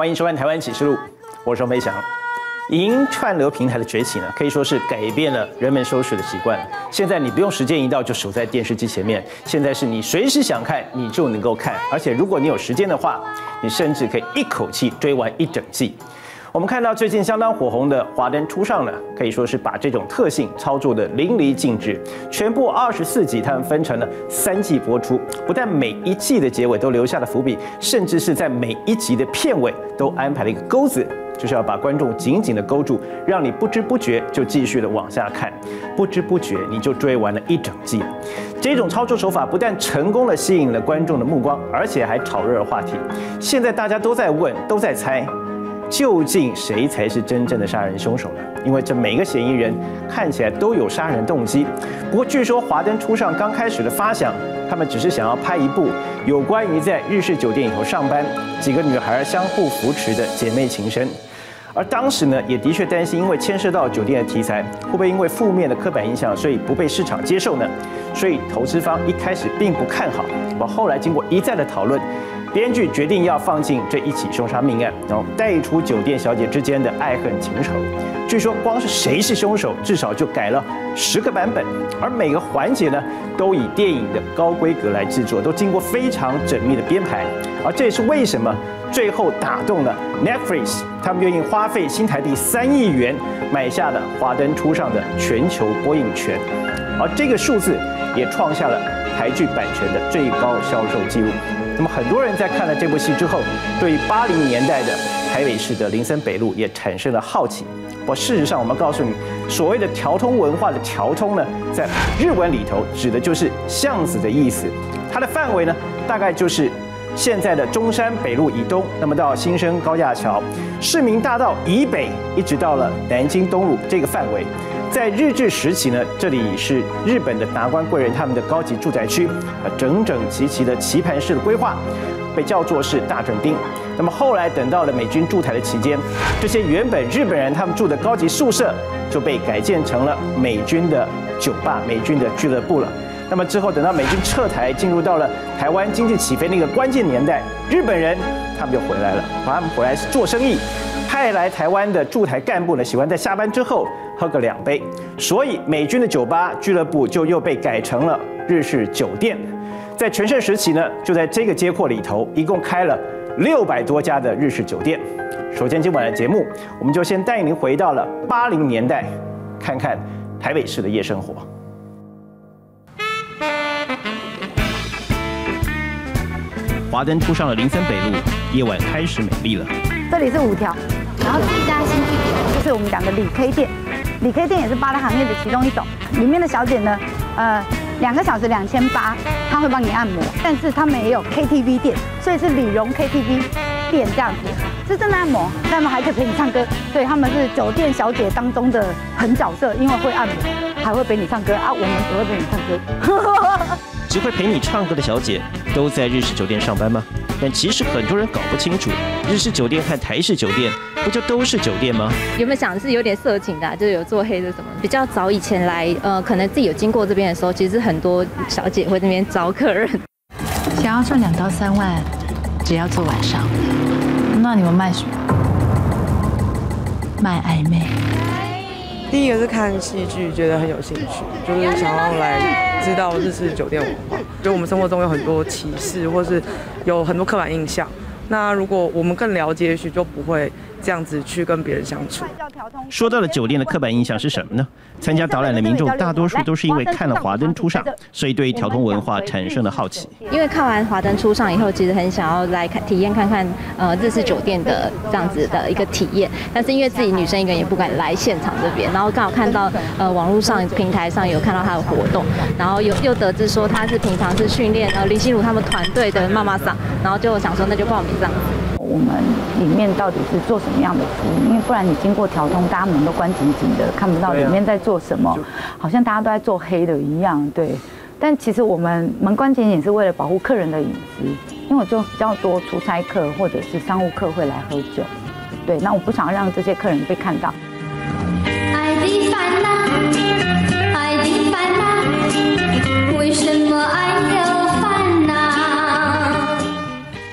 欢迎收看《台湾启示录》，我是飞翔。影音串流平台的崛起呢，可以说是改变了人们收视的习惯。现在你不用时间一到就守在电视机前面，现在是你随时想看你就能够看，而且如果你有时间的话，你甚至可以一口气追完一整季。 我们看到最近相当火红的《华灯初上》呢，可以说是把这种特性操作的淋漓尽致。全部24集，他们分成了3季播出，不但每一季的结尾都留下了伏笔，甚至是在每一集的片尾都安排了一个钩子，就是要把观众紧紧的勾住，让你不知不觉就继续的往下看，不知不觉你就追完了一整季。这种操作手法不但成功的吸引了观众的目光，而且还炒热了话题。现在大家都在问，都在猜。 究竟谁才是真正的杀人凶手呢？因为这每个嫌疑人看起来都有杀人动机。不过，据说《华灯初上》刚开始的发想，他们只是想要拍一部有关于在日式酒店里头上班，几个女孩相互扶持的姐妹情深。而当时呢，也的确担心，因为牵涉到酒店的题材，会不会因为负面的刻板印象，所以不被市场接受呢？所以投资方一开始并不看好。我后来经过一再的讨论。 编剧决定要放进这一起凶杀命案，然后带出酒店小姐之间的爱恨情仇。据说光是谁是凶手，至少就改了10个版本，而每个环节呢，都以电影的高规格来制作，都经过非常缜密的编排。而这也是为什么最后打动了 Netflix， 他们愿意花费新台币3亿元买下了《华灯初上》的全球播映权，而这个数字也创下了台剧版权的最高销售纪录。 那么很多人在看了这部戏之后，对80年代的台北市的林森北路也产生了好奇。不过事实上，我们告诉你，所谓的条通文化的条通呢，在日文里头指的就是巷子的意思。它的范围呢，大概就是现在的中山北路以东，那么到新生高架桥、市民大道以北，一直到了南京东路这个范围。 在日治时期呢，这里是日本的达官贵人他们的高级住宅区，整整齐齐的棋盘式的规划，被叫做是大正町。那么后来等到了美军驻台的期间，这些原本日本人他们住的高级宿舍就被改建成了美军的酒吧、美军的俱乐部了。那么之后等到美军撤台，进入到了台湾经济起飞那个关键年代，日本人他们就回来了，他们回来是做生意。 派来台湾的驻台干部呢，喜欢在下班之后喝个2杯，所以美军的酒吧俱乐部就又被改成了日式酒店。在全盛时期呢，就在这个街廓里头，一共开了600多家的日式酒店。首先，今晚的节目，我们就先带您回到了80年代，看看台北市的夜生活。 华灯初上的林森北路，夜晚开始美丽了。这里是5条，然后这家新地点就是我们讲的理 K 店，理 K 店也是八大行业的其中一种。里面的小姐呢，2个小时2800，她会帮你按摩，但是他们也有 KTV 店，所以是理容 KTV 店这样子，是真的按摩，那么还可以陪你唱歌，所以他们是酒店小姐当中的狠角色，因为会按摩，还会陪你唱歌啊，我们只会陪你唱歌。只会陪你唱歌的小姐都在日式酒店上班吗？但其实很多人搞不清楚，日式酒店和台式酒店不就都是酒店吗？原本想的是有点色情的、就是有做黑的什么。比较早以前来，可能自己有经过这边的时候，其实很多小姐会那边招客人。想要赚2到3万，只要做晚上。那你们卖什么？卖暧昧。第一个是看戏剧，觉得很有兴趣，就是想要来。 知道日式酒店文化，就我们生活中有很多歧视，或是有很多刻板印象。那如果我们更了解，也许就不会这样子去跟别人相处。说到了酒店的刻板印象是什么呢？参加导览的民众大多数都是因为看了《华灯初上》，所以对条通文化产生了好奇。因为看完《华灯初上》以后，其实很想要来体验看看日式酒店的这样子的一个体验，但是因为自己女生一个人也不敢来现场这边，然后刚好看到网络上平台上有看到他的活动，然后又得知说他是平常是训练林心如他们团队的妈妈桑，然后就想说那就报名这样子。 我们里面到底是做什么样的服务？因为不然你经过条通，大家门都关紧紧的，看不到里面在做什么，好像大家都在做黑的一样。对，但其实我们门关紧紧是为了保护客人的隐私，因为我就比较多出差客或者是商务客会来喝酒，对，那我不想让这些客人被看到。 为什么爱有？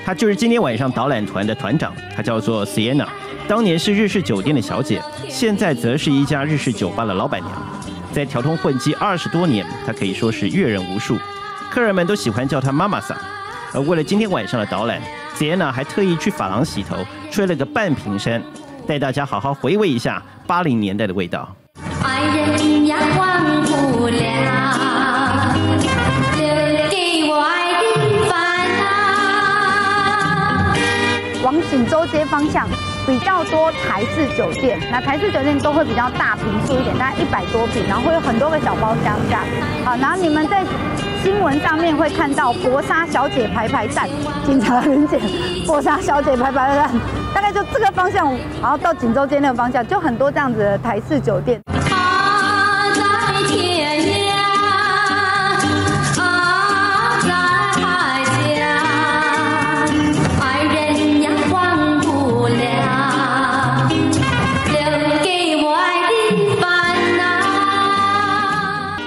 她就是今天晚上导览团的团长，她叫做 Sienna， 当年是日式酒店的小姐，现在则是一家日式酒吧的老板娘。在条通混迹20多年，她可以说是阅人无数，客人们都喜欢叫她妈妈桑。而为了今天晚上的导览， Sienna 还特意去发廊洗头，吹了个半瓶山，带大家好好回味一下80年代的味道。 爱人呀，忘不了留给我爱的烦恼。往锦州街方向比较多台式酒店，那台式酒店都会比较大平数一点，大概100多平，然后会有很多个小包厢这样。好，然后你们在新闻上面会看到薄纱小姐排排站，警察人姐，薄纱小姐排排站，大概就这个方向，然后到锦州街那个方向，就很多这样子的台式酒店。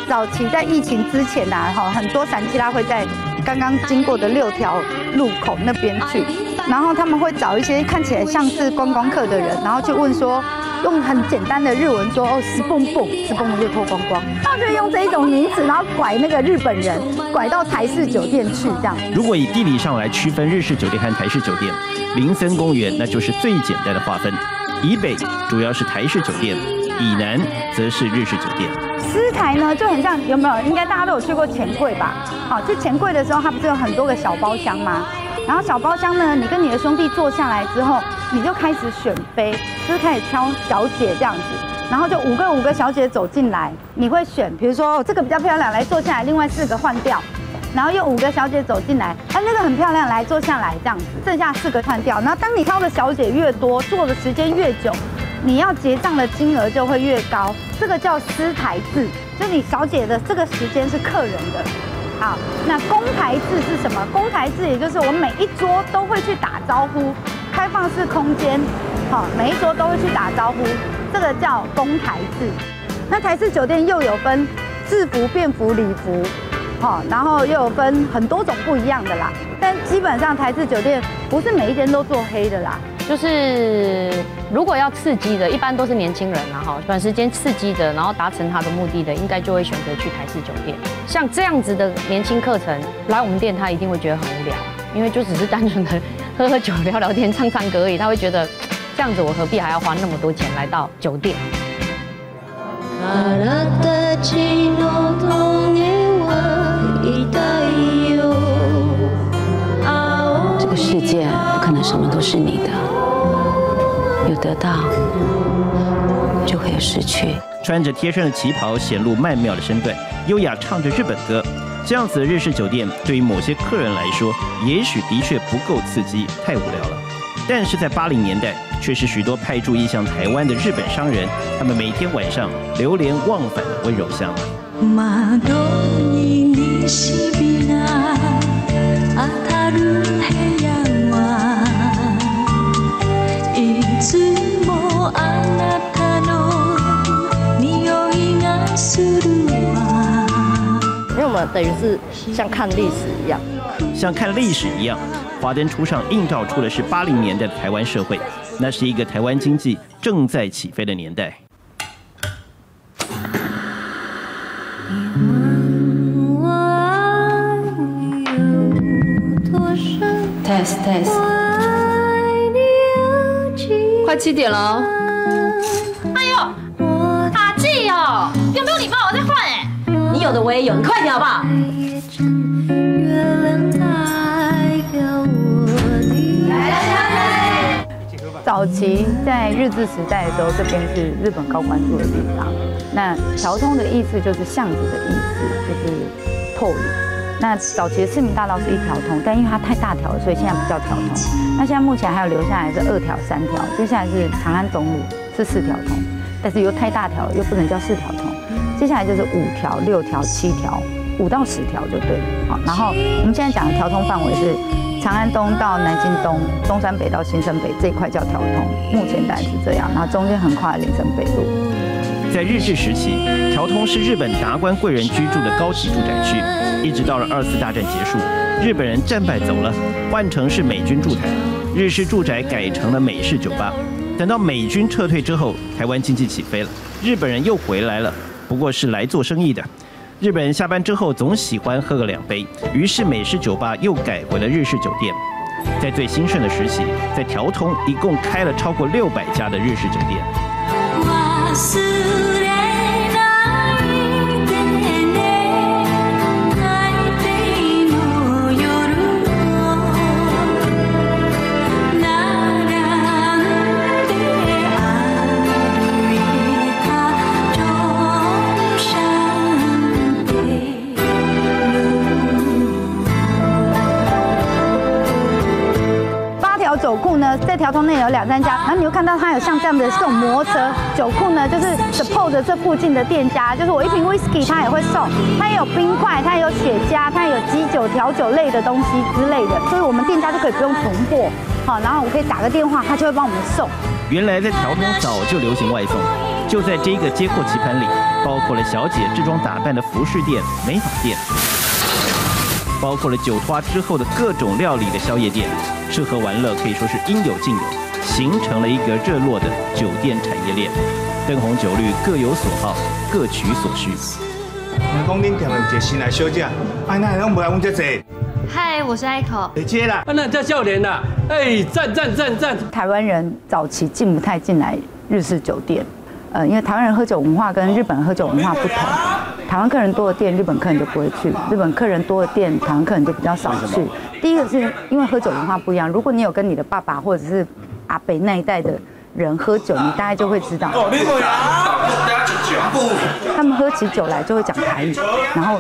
早期在疫情之前呐，哈，很多散骑拉会在刚刚经过的6条路口那边去，然后他们会找一些看起来像是观光客的人，然后去问说，用很简单的日文说哦，死蹦蹦，死蹦蹦就脱光光，他就用这一种名词，然后拐那个日本人，拐到台式酒店去这样。如果以地理上来区分日式酒店和台式酒店，林森公园那就是最简单的划分，以北主要是台式酒店，以南则是日式酒店。 狮台呢就很像，有没有？应该大家都有去过钱柜吧？好，去钱柜的时候，它不是有很多个小包厢吗？然后小包厢呢，你跟你的兄弟坐下来之后，你就开始选妃，就是开始挑小姐这样子。然后就五个小姐走进来，你会选，比如说、哦、这个比较漂亮，来坐下来；另外4个换掉。然后又5个小姐走进来，哎，那个很漂亮，来坐下来这样子。剩下4个换掉。然后当你挑的小姐越多，坐的时间越久。 你要结账的金额就会越高，这个叫私台制，就你小姐的这个时间是客人的。好，那公台制是什么？公台制也就是我每一桌都会去打招呼，开放式空间，好，每一桌都会去打招呼，这个叫公台制。那台式酒店又有分制服、便服、礼服，好，然后又有分很多种不一样的啦。但基本上台式酒店不是每一间都做黑的啦。 就是如果要刺激的，一般都是年轻人啦哈，短时间刺激的，然后达成他的目的的，应该就会选择去台式酒店。像这样子的年轻课程来我们店，他一定会觉得很无聊，因为就只是单纯的喝喝酒、聊聊天、唱唱歌而已。他会觉得这样子，我何必还要花那么多钱来到酒店？ 这个世界不可能什么都是你的，有得到就会有失去。穿着贴身的旗袍，显露曼妙的身段，优雅唱着日本歌，这样子的日式酒店对于某些客人来说，也许的确不够刺激，太无聊了。但是在80年代，却是许多派驻意向台湾的日本商人，他们每天晚上流连忘返的温柔乡。 因为我们等于是像看历史一样，华灯初上映照出的是80年代的台湾社会，那是一个台湾经济正在起飞的年代。 快7点了！哎呦，阿季哦，用不用你帮我再换？哎，你有的我也有，你快点好不好？早期在日治时代的时候，这边是日本高官住的地方。那条通的意思就是巷子的意思，就是透里。 那早期的市民大道是1条通，但因为它太大条了，所以现在不叫条通。那现在目前还有留下来的2条、3条，接下来是长安东路是4条通，但是又太大条了，又不能叫4条通。接下来就是5条、6条、7条，5到10条就对了。好，然后我们现在讲的条通范围是长安东到南京东，中山北到新生北这一块叫条通，目前大概是这样。然后中间横跨林森北路。在日治时期，条通是日本达官贵人居住的高级住宅区。 一直到了2次大战结束，日本人战败走了，换成是美军驻台，日式住宅改成了美式酒吧。等到美军撤退之后，台湾经济起飞了，日本人又回来了，不过是来做生意的。日本人下班之后总喜欢喝个两杯，于是美式酒吧又改回了日式酒店。在最兴盛的时期，在条通一共开了超过600家的日式酒店。 酒库呢，在条通内有2、3家，然后你就看到它有像这样的这种摩托车酒库呢，就是 support 着这附近的店家，就是我一瓶 whisky 它也会送，它也有冰块，它也有雪茄，它也有基酒、调酒类的东西之类的，所以我们店家就可以不用囤货，好，然后我们可以打个电话，它就会帮我们送。原来在条通早就流行外送，就在这个接货棋盘里，包括了小姐这种打扮的服饰店、美发店。 包括了酒托之后的各种料理的宵夜店，吃喝玩乐可以说是应有尽有，形成了一个热络的酒店产业链。灯红酒绿，各有所好，各取所需。我讲恁店有一个新来小姐，哎，那拢无来阮遮坐。嗨，我是艾可。姐姐啦，那叫笑脸啦，哎，赞赞赞赞。台湾人早期进不太进来日式酒店，因为台湾人喝酒文化跟日本喝酒文化不同。 台湾客人多的店，日本客人就不会去；日本客人多的店，台湾客人就比较少去。第一个是因为喝酒文化不一样，如果你有跟你的爸爸或者是阿伯那一代的人喝酒，你大概就会知道。他们喝起酒来就会讲台语，然后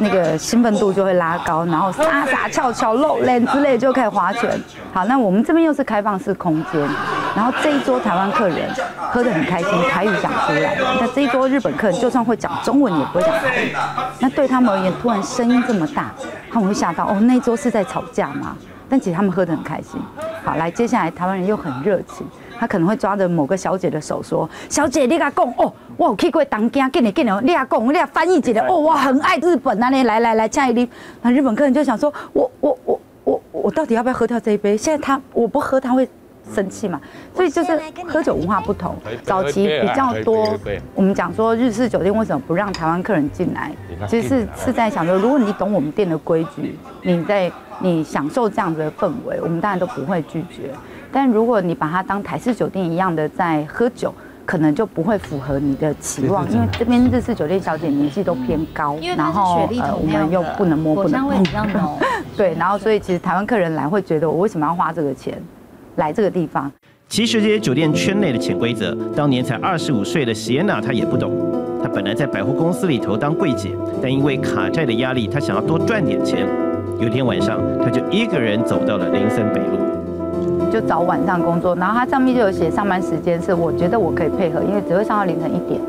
那个兴奋度就会拉高，然后傻傻翘翘、露脸之类就可以划拳。好，那我们这边又是开放式空间。 然后这一桌台湾客人喝得很开心，台语讲出来。那这一桌日本客人就算会讲中文，也不会讲台语。那对他们而言，突然声音这么大，他们会吓到。哦，那一桌是在吵架吗？但其实他们喝得很开心。好，来，接下来台湾人又很热情，他可能会抓着某个小姐的手说：“小姐，你甲讲哦，我有去过东京，跟你跟你，你甲讲，你甲翻译一下哦，我很爱日本啊，你来来来，下一粒。”那日本客人就想说：“我到底要不要喝掉这一杯？现在他我不喝，他会。” 生气嘛，所以就是喝酒文化不同。早期比较多，我们讲说日式酒店为什么不让台湾客人进来，其实是在想说，如果你懂我们店的规矩，你享受这样子的氛围，我们当然都不会拒绝。但如果你把它当台式酒店一样的在喝酒，可能就不会符合你的期望，因为这边日式酒店小姐年纪都偏高，然后我们又不能摸不能碰，对，然后所以其实台湾客人来会觉得我为什么要花这个钱？ 来这个地方，其实这些酒店圈内的潜规则，当年才25岁的Sienna她也不懂。她本来在百货公司里头当柜姐，但因为卡债的压力，她想要多赚点钱。有天晚上，她就一个人走到了林森北路，就早晚上工作。然后她上面就有写上班时间是，我觉得我可以配合，因为只会上到凌晨1点。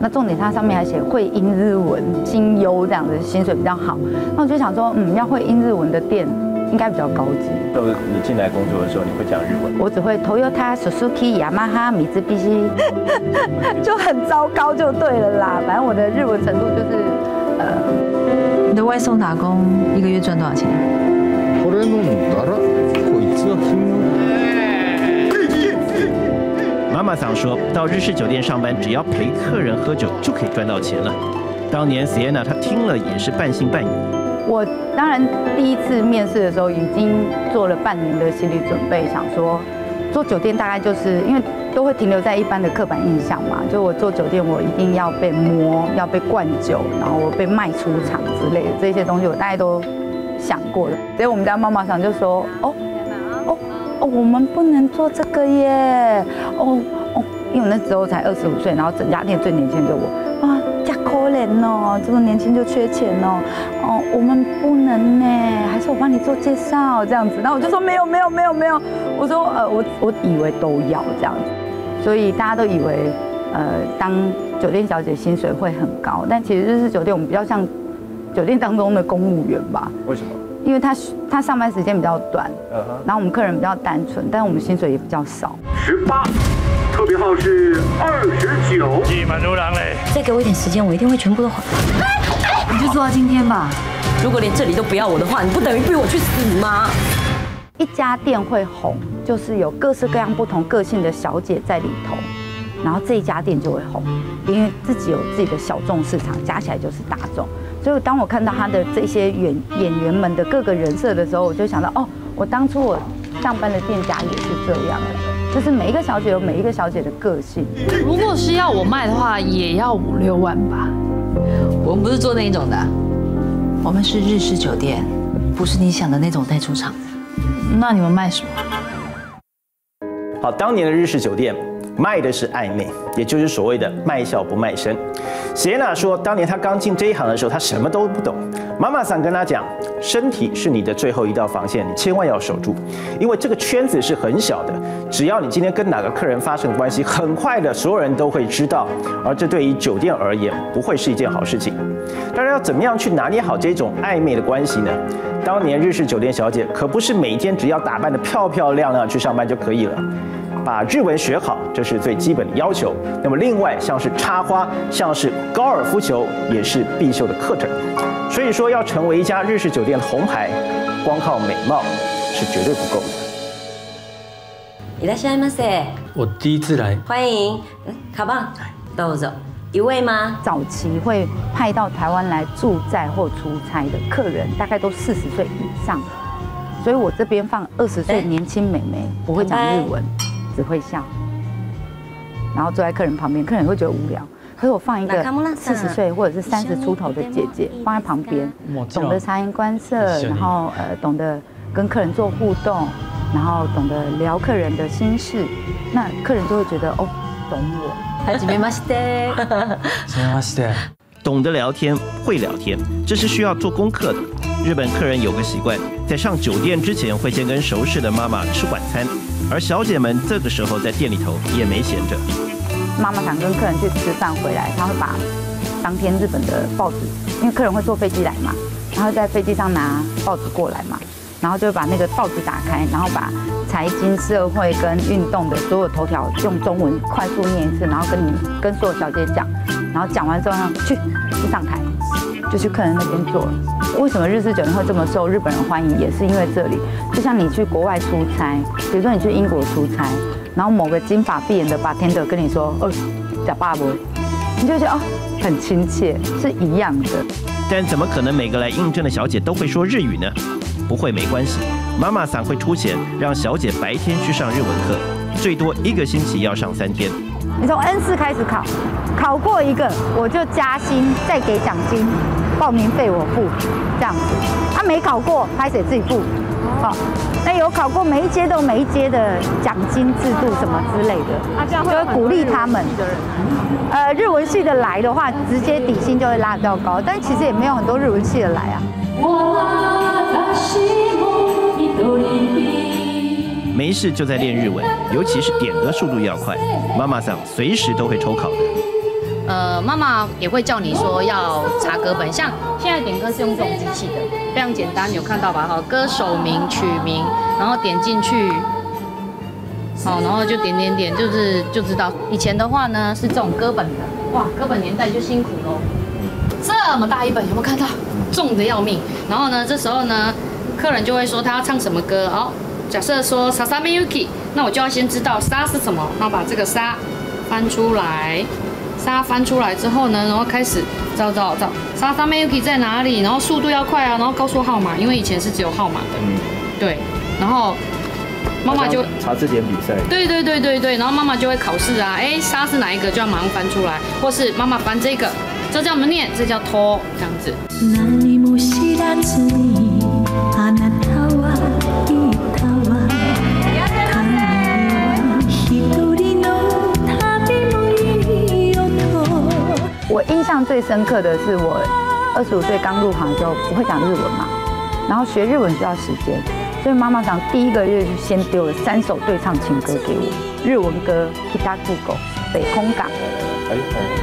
那重点她上面还写会英日文、金优这样子，薪水比较好。那我就想说，要会英日文的店。 应该比较高级。都是你进来工作的时候，你会讲日文？我只会 Toyota、Suzuki、Yamaha、Mitsubishi， 就很糟糕就对了啦。反正我的日文程度就是你的外送打工一个月赚多少钱？妈妈桑说到日式酒店上班，只要陪客人喝酒就可以赚到钱了。当年 Sienna 她听了也是半信半疑。 我当然第一次面试的时候，已经做了半年的心理准备，想说做酒店大概就是因为都会停留在一般的刻板印象嘛，就我做酒店我一定要被摸，要被灌酒，然后我被卖出场之类的这些东西，我大概都想过了。所以我们家妈妈桑就说：“哦，我们不能做这个耶，哦，因为我那时候才25岁，然后整家店最年轻的我啊。” 可怜哦，这么年轻就缺钱哦，哦，我们不能呢，还是我帮你做介绍这样子。然后我就说没有，我说我以为都要这样子，所以大家都以为当酒店小姐薪水会很高，但其实日式酒店我们比较像酒店当中的公务员吧？为什么？因为他上班时间比较短，然后我们客人比较单纯，但我们薪水也比较少。18。 特别号是29，你满如狼嘞！再给我一点时间，我一定会全部都还。你就做到今天吧。如果连这里都不要我的话，你不等于逼我去死吗？一家店会红，就是有各式各样不同个性的小姐在里头，然后这一家店就会红，因为自己有自己的小众市场，加起来就是大众。所以当我看到他的这些演员们的各个人设的时候，我就想到，哦，我当初我上班的店家也是这样的。 就是每一个小姐有每一个小姐的个性。如果是要我卖的话，也要5、6万吧。我们不是做那一种的，我们是日式酒店，不是你想的那种代出场。那你们卖什么？好，当年的日式酒店卖的是暧昧，也就是所谓的卖笑不卖身。Sienna说，当年她刚进这一行的时候，她什么都不懂。妈妈桑跟她讲，身体是你的最后一道防线，你千万要守住，因为这个圈子是很小的。 只要你今天跟哪个客人发生关系，很快的所有人都会知道，而这对于酒店而言不会是一件好事情。但是要怎么样去拿捏好这种暧昧的关系呢？当年日式酒店小姐可不是每天只要打扮得漂漂亮亮去上班就可以了，把日文学好，这是最基本的要求。那么另外像是插花，像是高尔夫球也是必修的课程。所以说要成为一家日式酒店的红牌，光靠美貌是绝对不够的。 いらっしゃいませ。我第一次来，欢迎。卡棒，豆子，一位吗？早期会派到台湾来住在或出差的客人，大概都40岁以上，所以我这边放20岁年轻美眉，不会讲日文，只会笑，然后坐在客人旁边，客人会觉得无聊。可是我放一个40岁或者是30出头的姐姐放在旁边，懂得察言观色，然后懂得跟客人做互动。 然后懂得聊客人的心事，那客人就会觉得哦，懂我。はじめまして。はじめまして。懂得聊天，会聊天，这是需要做功课的。日本客人有个习惯，在上酒店之前会先跟熟识的妈妈吃晚餐，而小姐们这个时候在店里头也没闲着。妈妈常跟客人去吃饭回来，她会把当天日本的报纸，因为客人会坐飞机来嘛，然后在飞机上拿报纸过来嘛。 然后就把那个报纸打开，然后把财经、社会跟运动的所有头条用中文快速念一次，然后跟所有小姐讲，然后讲完之后呢，去上台，就去客人那边坐了。为什么日式酒店会这么受日本人欢迎，也是因为这里，就像你去国外出差，比如说你去英国出差，然后某个金发碧眼的 bartender 跟你说，哦，假爸爸，你就觉得哦，很亲切，是一样的。但怎么可能每个来应征的小姐都会说日语呢？ 不会没关系，妈妈桑会出钱让小姐白天去上日文课，最多1个星期要上3天。你从 N4开始考，考过1个我就加薪，再给奖金，报名费我付，这样子。啊，没考过拍水自己付。好，那有考过每一阶都有每一阶的奖金制度什么之类的，就会鼓励他们。日文系的来的话，直接底薪就会拉比较高，但其实也没有很多日文系的来啊。 没事就在练日文，尤其是点歌速度要快。妈妈桑随时都会抽考的。妈妈也会叫你说要查歌本，像现在点歌是用这种机器的，非常简单，你有看到吧？好，歌手名、曲名，然后点进去，好，然后就点，就知道。以前的话呢是这种歌本的，哇，歌本年代就辛苦喽。这么大一本有没有看到？ 重的要命，然后呢，这时候呢，客人就会说他要唱什么歌哦。假设说《Sasameyuki》，那我就要先知道“沙”是什么，然后把这个“沙”翻出来，“沙”翻出来之后呢，然后开始找“Sasameyuki”在哪里，然后速度要快啊，然后告诉号码，因为以前是只有号码的，对。然后妈妈就查字典比赛，对，然后妈妈就会考试啊，哎，“沙”是哪一个就要马上翻出来，或是妈妈翻这个。 这叫我们念，这叫偷，这样子。我印象最深刻的是，我25岁刚入行的时候，不会讲日文嘛，然后学日文需要时间，所以妈妈桑第一个月就先丢了3首对唱情歌给我，日文歌《北空港》，北空港。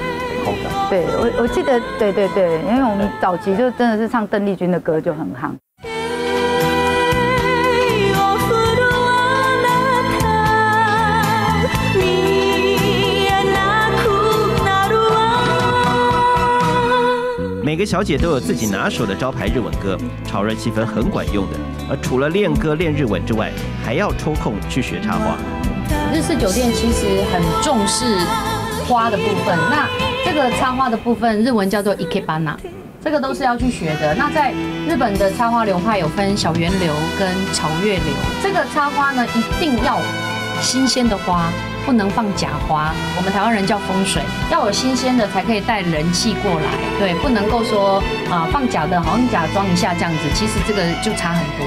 对，我记得，对，因为我们早期就真的是唱邓丽君的歌就很夯。每个小姐都有自己拿手的招牌日文歌，炒热气氛很管用的。而除了练歌练日文之外，还要抽空去学插花。日式酒店其实很重视花的部分，那这个插花的部分日文叫做 ikebana， 这个都是要去学的。那在日本的插花流派有分小圆流跟草月流，这个插花呢一定要新鲜的花。 不能放假花，我们台湾人叫风水，要有新鲜的才可以带人气过来。对，不能够说放假的，好像假装一下这样子，其实这个就差很多。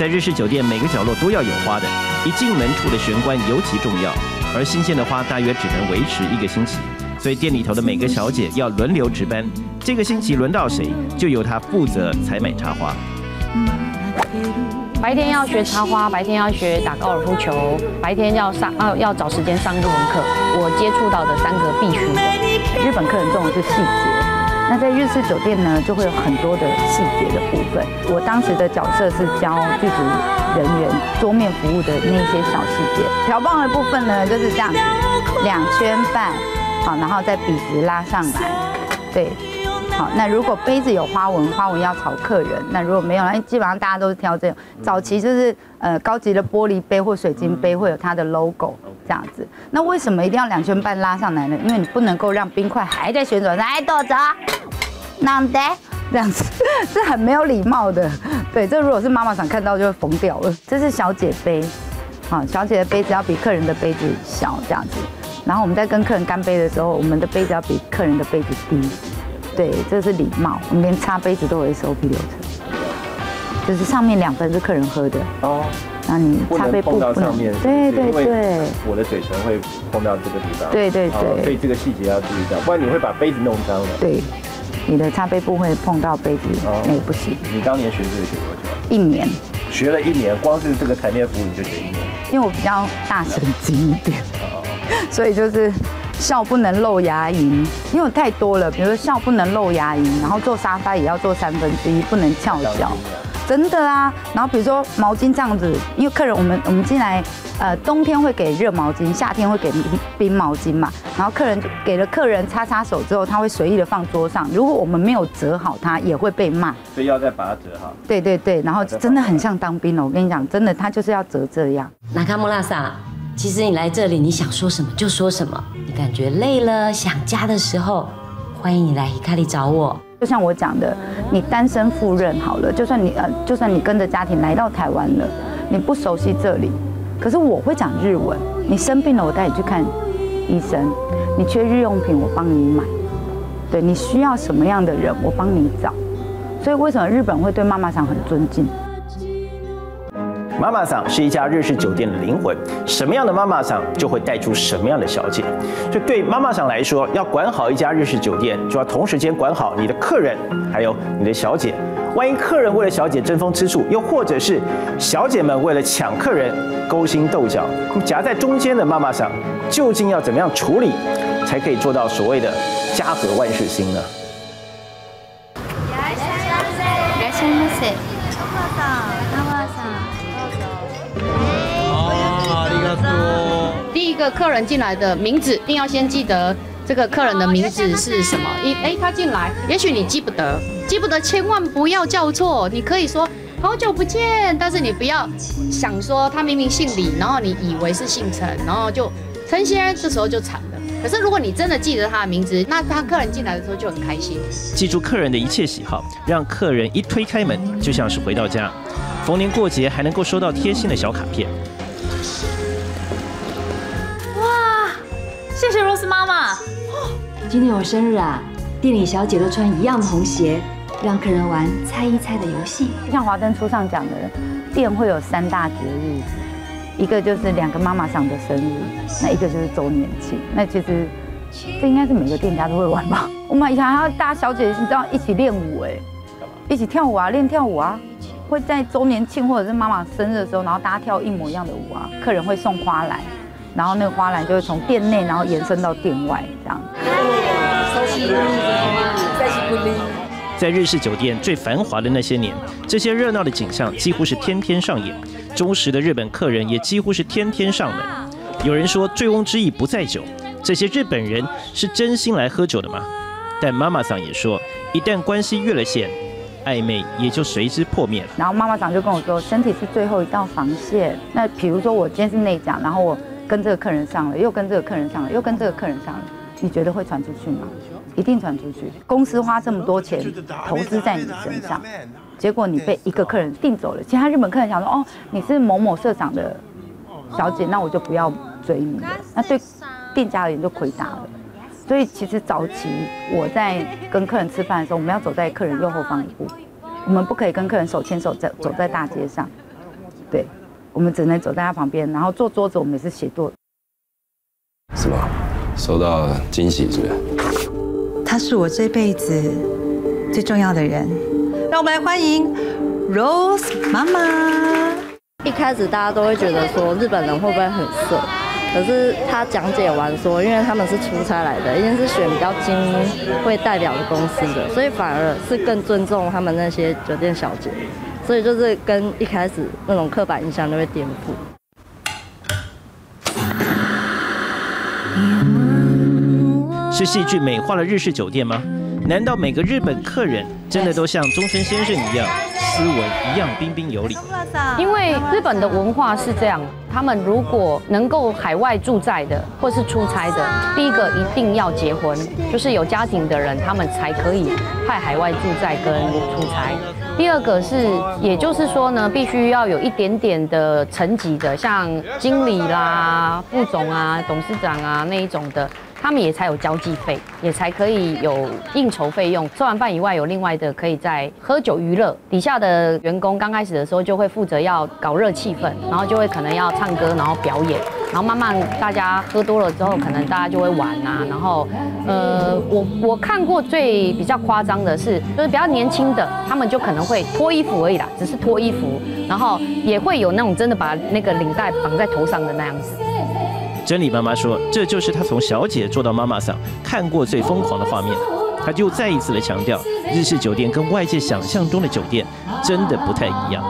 在日式酒店，每个角落都要有花的，一进门处的玄关尤其重要。而新鲜的花大约只能维持1个星期，所以店里头的每个小姐要轮流值班，这个星期轮到谁，就由她负责采买插花。 白天要学插花，白天要学打高尔夫球，白天要找时间上日文课。我接触到的3个必须的，日本客人重的是细节。那在日式酒店呢，就会有很多的细节的部分。我当时的角色是教剧组人员桌面服务的那些小细节。调棒的部分呢，就是这样子，2圈半，好，然后再笔直拉上来，对。 好，那如果杯子有花纹，花纹要朝客人；那如果没有，那基本上大家都是挑这种。早期就是高级的玻璃杯或水晶杯会有它的 logo 这样子。那为什么一定要2圈半拉上来呢？因为你不能够让冰块还在旋转上，哎，豆子，那得这样子是很没有礼貌的。对，这如果是妈妈想看到就会疯掉了。这是小姐杯，好，小姐的杯子要比客人的杯子小这样子。然后我们在跟客人干杯的时候，我们的杯子要比客人的杯子低。 对，这是礼貌。我们连擦杯子都有 SOP 流程，就是上面2分是客人喝的哦，那你擦杯不能碰到上面，对对对，我的嘴唇会碰到这个地方，对对对，所以这个细节要注意到，不然你会把杯子弄脏的。对，你的擦杯不会碰到杯子，那也不行。你当年学这个学多久？1年，学了1年，光是这个台面服务你就学1年。因为我比较大神经一点，所以就是。 笑不能露牙龈，因为太多了。比如说笑不能露牙龈，然后坐沙发也要坐1/3，不能翘脚，真的啊。然后比如说毛巾这样子，因为客人我们进来，冬天会给热毛巾，夏天会给冰毛巾嘛。然后客人给了客人擦擦手之后，他会随意的放桌上。如果我们没有折好它，也会被骂。所以要再把它折好。对对对，然后真的很像当兵哦，我跟你讲，真的他就是要折这样。那卡莫拉萨。 其实你来这里，你想说什么就说什么。你感觉累了、想家的时候，欢迎你来 Hikari 找我。就像我讲的，你单身赴任好了，就算你跟着家庭来到台湾了，你不熟悉这里，可是我会讲日文。你生病了，我带你去看医生；你缺日用品，我帮你买。对你需要什么样的人，我帮你找。所以为什么日本会对妈妈桑很尊敬？ 妈妈桑是一家日式酒店的灵魂，什么样的妈妈桑就会带出什么样的小姐。所以对妈妈桑来说，要管好一家日式酒店，就要同时间管好你的客人，还有你的小姐。万一客人为了小姐争风吃醋，又或者是小姐们为了抢客人勾心斗角，夹在中间的妈妈桑究竟要怎么样处理，才可以做到所谓的家和万事兴呢？ 第一个客人进来的名字，一定要先记得这个客人的名字是什么。他进来，也许你记不得，千万不要叫错。你可以说好久不见，但是你不要想说他明明姓李，然后你以为是姓陈，然后就陈先生，这时候就惨了。可是如果你真的记得他的名字，那他客人进来的时候就很开心。记住客人的一切喜好，让客人一推开门就像是回到家。逢年过节还能够收到贴心的小卡片。 谢谢 Rose 妈妈。今天我生日啊，店里小姐都穿一样的红鞋，让客人玩猜一猜的游戏。像华灯初上讲的，店会有3大节日，一个就是2个妈妈桑的生日，那一个就是周年庆。那其实这应该是每个店家都会玩吧？我们以前还要大小姐你知道一起练舞哎，一起跳舞啊，练跳舞啊，会在周年庆或者是妈妈生日的时候，然后大家跳一模一样的舞啊，客人会送花篮。 然后那个花篮就会从店内，然后延伸到店外，这样。在日式酒店最繁华的那些年，这些热闹的景象几乎是天天上演，忠实的日本客人也几乎是天天上门。有人说“醉翁之意不在酒”，这些日本人是真心来喝酒的吗？但妈妈桑也说，一旦关系越了线，暧昧也就随之破灭了。然后妈妈桑就跟我说，身体是最后一道防线。那比如说我今天是内讲，然后我跟这个客人上了，又跟这个客人上了，又跟这个客人上了，你觉得会传出去吗？一定传出去。公司花这么多钱投资在你身上，结果你被一个客人订走了。其他日本客人想说，哦，你是某某社长的小姐，那我就不要追你了。那对店家而言就亏大了。 所以其实早期我在跟客人吃饭的时候，我们要走在客人右后方一步，我们不可以跟客人手牵手走在大街上，对，我们只能走在他旁边，然后坐桌子我们也是斜坐。什么？收到惊喜是不是？他是我这辈子最重要的人，让我们来欢迎 Rose 妈妈。一开始大家都会觉得说日本人会不会很色？ 可是他讲解完说，因为他们是出差来的，一定是选比较精英会代表的公司的，所以反而是更尊重他们那些酒店小姐，所以就是跟一开始那种刻板印象就会颠覆。是戏剧美化了日式酒店吗？难道每个日本客人真的都像中村先生一样？ 斯文一样彬彬有礼，因为日本的文化是这样，他们如果能够海外驻在的或是出差的，第一个一定要结婚，就是有家庭的人，他们才可以派海外驻在跟出差。第二个是，也就是说呢，必须要有一点点的层级的，像经理啦、副总啊、董事长啊那一种的。 他们也才有交际费，也才可以有应酬费用。吃完饭以外，有另外的可以在喝酒娱乐。底下的员工刚开始的时候就会负责要搞热气氛，然后就会可能要唱歌，然后表演，然后慢慢大家喝多了之后，可能大家就会玩啊。然后，我看过最比较夸张的是，就是比较年轻的，他们就可能会脱衣服而已啦，只是脱衣服，然后也会有那种真的把那个领带绑在头上的那样子。 真理妈妈说：“这就是她从小姐做到妈妈桑看过最疯狂的画面。”她就再一次的强调，日式酒店跟外界想象中的酒店真的不太一样。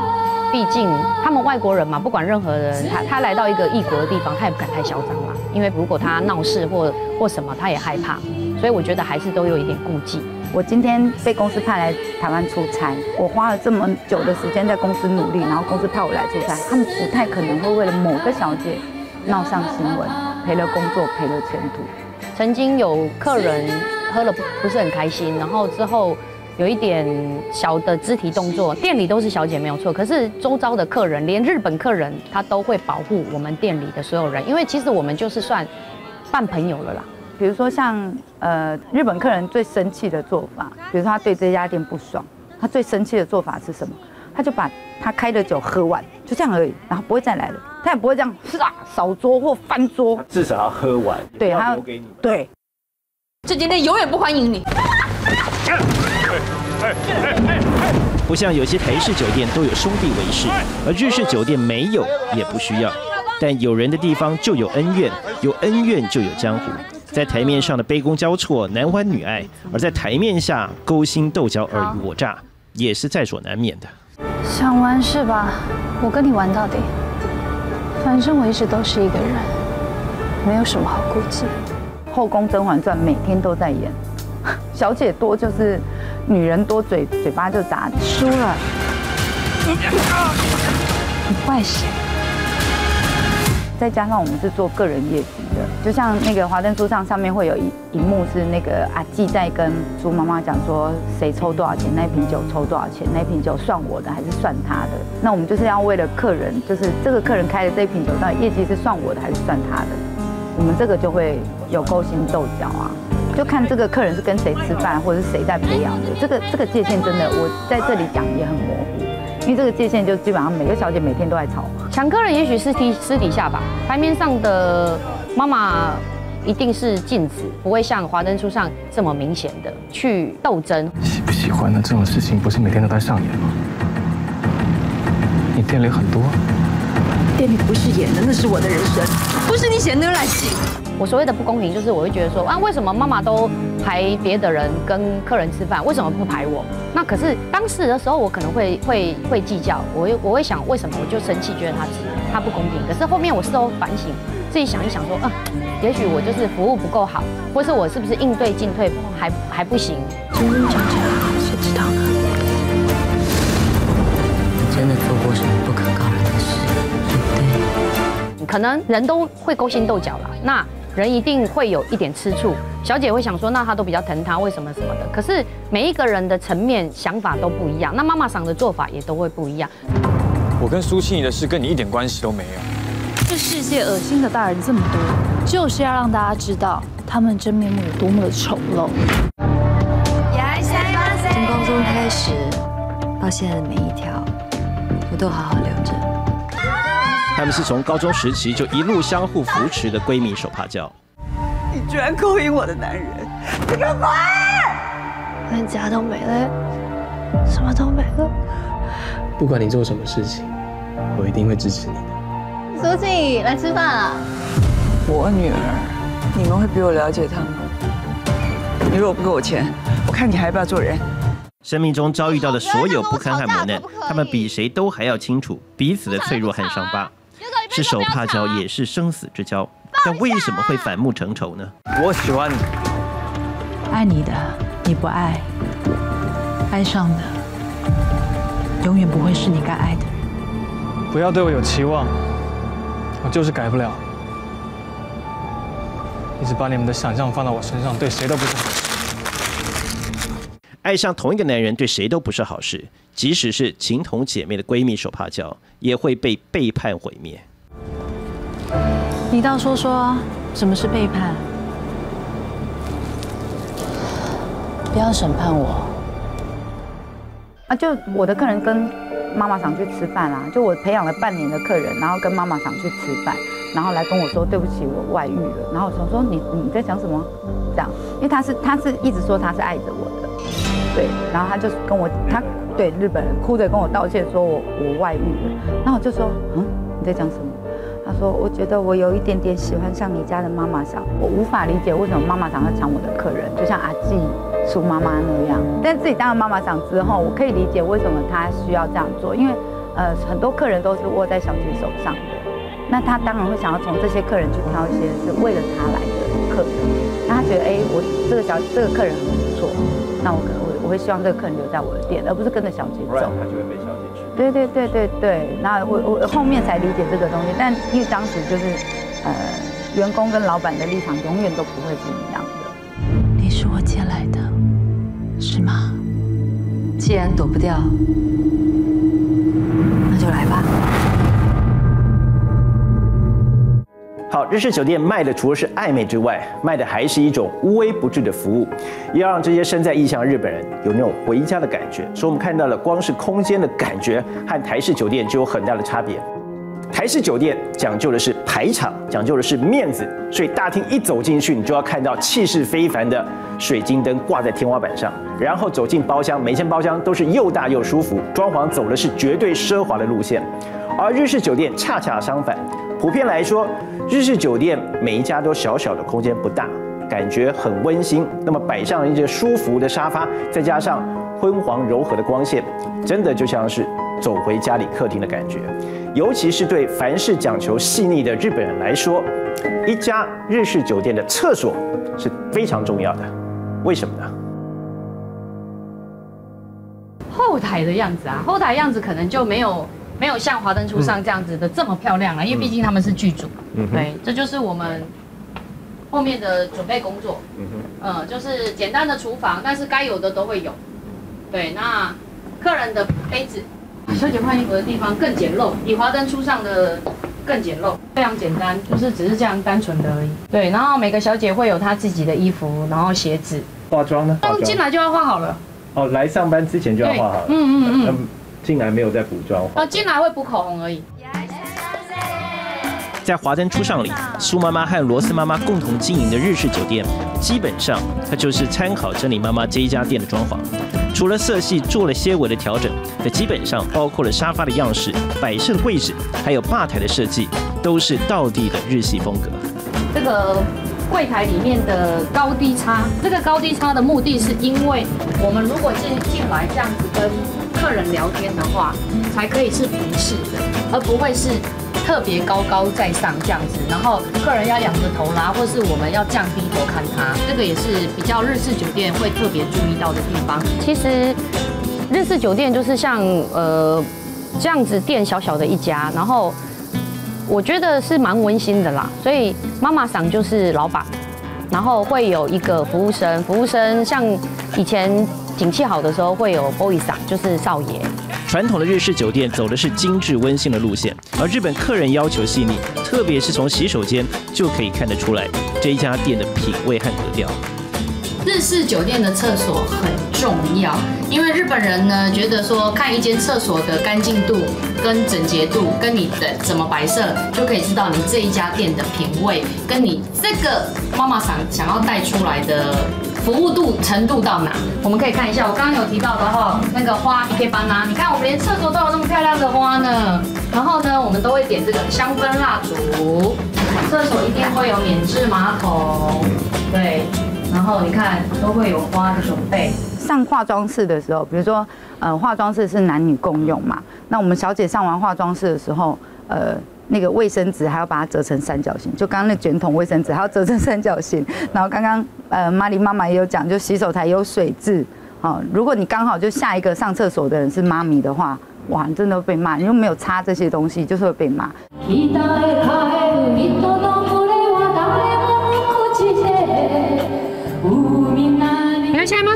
毕竟他们外国人嘛，不管任何人，他来到一个异国的地方，他也不敢太嚣张啦，因为如果他闹事或什么，他也害怕。所以我觉得还是都有一点顾忌。我今天被公司派来台湾出差，我花了这么久的时间在公司努力，然后公司派我来出差，他们不太可能会为了某个小姐。 闹上新闻，赔了工作，赔了前途。曾经有客人喝了不是很开心，然后之后有一点小的肢体动作。店里都是小姐没有错，可是周遭的客人，连日本客人他都会保护我们店里的所有人，因为其实我们就是算半朋友了啦。比如说像日本客人最生气的做法，比如说他对这家店不爽，他最生气的做法是什么？他就把他开的酒喝完，就这样而已，然后不会再来了。 他也不会这样扫桌或翻桌，至少要喝完。对，他留给你。对，这间店永远不欢迎你。不像有些台式酒店都有兄弟围事，而日式酒店没有，也不需要。但有人的地方就有恩怨，有恩怨就有江湖。在台面上的杯弓交错、男欢女爱，而在台面下勾心斗角、尔虞我诈，也是在所难免的。想玩是吧？我跟你玩到底。 反正我一直都是一个人，没有什么好顾忌。后宫甄嬛传每天都在演，小姐多就是女人多嘴巴就砸，输了。你怪谁？再加上我们是做个人业绩的，就像那个华灯初上上面会有一幕是那个阿纪在跟猪妈妈讲说谁抽多少钱，那瓶酒抽多少钱，那瓶酒算我的还是算他的？那我们就是要为了客人，就是这个客人开的这瓶酒到底业绩是算我的还是算他的？我们这个就会有勾心斗角啊，就看这个客人是跟谁吃饭，或者是谁在培养的。这个界限真的我在这里讲也很模糊，因为这个界限就基本上每个小姐每天都在吵。抢客人也许是私底下吧，台面上的妈妈。 一定是禁止，不会像华灯初上这么明显的去斗争。喜不喜欢呢？这种事情不是每天都在上演吗？你店里很多，店里不是演的，那是我的人生，不是你写的来戏。我所谓的不公平，就是我会觉得说啊，为什么妈妈都排别的人跟客人吃饭，为什么不排我？那可是当时的时候，我可能会计较，我会想为什么我就生气，觉得他不公平。可是后面我事后反省。自己想一想说，也许我就是服务不够好，或是我是不是应对进退还不行。真真假假，谁知道呢？你真的做过什么不可告人的事，对不对？可能人都会勾心斗角啦，那人一定会有一点吃醋。小姐会想说，那她都比较疼她，为什么什么的？可是每一个人的层面想法都不一样，那妈妈桑的做法也都会不一样。我跟苏庆怡的事跟你一点关系都没有。 这世界恶心的大人这么多，就是要让大家知道他们真面目有多么的丑陋。从高中开始到现在的每一条，我都好好留着。他们是从高中时期就一路相互扶持的闺蜜手帕教。你居然勾引我的男人，你个鬼！连家都没了，什么都没了。不管你做什么事情，我一定会支持你的。 苏静，来吃饭啊！我女儿，你们会比我了解她吗？你如果不给我钱，我看你还要不要做人？生命中遭遇到的所有不堪和磨难，他们比谁都还要清楚彼此的脆弱和伤疤。是手帕交，也是生死之交，但为什么会反目成仇呢？我喜欢你，爱你的你不爱，爱上的永远不会是你该爱的人。不要对我有期望。 我就是改不了，一直把你们的想象放到我身上，对谁都不是好事。爱上同一个男人，对谁都不是好事，即使是情同姐妹的闺蜜手帕交，也会被背叛毁灭。你倒说说，什么是背叛？不要审判我。就我的客人跟。 妈妈桑去吃饭啊，就我培养了半年的客人，然后跟妈妈桑去吃饭，然后来跟我说对不起，我外遇了。然后我说你在讲什么？这样，因为他是一直说他是爱着我的，对。然后他就跟我对日本人哭着跟我道歉，说我外遇了。然后我就说你在讲什么？他说我觉得我有一点点喜欢上你家的妈妈桑，我无法理解为什么妈妈桑要抢我的客人，就像阿纪。 苏妈妈那样，但自己当了妈妈桑之后，我可以理解为什么她需要这样做，因为很多客人都是握在小姐手上的，那她当然会想要从这些客人去挑一些是为了她来的客人，那她觉得我这个客人很不错，那我可能我会希望这个客人留在我的店，而不是跟着小姐走，她就会被小姐取代。对，那我后面才理解这个东西，但因为当时就是员工跟老板的立场永远都不会是一样的。你是我借来的。 是吗？既然躲不掉，那就来吧。好，日式酒店卖的除了是暧昧之外，卖的还是一种无微不至的服务，要让这些身在异乡的日本人有那种回家的感觉。所以我们看到了，光是空间的感觉和台式酒店就有很大的差别。台式酒店讲究的是排场，讲究的是面子，所以大厅一走进去，你就要看到气势非凡的水晶灯挂在天花板上。 然后走进包厢，每间包厢都是又大又舒服，装潢走的是绝对奢华的路线。而日式酒店恰恰相反，普遍来说，日式酒店每一家都小小的空间不大，感觉很温馨。那么摆上一些舒服的沙发，再加上昏黄柔和的光线，真的就像是走回家里客厅的感觉。尤其是对凡事讲求细腻的日本人来说，一家日式酒店的厕所是非常重要的。为什么呢？ 后台的样子啊，后台样子可能就没有像华灯初上这样子的这么漂亮了，因为毕竟他们是剧组，对，这就是我们后面的准备工作，就是简单的厨房，但是该有的都会有，对，那客人的杯子，小姐换衣服的地方更简陋，比华灯初上的更简陋，非常简单，就是只是这样单纯的而已，对，然后每个小姐会有她自己的衣服，然后鞋子，化妆呢，刚进来就要化好了。 哦，来上班之前就要化好了。进来没有在补妆。进来会补口红而已。在华灯初上里，苏妈妈和罗斯妈妈共同经营的日式酒店，基本上它就是参考真理妈妈这一家店的装潢，除了色系做了些微的调整，它基本上包括了沙发的样式、摆设的位置，还有吧台的设计，都是道地的日系风格。这个。 柜台里面的高低差，这个高低差的目的是因为我们如果进来这样子跟客人聊天的话，才可以是平视的，而不会是特别高在上这样子，然后客人要仰着头啦，或是我们要降低头看他，这个也是比较日式酒店会特别注意到的地方。其实日式酒店就是像这样子店小小的一家，然后我觉得是蛮温馨的啦。所以妈妈桑就是老板，然后会有一个服务生，服务生像以前景气好的时候会有 boy 桑，就是少爷。 传统的日式酒店走的是精致温馨的路线，而日本客人要求细腻，特别是从洗手间就可以看得出来这一家店的品味和格调。日式酒店的厕所很重要，因为日本人呢觉得说看一间厕所的干净度跟整洁度，跟你的怎么摆设，就可以知道你这一家店的品味，跟你这个妈妈桑想要带出来的。 服务度程度到哪？我们可以看一下，我刚刚有提到的哈，那个花一 K 班啊，你看我们连厕所都有那么漂亮的花呢。然后呢，我们都会点这个香氛蜡烛，厕所一定会有免治马桶，对。然后你看都会有花的准备。上化妆室的时候，比如说化妆室是男女共用嘛，那我们小姐上完化妆室的时候，那个卫生纸还要把它折成三角形，就刚刚那卷筒卫生纸还要折成三角形。然后刚刚玛丽妈妈也有讲，就洗手台有水渍，好，如果你刚好就下一个上厕所的人是妈咪的话，哇，你真的会被骂，你又没有擦这些东西，就是会被骂。你们想吗？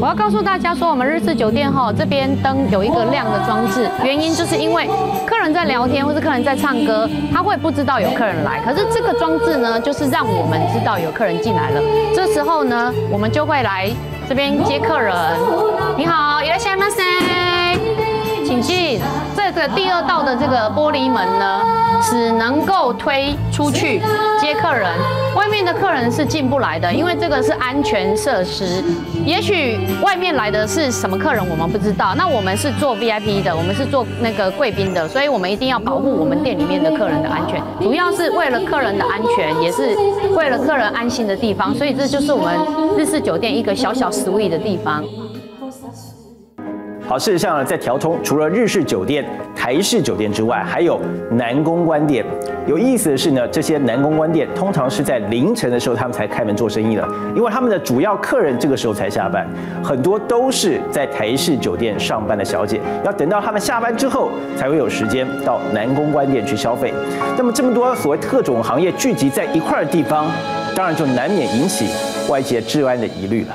我要告诉大家说，我们日式酒店哈这边灯有一个亮的装置，原因就是因为客人在聊天或是客人在唱歌，他会不知道有客人来。可是这个装置呢，就是让我们知道有客人进来了。这时候呢，我们就会来这边接客人。你好，いらっしゃいませ，请进。这个第二道的这个玻璃门呢，只能够推出去接客人。 外面的客人是进不来的，因为这个是安全设施。也许外面来的是什么客人，我们不知道。那我们是做 VIP 的，我们是做那个贵宾的，所以我们一定要保护我们店里面的客人的安全，主要是为了客人的安全，也是为了客人安心的地方。所以这就是我们日式酒店一个小小 sweet 的地方。 好，事实上呢，在条通除了日式酒店、台式酒店之外，还有男公关店。有意思的是呢，这些男公关店通常是在凌晨的时候他们才开门做生意的，因为他们的主要客人这个时候才下班，很多都是在台式酒店上班的小姐，要等到他们下班之后才会有时间到男公关店去消费。那么这么多所谓特种行业聚集在一块的地方，当然就难免引起外界治安的疑虑了。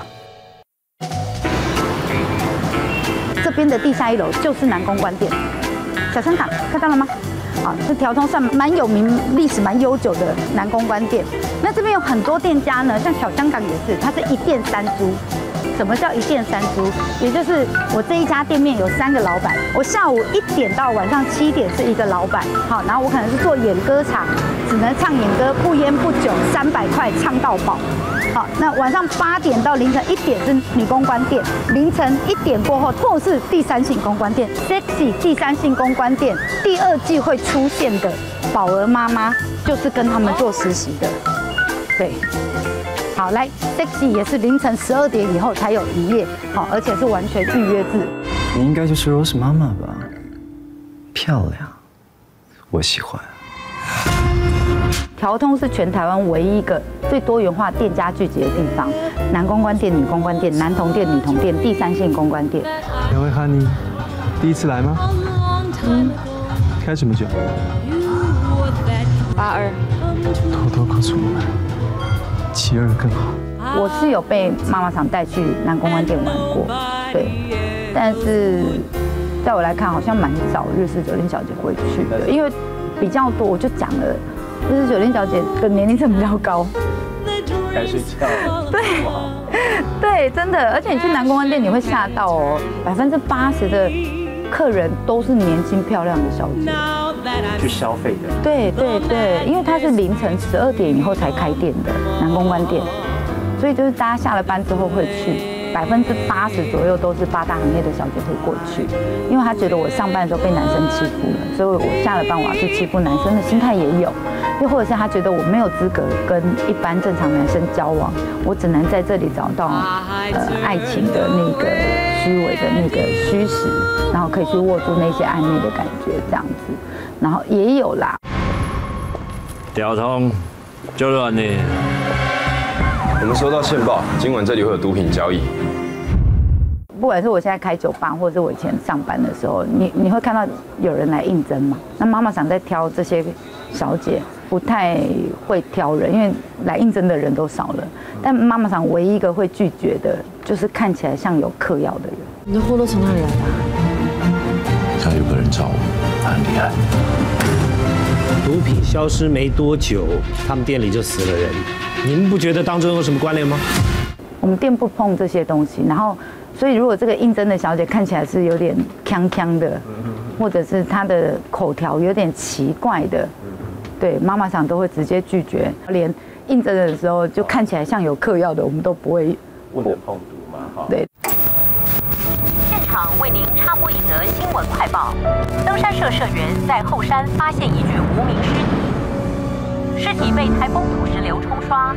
这边的地下一楼就是南公关店，小香港看到了吗？啊，这条通算蛮有名、历史蛮悠久的南公关店。那这边有很多店家呢，像小香港也是，它是一店三租。什么叫一店三租？也就是我这一家店面有三个老板，我下午1点到晚上7点是一个老板，好，然后我可能是做演歌场，只能唱演歌，不烟不酒，300块唱到饱。 好，那晚上8点到凌晨1点是女公关店，凌晨1点过后或是第三性公关店 ，sexy 第三性公关店第2季会出现的宝儿妈妈就是跟他们做实习的，对。好，来 sexy 也是凌晨12点以后才有营业，好，而且是完全预约制。你应该就是 Rose 妈妈吧？漂亮，我喜欢。 条通是全台湾唯一一个最多元化店家聚集的地方，男公关店、女公关店、男童店、女童店、第三性公关店。两位 honey， 第一次来吗？嗯。开什么酒？82。偷偷告诉我们，72更好。我是有被妈妈桑带去男公关店玩过，对，但是在我来看，好像蛮少日式酒店小姐会去的，因为比较多，我就讲了。 日式酒店小姐的年龄层比较高，该睡觉了。对，对，真的，而且你去男公关店，你会吓到哦，80%的客人都是年轻漂亮的小姐去消费的。对对对，因为它是凌晨12点以后才开店的男公关店，所以就是大家下了班之后会去，80%左右都是8大行业的小姐会过去，因为她觉得我上班的时候被男生欺负了，所以我下了班我要去欺负男生的心态也有。 又或者是他觉得我没有资格跟一般正常男生交往，我只能在这里找到爱情的那个虚伪的那个虚实，然后可以去握住那些暧昧的感觉，这样子。然后也有啦，屌通就乱你。我们收到线报，今晚这里会有毒品交易。不管是我现在开酒吧，或者是我以前上班的时候，你会看到有人来应征嘛？那妈妈桑在挑这些小姐。 不太会挑人，因为来应征的人都少了。但妈妈桑唯一一个会拒绝的，就是看起来像有嗑药的人。你的货都从哪里来的、啊？像有个人找我，他很厉害。毒品消失没多久，他们店里就死了人。你们不觉得当中有什么关联吗？我们店不碰这些东西，然后所以如果这个应征的小姐看起来是有点呛呛的，或者是她的口条有点奇怪的。 对，妈妈桑都会直接拒绝，连应征的时候就看起来像有嗑药的，我们都不会。不能碰毒嘛，哈。对。现场为您插播一则新闻快报：登山社社员在后山发现一具无名尸体，尸体被台风土石流冲刷，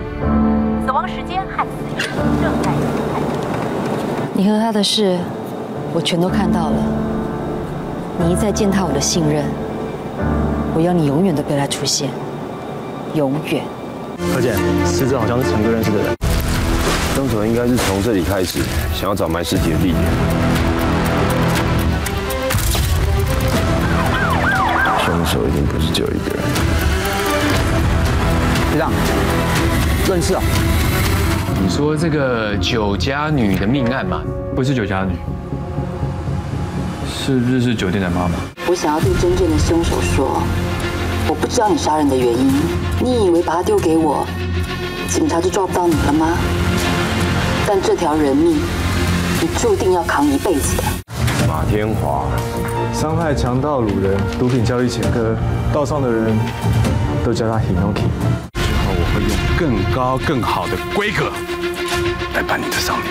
死亡时间和死因正在研判。你和他的事，我全都看到了。你一再践踏我的信任。 我要你永远都不要来出现，永远。而且死者好像是陈哥认识的人，凶手应该是从这里开始，想要找埋尸体的地点。凶手一定不是只有一个人。队长，认识啊？你说这个酒家女的命案吗？不是酒家女，是日式酒店的妈妈。 我想要对真正的凶手说，我不知道你杀人的原因。你以为把他丢给我，警察就抓不到你了吗？但这条人命，你注定要扛一辈子的。马天华，伤害强盗、掳人、毒品交易前科，道上的人都叫他 Hinoki。之后我会用更高、更好的规格来办你的丧礼。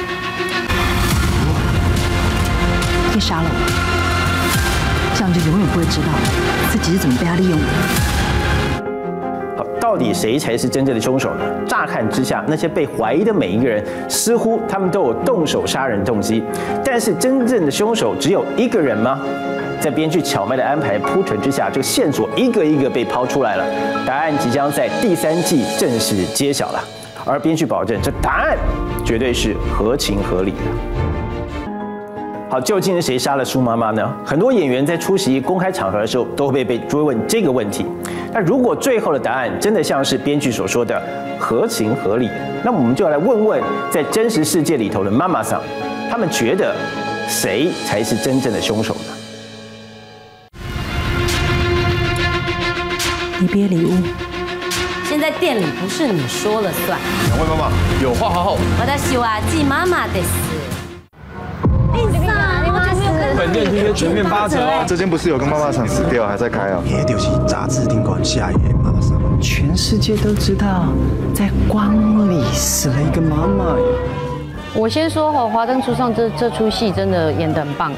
你杀了我。 这样就永远不会知道自己是怎么被他利用的。好，到底谁才是真正的凶手呢？乍看之下，那些被怀疑的每一个人，似乎他们都有动手杀人动机。但是，真正的凶手只有一个人吗？在编剧巧妙的安排铺陈之下，这个线索一个一个被抛出来了，答案即将在第3季正式揭晓了。而编剧保证，这答案绝对是合情合理的。 好，究竟是谁杀了舒妈妈呢？很多演员在出席公开场合的时候，都会被追问这个问题。那如果最后的答案真的像是编剧所说的合情合理，那我们就来问问在真实世界里头的妈妈桑，他们觉得谁才是真正的凶手呢？你别礼物，现在店里不是你说了算。两位妈妈有话好好。我的是我季妈妈的事。 本店今天全面8折哦！这间不是有个妈妈桑死掉，还在开啊？也就是杂志顶管下野妈妈桑，全世界都知道，在光里死了一个妈妈。我先说哦，《华灯初上》这出戏真的演得很棒，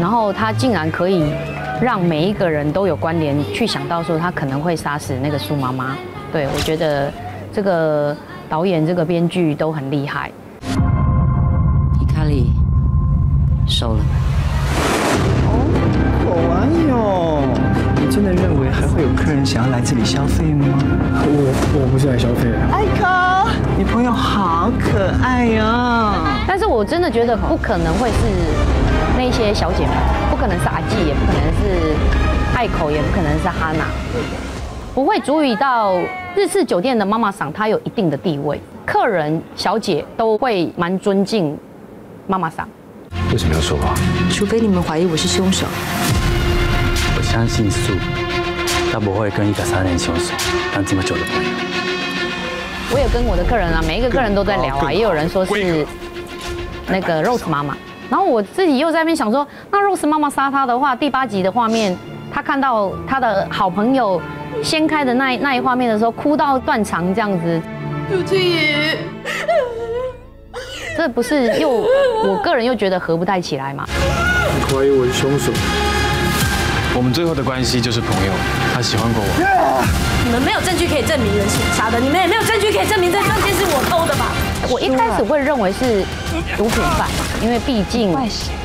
然后他竟然可以让每一个人都有关联，去想到说他可能会杀死那个苏妈妈。对，我觉得这个导演、这个编剧都很厉害。伊卡里收了。 哎呦，你真的认为还会有客人想要来这里消费吗？我不是来消费的。艾可，你朋友好可爱呀！但是我真的觉得不可能会是那些小姐们，不可能是阿纪，也不可能是艾可，也不可能是哈娜，不会足以到日式酒店的妈妈桑，她有一定的地位，客人小姐都会蛮尊敬妈妈桑。为什么要说话？除非你们怀疑我是凶手。 我相信苏，他不会跟1个3年凶手当这么久的朋友。我有跟我的客人啊，每一个客人都在聊啊，也有人说是那个 Rose 妈妈，然后我自己又在那边想说，那 Rose 妈妈杀他的话，第8集的画面，他看到他的好朋友掀开的那一画面的时候，哭到断肠这样子。主持人，这不是又我个人又觉得合不太起来嘛？你怀疑我是凶手？ 我们最后的关系就是朋友，他喜欢过我。你们没有证据可以证明人是我杀的，你们也没有证据可以证明这张件是我偷的吧？我一开始会认为是毒品犯，因为毕竟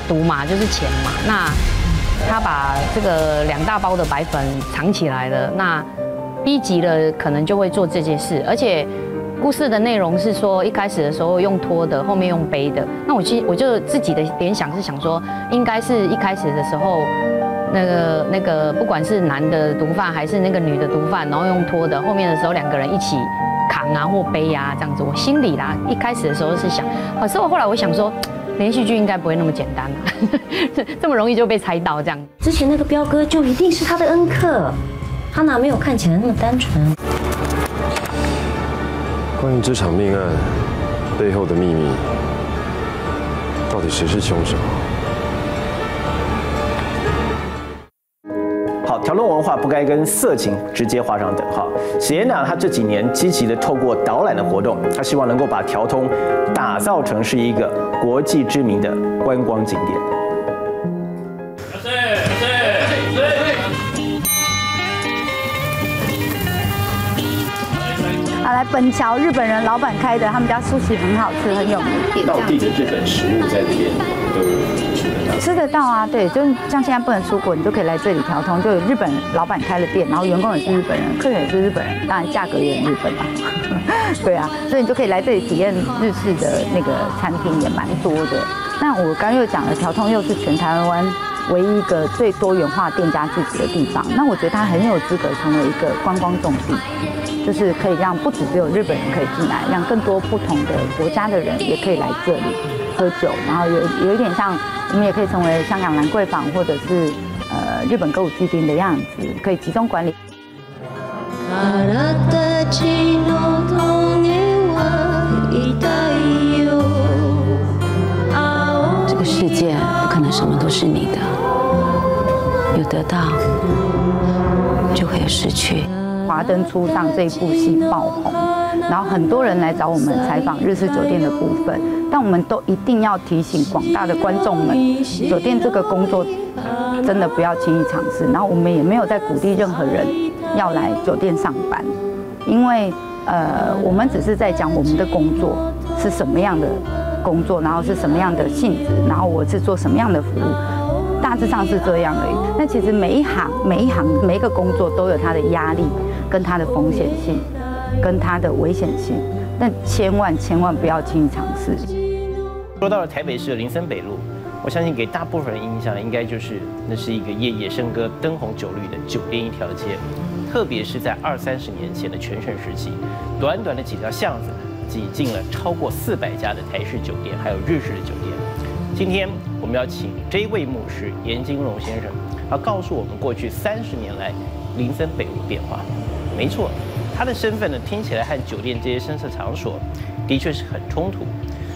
毒嘛就是钱嘛。那他把这个2大包的白粉藏起来了，那逼急了可能就会做这件事。而且故事的内容是说，一开始的时候用拖的，后面用背的。那我就自己的联想是想说，应该是一开始的时候。 那个，不管是男的毒贩还是那个女的毒贩，然后用拖的，后面的时候2个人一起扛啊或背啊这样子。我心里啦，一开始的时候是想，可是我后来我想说，连续剧应该不会那么简单啊，这么容易就被猜到这样。之前那个彪哥就一定是他的恩客，他哪没有看起来那么单纯。关于这场命案背后的秘密，到底谁是凶手？ 好，条论文化不该跟色情直接画上等号。Sienna 她这几年积极的透过导览的活动，她希望能够把条通打造成是一个国际知名的观光景点。好，来本桥日本人老板开的，他们家苏西很好吃，很有名。道地的日本食物在这边都。 吃得到啊，对，就是像现在不能出国，你就可以来这里调通，就有日本老板开了店，然后员工也是日本人，客人也是日本人，当然价格也很日本啊，对啊，所以你就可以来这里体验日式的那个餐厅也蛮多的。那我刚又讲了，调通又是全台湾唯一一个最多元化店家聚集的地方，那我觉得它很有资格成为一个观光重地，就是可以让不只有日本人可以进来，让更多不同的国家的人也可以来这里喝酒，然后有一点像。 我们也可以成为香港兰桂坊或者是日本歌舞伎町的样子，可以集中管理。这个世界不可能什么都是你的，有得到就会有失去。华灯初上这一部戏爆红。 然后很多人来找我们采访日式酒店的部分，但我们都一定要提醒广大的观众们，酒店这个工作真的不要轻易尝试。然后我们也没有在鼓励任何人要来酒店上班，因为我们只是在讲我们的工作是什么样的工作，然后是什么样的性质，然后我是做什么样的服务，大致上是这样而已。那其实每一行每一个工作都有它的压力跟它的风险性。 跟它的危险性，但千万不要轻易尝试。说到了台北市的林森北路，我相信给大部分人印象应该就是那是一个夜夜笙歌、灯红酒绿的酒店一条街，特别是在20、30年前的全盛时期，短短的几条巷子挤进了超过400家的台式酒店，还有日式的酒店。今天我们要请这位牧师严金荣先生，他告诉我们过去30年来林森北路的变化。没错。 他的身份呢，听起来和酒店这些声色场所的确是很冲突，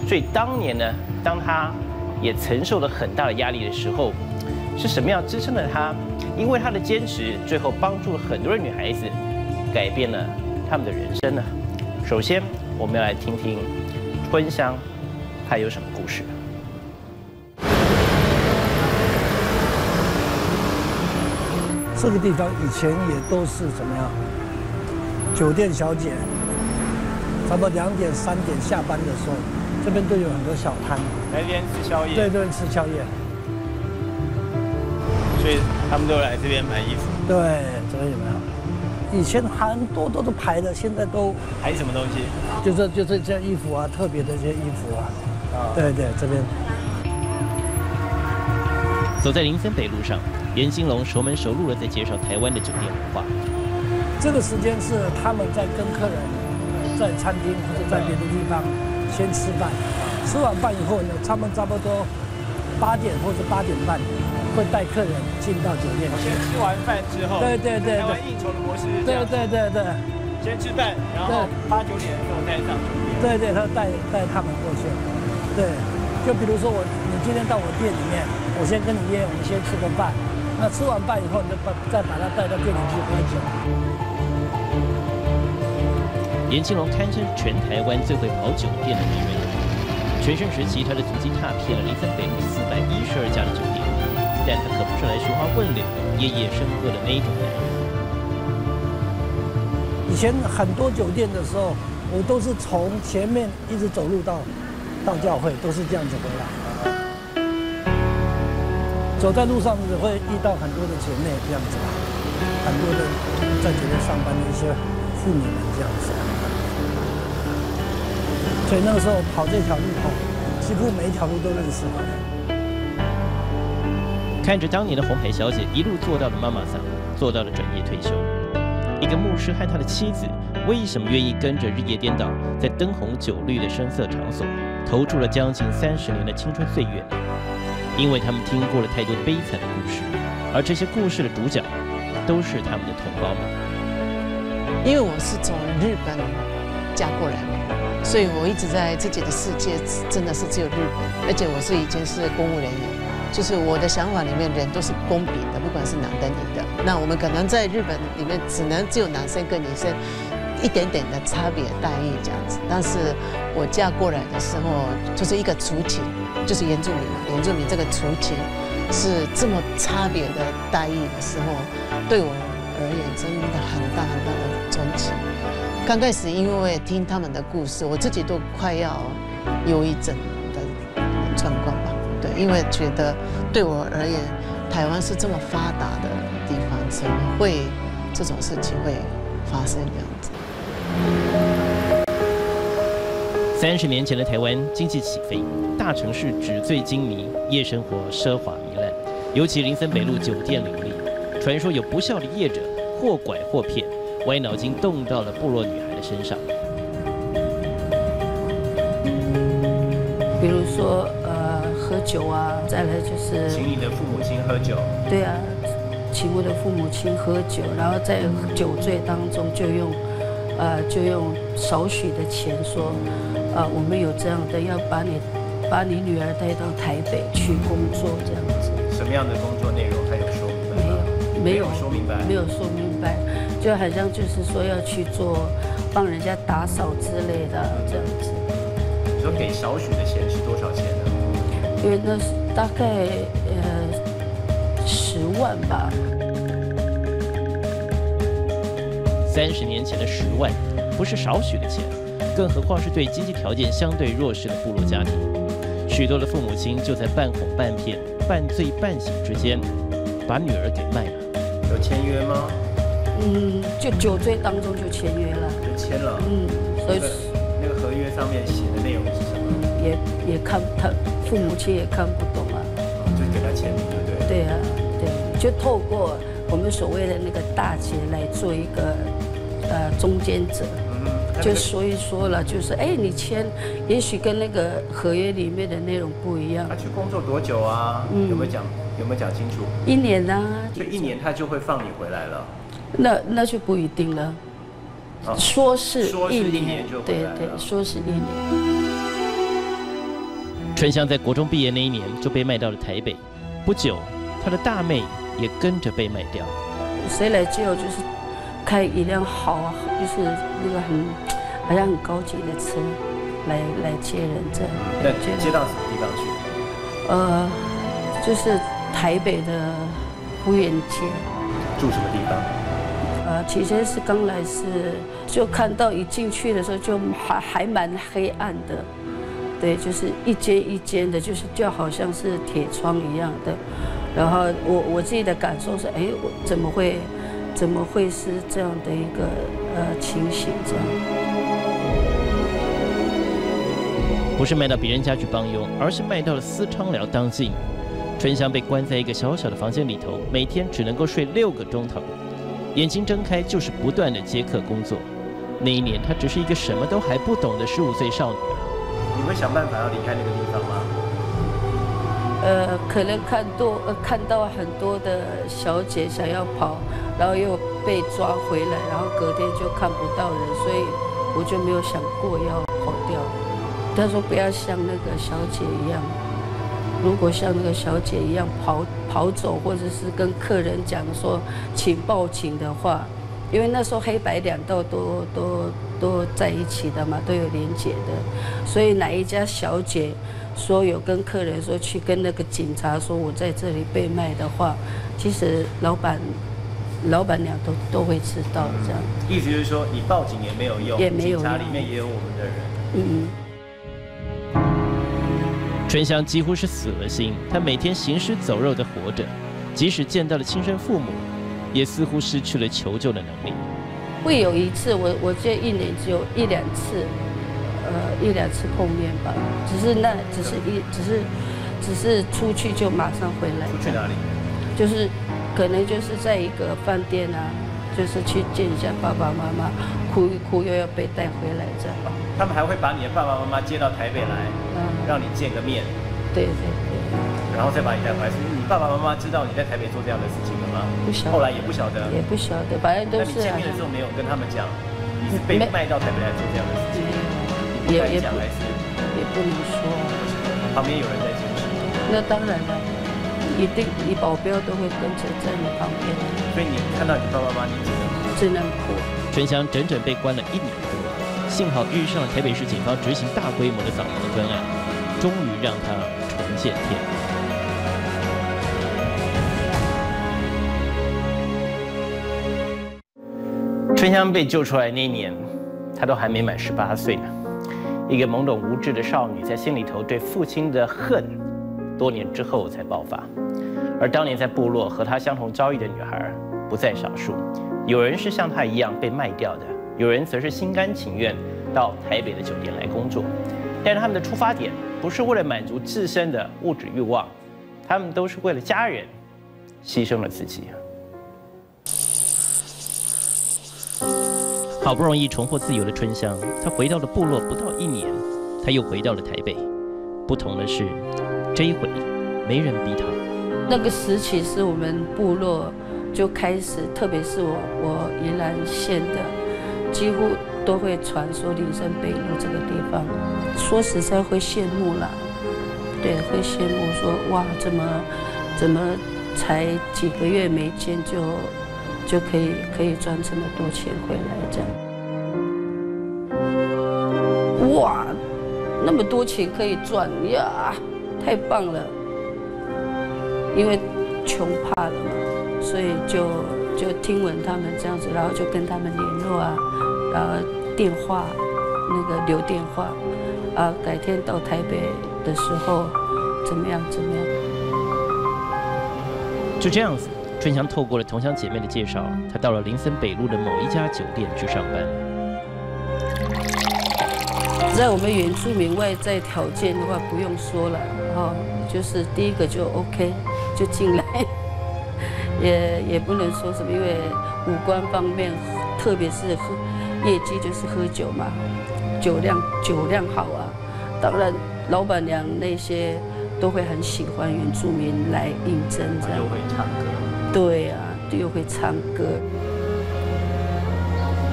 所以当年呢，当他也承受了很大的压力的时候，是什么样支撑了他？因为他的坚持，最后帮助了很多的女孩子，改变了他们的人生呢。首先，我们要来听听春香，她有什么故事？ 这个地方以前也都是怎么样？ 酒店小姐，差不多2点、3点下班的时候，这边都有很多小摊，来这边吃宵夜。对，这边吃宵夜。所以他们都来这边买衣服。对，这边有没有？以前很多都是排的，现在都排什么东西？就是这衣服啊，特别的这些衣服啊。啊。对对，这边。走在林森北路上，严金龙熟门熟路地在介绍台湾的酒店文化。 这个时间是他们在跟客人在餐厅或者在别的地方先吃饭，吃完饭以后呢，他们差不多8点或者8点半会带客人进到酒店。先吃完饭之后，对对对，台湾应酬的模式是这样，对对对对，先吃饭，然后8、9点的时候带上酒店。对对，他带他们过去。对，就比如说你今天到我店里面，我先跟你约，我们先吃个饭。那吃完饭以后，你再把他带到店里去喝酒。 严金龙堪称全台湾最会跑酒店的人员。全盛时期，他的足迹踏遍了林森北路412家的酒店，但他可不是来寻花问柳、夜夜笙歌的那种男人。以前很多酒店的时候，我都是从前面一直走路到到教会都是这样子回来。走在路上只会遇到很多的姐妹这样子吧，很多的在酒店上班的一些妇女们这样子。所以那个时候跑这条路后，几乎每一条路都认识。看着当年的红海小姐一路做到了妈妈桑，做到了转业退休，一个牧师和他的妻子。 为什么愿意跟着日夜颠倒，在灯红酒绿的声色场所投注了将近30年的青春岁月呢？因为他们听过了太多悲惨的故事，而这些故事的主角都是他们的同胞们。因为我是从日本嫁过来的，所以我一直在自己的世界，真的是只有日本。而且我是已经是公务人员，就是我的想法里面人都是公平的，不管是男的女的。那我们可能在日本里面只有男生跟女生。 一点点的差别待遇这样子，但是我嫁过来的时候，就是一个族群，就是原住民嘛。原住民这个族群是这么差别的待遇的时候，对我而言真的很大很大的冲击。刚开始因为听他们的故事，我自己都快要忧郁症的状况吧。对，因为觉得对我而言，台湾是这么发达的地方，怎么会这种事情会发生这样子？ 30年前的台湾经济起飞，大城市纸醉金迷，夜生活奢华糜烂。尤其林森北路酒店林立，传说有不肖的业者或拐或骗，歪脑筋动到了部落女孩的身上。比如说，喝酒啊，再来就是请你的父母亲喝酒。对啊，请我的父母亲喝酒，然后在酒醉当中就用少许的钱说，我们有这样的，要把你女儿带到台北去工作这样子。什么样的工作内容？他有说明白吗？没有说明白，没有说明白，就好像就是说要去做帮人家打扫之类的这样子。你说给少许的钱是多少钱呢？因为那大概10万吧。 30年前的10万，不是少许的钱，更何况是对经济条件相对弱势的部落家庭。许多的父母亲就在半哄半骗、半醉半醒之间，把女儿给卖了。有签约吗？嗯，就酒醉当中就签约了。就签了。嗯，所以那个合约上面写的内容是什么？也看他父母亲也看不懂啊。就给他签名，对不对？对啊，对，就透过我们所谓的那个大姐来做一个。 中间者，就所以说了，就是哎，你签，也许跟那个合约里面的内容不一样。他去工作多久啊？有没有讲清楚？1年啊。所以1年他就会放你回来了。那就不一定了。说是1年，对对，说是1年。春香在国中毕业那一年就被卖到了台北，不久，她的大妹也跟着被卖掉。谁来救？就是。 开一辆好，就是那个好像很高级的车，来接人这样。对，接到什么地方去？就是台北的福源街。住什么地方？起先是刚来是，就看到一进去的时候就还蛮黑暗的，对，就是一间一间的，就是就好像是铁窗一样的。然后我自己的感受是，哎，我怎么会是这样的一个情形？这样不是卖到别人家去帮佣，而是卖到了私娼寮当妓女。春香被关在一个小小的房间里头，每天只能够睡6个钟头，眼睛睁开就是不断的接客工作。那一年，她只是一个什么都还不懂的15岁少女。你会想办法要离开那个地方吗？可能看到很多的小姐想要跑。 然后又被抓回来，然后隔天就看不到人，所以我就没有想过要跑掉。他说不要像那个小姐一样，如果像那个小姐一样跑走，或者是跟客人讲说请报警的话，因为那时候黑白两道都在一起的嘛，都有连结的，所以哪一家小姐说有跟客人说去跟那个警察说我在这里被卖的话，其实老板娘都会知道，这样。意思就是说，你报警也没有用，警察里面也有我们的人。嗯。全翔几乎是死了心，他每天行尸走肉地活着，即使见到了亲生父母，也似乎失去了求救的能力。会有一次，我觉得一年只有一两次，一两次碰面吧，只是出去就马上回来。出去哪里？就是可能就是在一个饭店啊，就是去见一下爸爸妈妈，哭一哭又要被带回来这样。他们还会把你的爸爸妈妈接到台北来，让你见个面。对对对。然后再把你带回来。你爸爸妈妈知道你在台北做这样的事情了吗？不晓得。后来也不晓得。也不晓得，反正都是。那你见面的时候没有跟他们讲，你是被卖到台北来做这样的事情？也讲还是也不能说。旁边有人在监视。那当然了。 一定，你保镖都会跟着在你旁边。所以你看到你爸爸妈妈，你只能哭。全翔整整被关了一年多，幸好遇上了台北市警方执行大规模的扫盲专案，终于让他重见天日。全翔被救出来那一年，他都还没满18岁呢。一个懵懂无知的少女，在心里头对父亲的恨，多年之后才爆发。 而当年在部落和她相同遭遇的女孩不在少数，有人是像她一样被卖掉的，有人则是心甘情愿到台北的酒店来工作。但是他们的出发点不是为了满足自身的物质欲望，他们都是为了家人牺牲了自己。好不容易重获自由的春香，她回到了部落不到一年，她又回到了台北。不同的是，这一回没人逼她。 那个时期是我们部落就开始，特别是我宜兰县的，几乎都会传说林森北路这个地方。说实在会羡慕啦，对，会羡慕说哇，怎么才几个月没见就可以赚这么多钱回来这样？哇，那么多钱可以赚呀，太棒了！ 因为穷怕了嘛，所以就听闻他们这样子，然后就跟他们联络啊，然后电话那个留电话啊，改天到台北的时候怎么样怎么样。就这样子，春翔透过了同乡姐妹的介绍，她到了林森北路的某一家酒店去上班。在我们原住民外在条件的话，不用说了哈、哦，就是第一个就 OK。 就进来，也不能说什么，因为五官方面，特别是喝业绩就是喝酒嘛，酒量好啊。当然，老板娘那些都会很喜欢原住民来应征这样。又会唱歌。对啊，又会唱歌。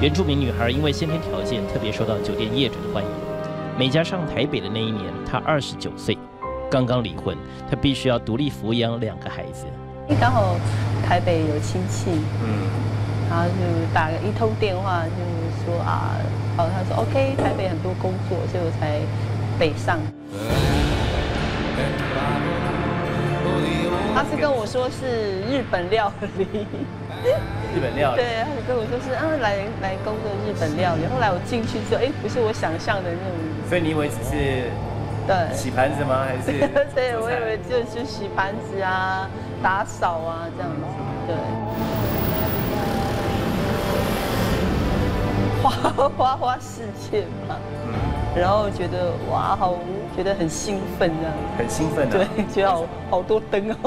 原住民女孩因为先天条件，特别受到酒店业主的欢迎。美嘉上台北的那一年，她29岁。 刚刚离婚，她必须要独立抚养2个孩子。刚好台北有亲戚，然后就打了一通电话，就是说啊，哦，他说 OK， 台北很多工作，所以我才北上。他是跟我说是日本料理，日本料理。对，他跟我说是啊，来工作日本料理。后来我进去之后，哎，不是我想象的那种。所以你以为只是？ 对，洗盘子吗？还是？对，我以为就是洗盘子啊，打扫啊这样子。对。花花世界嘛。然后觉得哇，好，觉得很兴奋这样。很兴奋啊。对，觉得好多灯哦，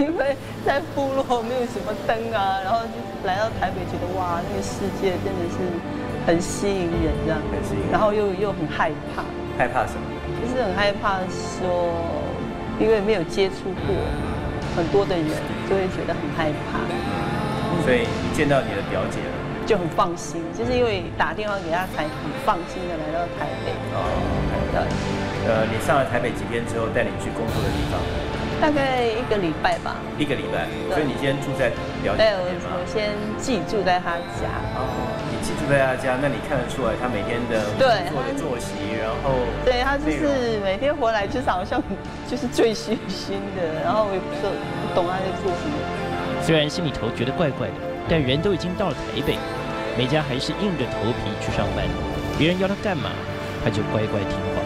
因为在部落没有什么灯啊，然后就来到台北，觉得哇，那个世界真的是很吸引人这样。很吸引人。然后又很害怕。害怕什么？ 就是很害怕说，因为没有接触过很多的人，就会觉得很害怕。所以你见到你的表姐了，就很放心，就是因为打电话给她才很放心的来到台北。哦，对。你上了台北几天之后，带你去工作的地方？大概1个礼拜吧。1个礼拜。所以你先住在表姐那边吗？我先寄住在她家。哦。 寄住在他家，那你看得出来他每天的作息，然后对他就是每天回来就是好像就是醉醺醺的，然后我也不懂他在做什么。虽然心里头觉得怪怪的，但人都已经到了台北，美嘉还是硬着头皮去上班。别人要他干嘛，他就乖乖听话。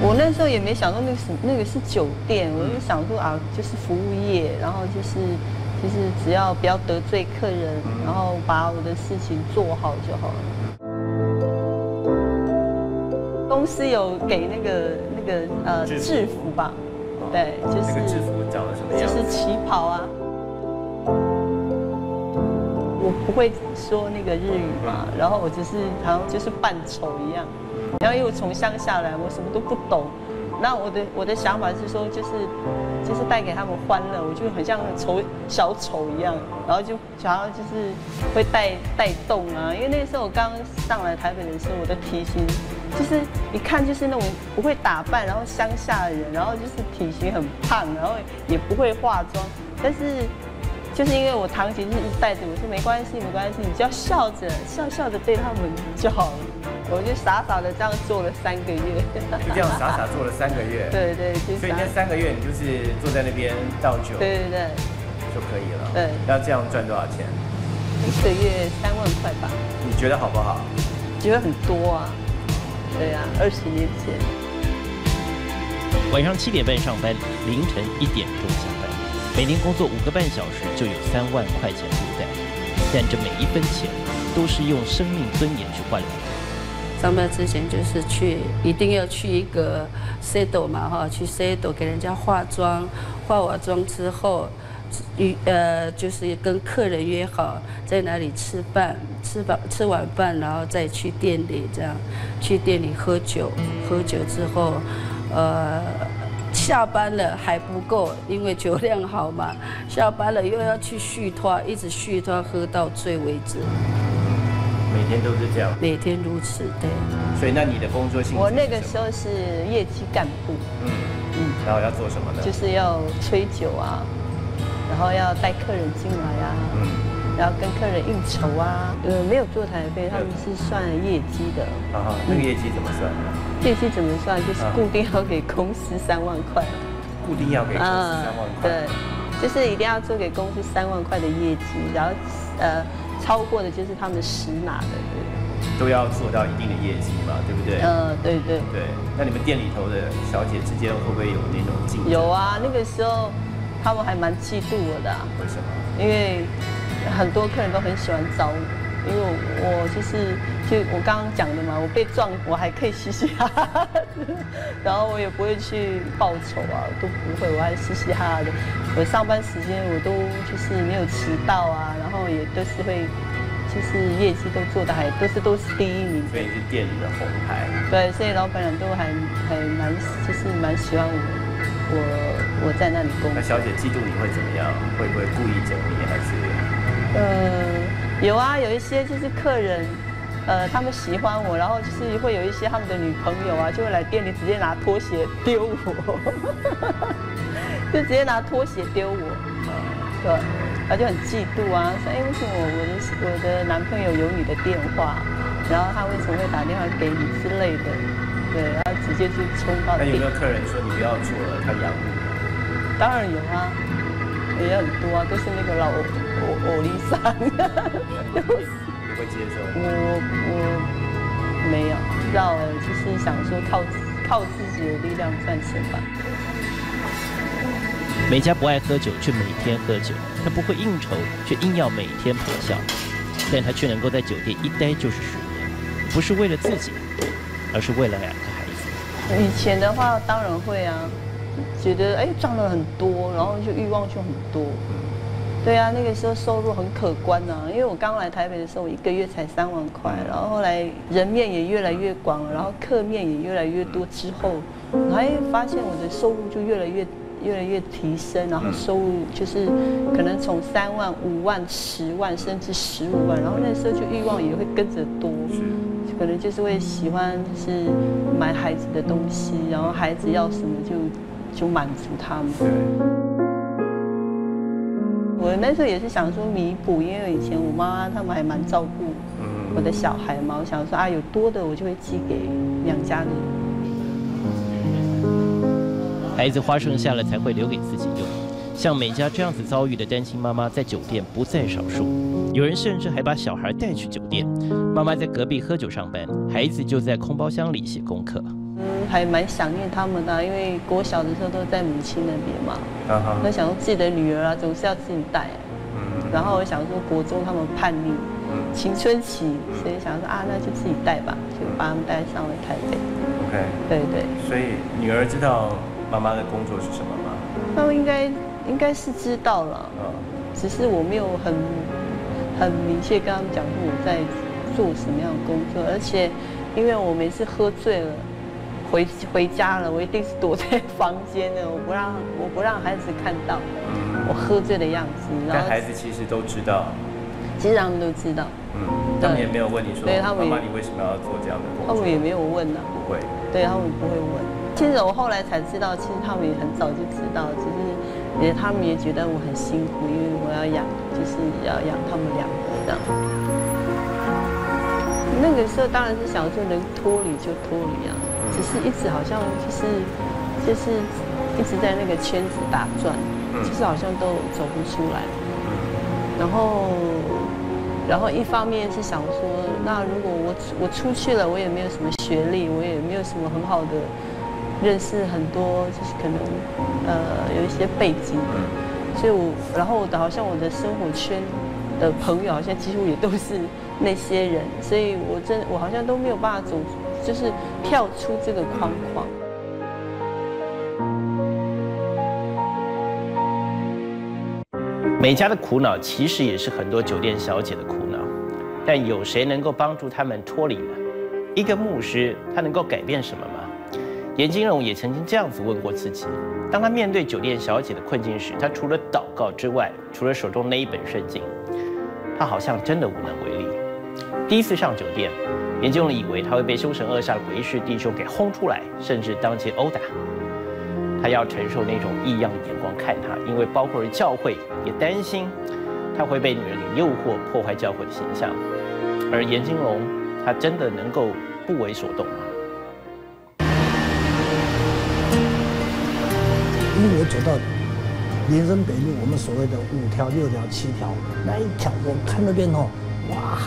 我那时候也没想过那个是酒店，我就想说啊，就是服务业，然后就是只要不要得罪客人，然后把我的事情做好就好了。公司有给那个制服吧，对，就是那个制服长得什么样？就是旗袍啊。 我不会说那个日语嘛，然后我只是好像就是扮丑一样，然后因为我从乡下来，我什么都不懂，那我的想法是说，就是带给他们欢乐，我就很像小丑一样，然后就想要就是会带动啊，因为那时候我刚上来台北的时候，我的体型就是一看就是那种不会打扮，然后乡下人，然后就是体型很胖，然后也不会化妆，但是。 就是因为我堂姐就是带着我说没关系没关系，你只要笑着笑笑着对他们就好了。我就傻傻的这样做了3个月。就这样傻傻做了3个月。对对，就是所以那3个月你就是坐在那边倒酒。对对对，就可以了。对。要这样赚多少钱？1个月3万块吧。你觉得好不好？觉得很多啊。对啊，20年前。晚上7点半上班，凌晨1点钟下班。 每年工作5个半小时就有3万块钱入袋，但这每一分钱都是用生命尊严去换来的。上班之前就是一定要去一个 studio 嘛哈，去 studio 给人家化妆，化完妆之后，就是跟客人约好在哪里吃饭，吃晚饭，然后再去店里这样，去店里喝酒，喝酒之后，下班了还不够，因为酒量好嘛。下班了又要去续拖，一直续拖喝到醉为止。每天都是这样。每天如此，对。所以那你的工作性质？我那个时候是业绩干部。嗯嗯。然后要做什么呢？就是要吹酒啊，然后要带客人进来啊，然后跟客人应酬啊。没有做台费，他们是算业绩的。啊，那个业绩怎么算呢？ 业绩怎么算？就是固定要给公司3万块，固定要给公司3万块。对，就是一定要做给公司3万块的业绩，然后超过的就是他们实拿的，对，都要做到一定的业绩嘛，对不对？对对对。那你们店里头的小姐之间会不会有那种竞争？有啊，那个时候他们还蛮嫉妒我的、啊。为什么？因为很多客人都很喜欢找我。 因为我就我刚刚讲的嘛，我被撞我还可以嘻嘻哈哈，然后我也不会去报仇啊，都不会，我还嘻嘻哈哈的。我上班时间我都就是没有迟到啊，然后也都是会就是业绩都做的还都是第一名。所以是店里的红牌。对，所以老板娘都还蛮就是蛮喜欢我在那里工作。那小姐嫉妒你会怎么样？会不会故意整你还是？有啊，有一些就是客人，他们喜欢我，然后就是会有一些他们的女朋友啊，就会来店里直接拿拖鞋丢我，就直接拿拖鞋丢我，对，然后就很嫉妒啊，说哎为什么我的男朋友有你的电话，然后他为什么会打电话给你之类的，对，然后直接就冲到店。那有没有客人说你不要做了，他养你？当然有啊，也很多啊，都是那个欧丽桑，你会接受？我没有，不知道，就是想说靠自己的力量赚钱吧。美嘉不爱喝酒，却每天喝酒；她不会应酬，却硬要每天陪笑。但她却能够在酒店一待就是10年，不是为了自己，而是为了2个孩子。以前的话当然会啊，觉得哎赚了很多，然后就欲望就很多。 对啊，那个时候收入很可观啊，因为我刚来台北的时候，我1个月才3万块，然后后来人面也越来越广，然后客面也越来越多之后，我还发现我的收入就越来越提升，然后收入就是可能从3万、5万、10万甚至15万，然后那时候就欲望也会跟着多，可能就是会喜欢就是买孩子的东西，然后孩子要什么就满足他们。 我那时候也是想说弥补，因为以前我妈妈他们还蛮照顾我的小孩嘛，我想说啊有多的我就会寄给娘家的。孩子花剩下了才会留给自己用，像美嘉这样子遭遇的单亲妈妈在酒店不在少数，有人甚至还把小孩带去酒店，妈妈在隔壁喝酒上班，孩子就在空包厢里写功课。还蛮想念他们的、啊，因为国小的时候都在母亲那边嘛，我想说自己的女儿啊，总是要自己带、啊。 然后我想说，国中他们叛逆，青春期，所以想说啊，那就自己带吧，就把他们带上了台北。OK。对对。所以女儿知道妈妈的工作是什么吗？他们应该是知道了，只是我没有很明确跟他们讲说我在做什么样的工作，而且因为我每次喝醉了，回家了，我一定是躲在房间的，我不让孩子看到。 我喝醉的样子，但孩子其实都知道，其实他们都知道，他们也没有问你说，对，他们，妈妈你为什么要做这样的工作？他们也没有问啊，不会，对他们不会问。其实我后来才知道，其实他们也很早就知道，只是他们也觉得我很辛苦，因为我要养，就是要养他们两个这样。那个时候当然是想说能脱离就脱离啊，只是一直好像就是一直在那个圈子打转。 就是好像都走不出来，然后一方面是想说，那如果我出去了，我也没有什么学历，我也没有什么很好的认识很多，就是可能有一些背景，所以然后好像我的生活圈的朋友好像几乎也都是那些人，所以我好像都没有办法走，就是跳出这个框框。 每家的苦恼其实也是很多酒店小姐的苦恼，但有谁能够帮助他们脱离呢？一个牧师他能够改变什么吗？颜金蓉也曾经这样子问过自己：当他面对酒店小姐的困境时，他除了祷告之外，除了手中那一本圣经，他好像真的无能为力。第一次上酒店，颜金蓉以为他会被凶神恶煞的维氏弟兄给轰出来，甚至当街殴打。 他要承受那种异样的眼光看他，因为包括了教会也担心他会被女人给诱惑，破坏教会的形象。而颜金蓉，她真的能够不为所动吗？因为我走到林森北路，我们所谓的5条、6条、7条那一条，我看那边哦，哇，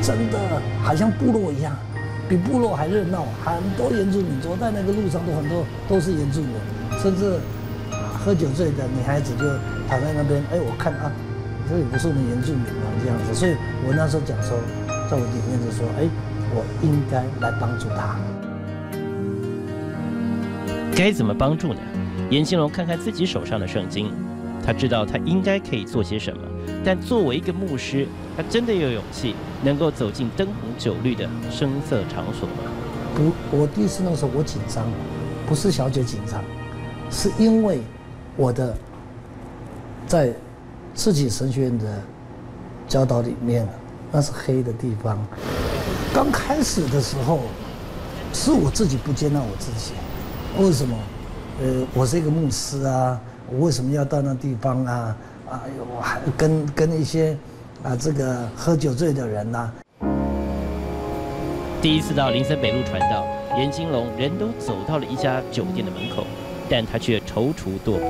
真的好像部落一样。 比部落还热闹，很多原住民走在那个路上，都很多都是原住民，甚至喝酒醉的女孩子就躺在那边。哎，我看啊，这也不是我们原住民啊，这样子。所以我那时候讲说，在我里面就说，哎，我应该来帮助他。该怎么帮助呢？颜金蓉看看自己手上的圣经，他知道他应该可以做些什么，但作为一个牧师，他真的有勇气。 能够走进灯红酒绿的声色场所吗？不，我第一次那时候我紧张，不是小姐紧张，是因为我的在自己神学院的教导里面，那是黑的地方。刚开始的时候，是我自己不接纳我自己。为什么？我是一个牧师啊，我为什么要到那地方啊？啊，我还跟一些。 啊，这个喝酒醉的人呐、啊，第一次到林森北路传道，颜金蓉人都走到了一家酒店的门口，但他却踌躇跺步。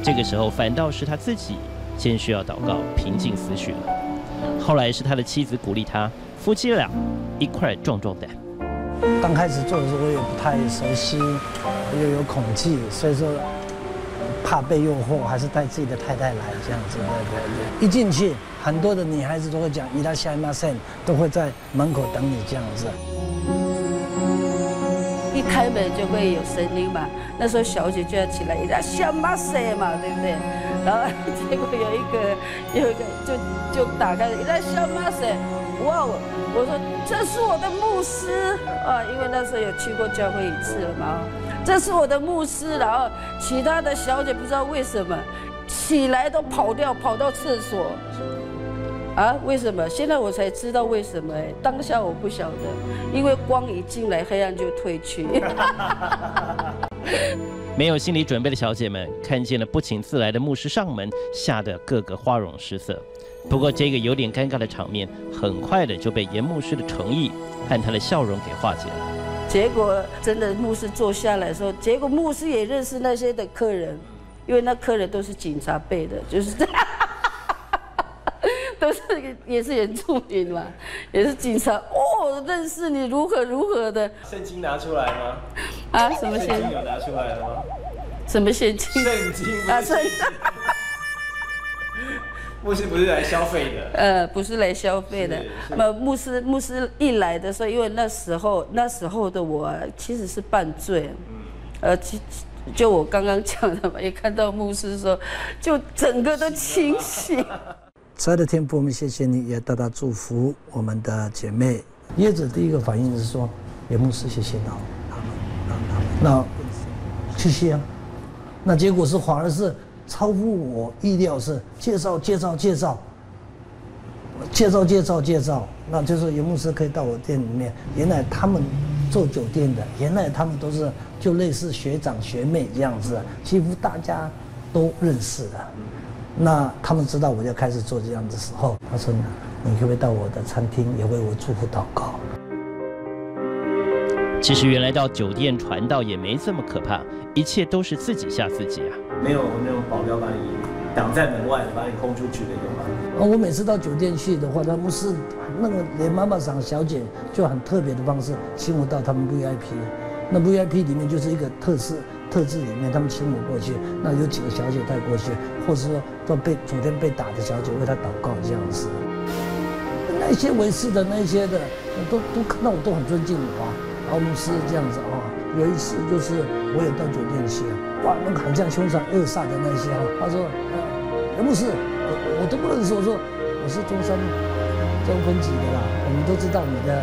这个时候反倒是他自己先需要祷告，平静思绪了。后来是他的妻子鼓励他，夫妻俩一块壮胆。刚开始做的时候我也不太熟悉，又有恐惧，所以说怕被诱惑，还是带自己的太太来这样子。对对对，一进去。 很多的女孩子都会讲“伊拉西马森”，都会在门口等你这样子。一开门就会有声音嘛，那时候小姐就要起来“伊拉西马森”嘛，对不对？然后结果有一个就打开“伊拉西马森”，哇！我说这是我的牧师啊，因为那时候有去过教会一次了嘛，这是我的牧师。然后其他的小姐不知道为什么起来都跑掉，跑到厕所。 啊，为什么？现在我才知道为什么。当下我不晓得，因为光一进来，黑暗就退去。没有心理准备的小姐们看见了不请自来的牧师上门，吓得个个花容失色。不过这个有点尴尬的场面，很快的就被颜牧师的诚意和他的笑容给化解了。结果真的牧师坐下来的时候，结果牧师也认识那些的客人，因为那客人都是警察辈的，就是这样。就是也是原住民嘛，也是警察哦，认识你如何如何的。圣经拿出来吗？啊，什么圣经有拿出来了吗？什么圣经？圣经啊，圣经。牧师不是来消费的，不是来消费的。牧师一来的时候，因为那时候的我其实是犯罪，就我刚刚讲的嘛，一看到牧师说，就整个都清醒。亲爱的天父，我们谢谢你，也大大祝福我们的姐妹。叶子第一个反应是说，牧师谢谢他们，那谢谢啊，那结果是反而是。 超乎我意料是介绍，那就是游牧师可以到我店里面。原来他们做酒店的，原来他们都是就类似学长学妹这样子，几乎大家都认识的。那他们知道我就开始做这样的时候，他说：“你可不可以到我的餐厅也为我祝福祷告？”其实原来到酒店传道也没这么可怕，一切都是自己吓自己啊。 没有那种保镖把你挡在门外，把你轰出去的有吗？我每次到酒店去的话，他们是那个连妈妈桑小姐就很特别的方式请我到他们 VIP， 那 VIP 里面就是一个特制里面，他们请我过去，那有几个小姐带过去，或是说昨天被打的小姐为她祷告这样子。那些维士的那些的都看到我都很尊敬我啊，我们是这样子啊。有一次就是我也到酒店去。 哇，那个很像凶神恶煞的那些哈、他说，牧师，我都不认识。我说，我是中分局的啦，我们都知道你的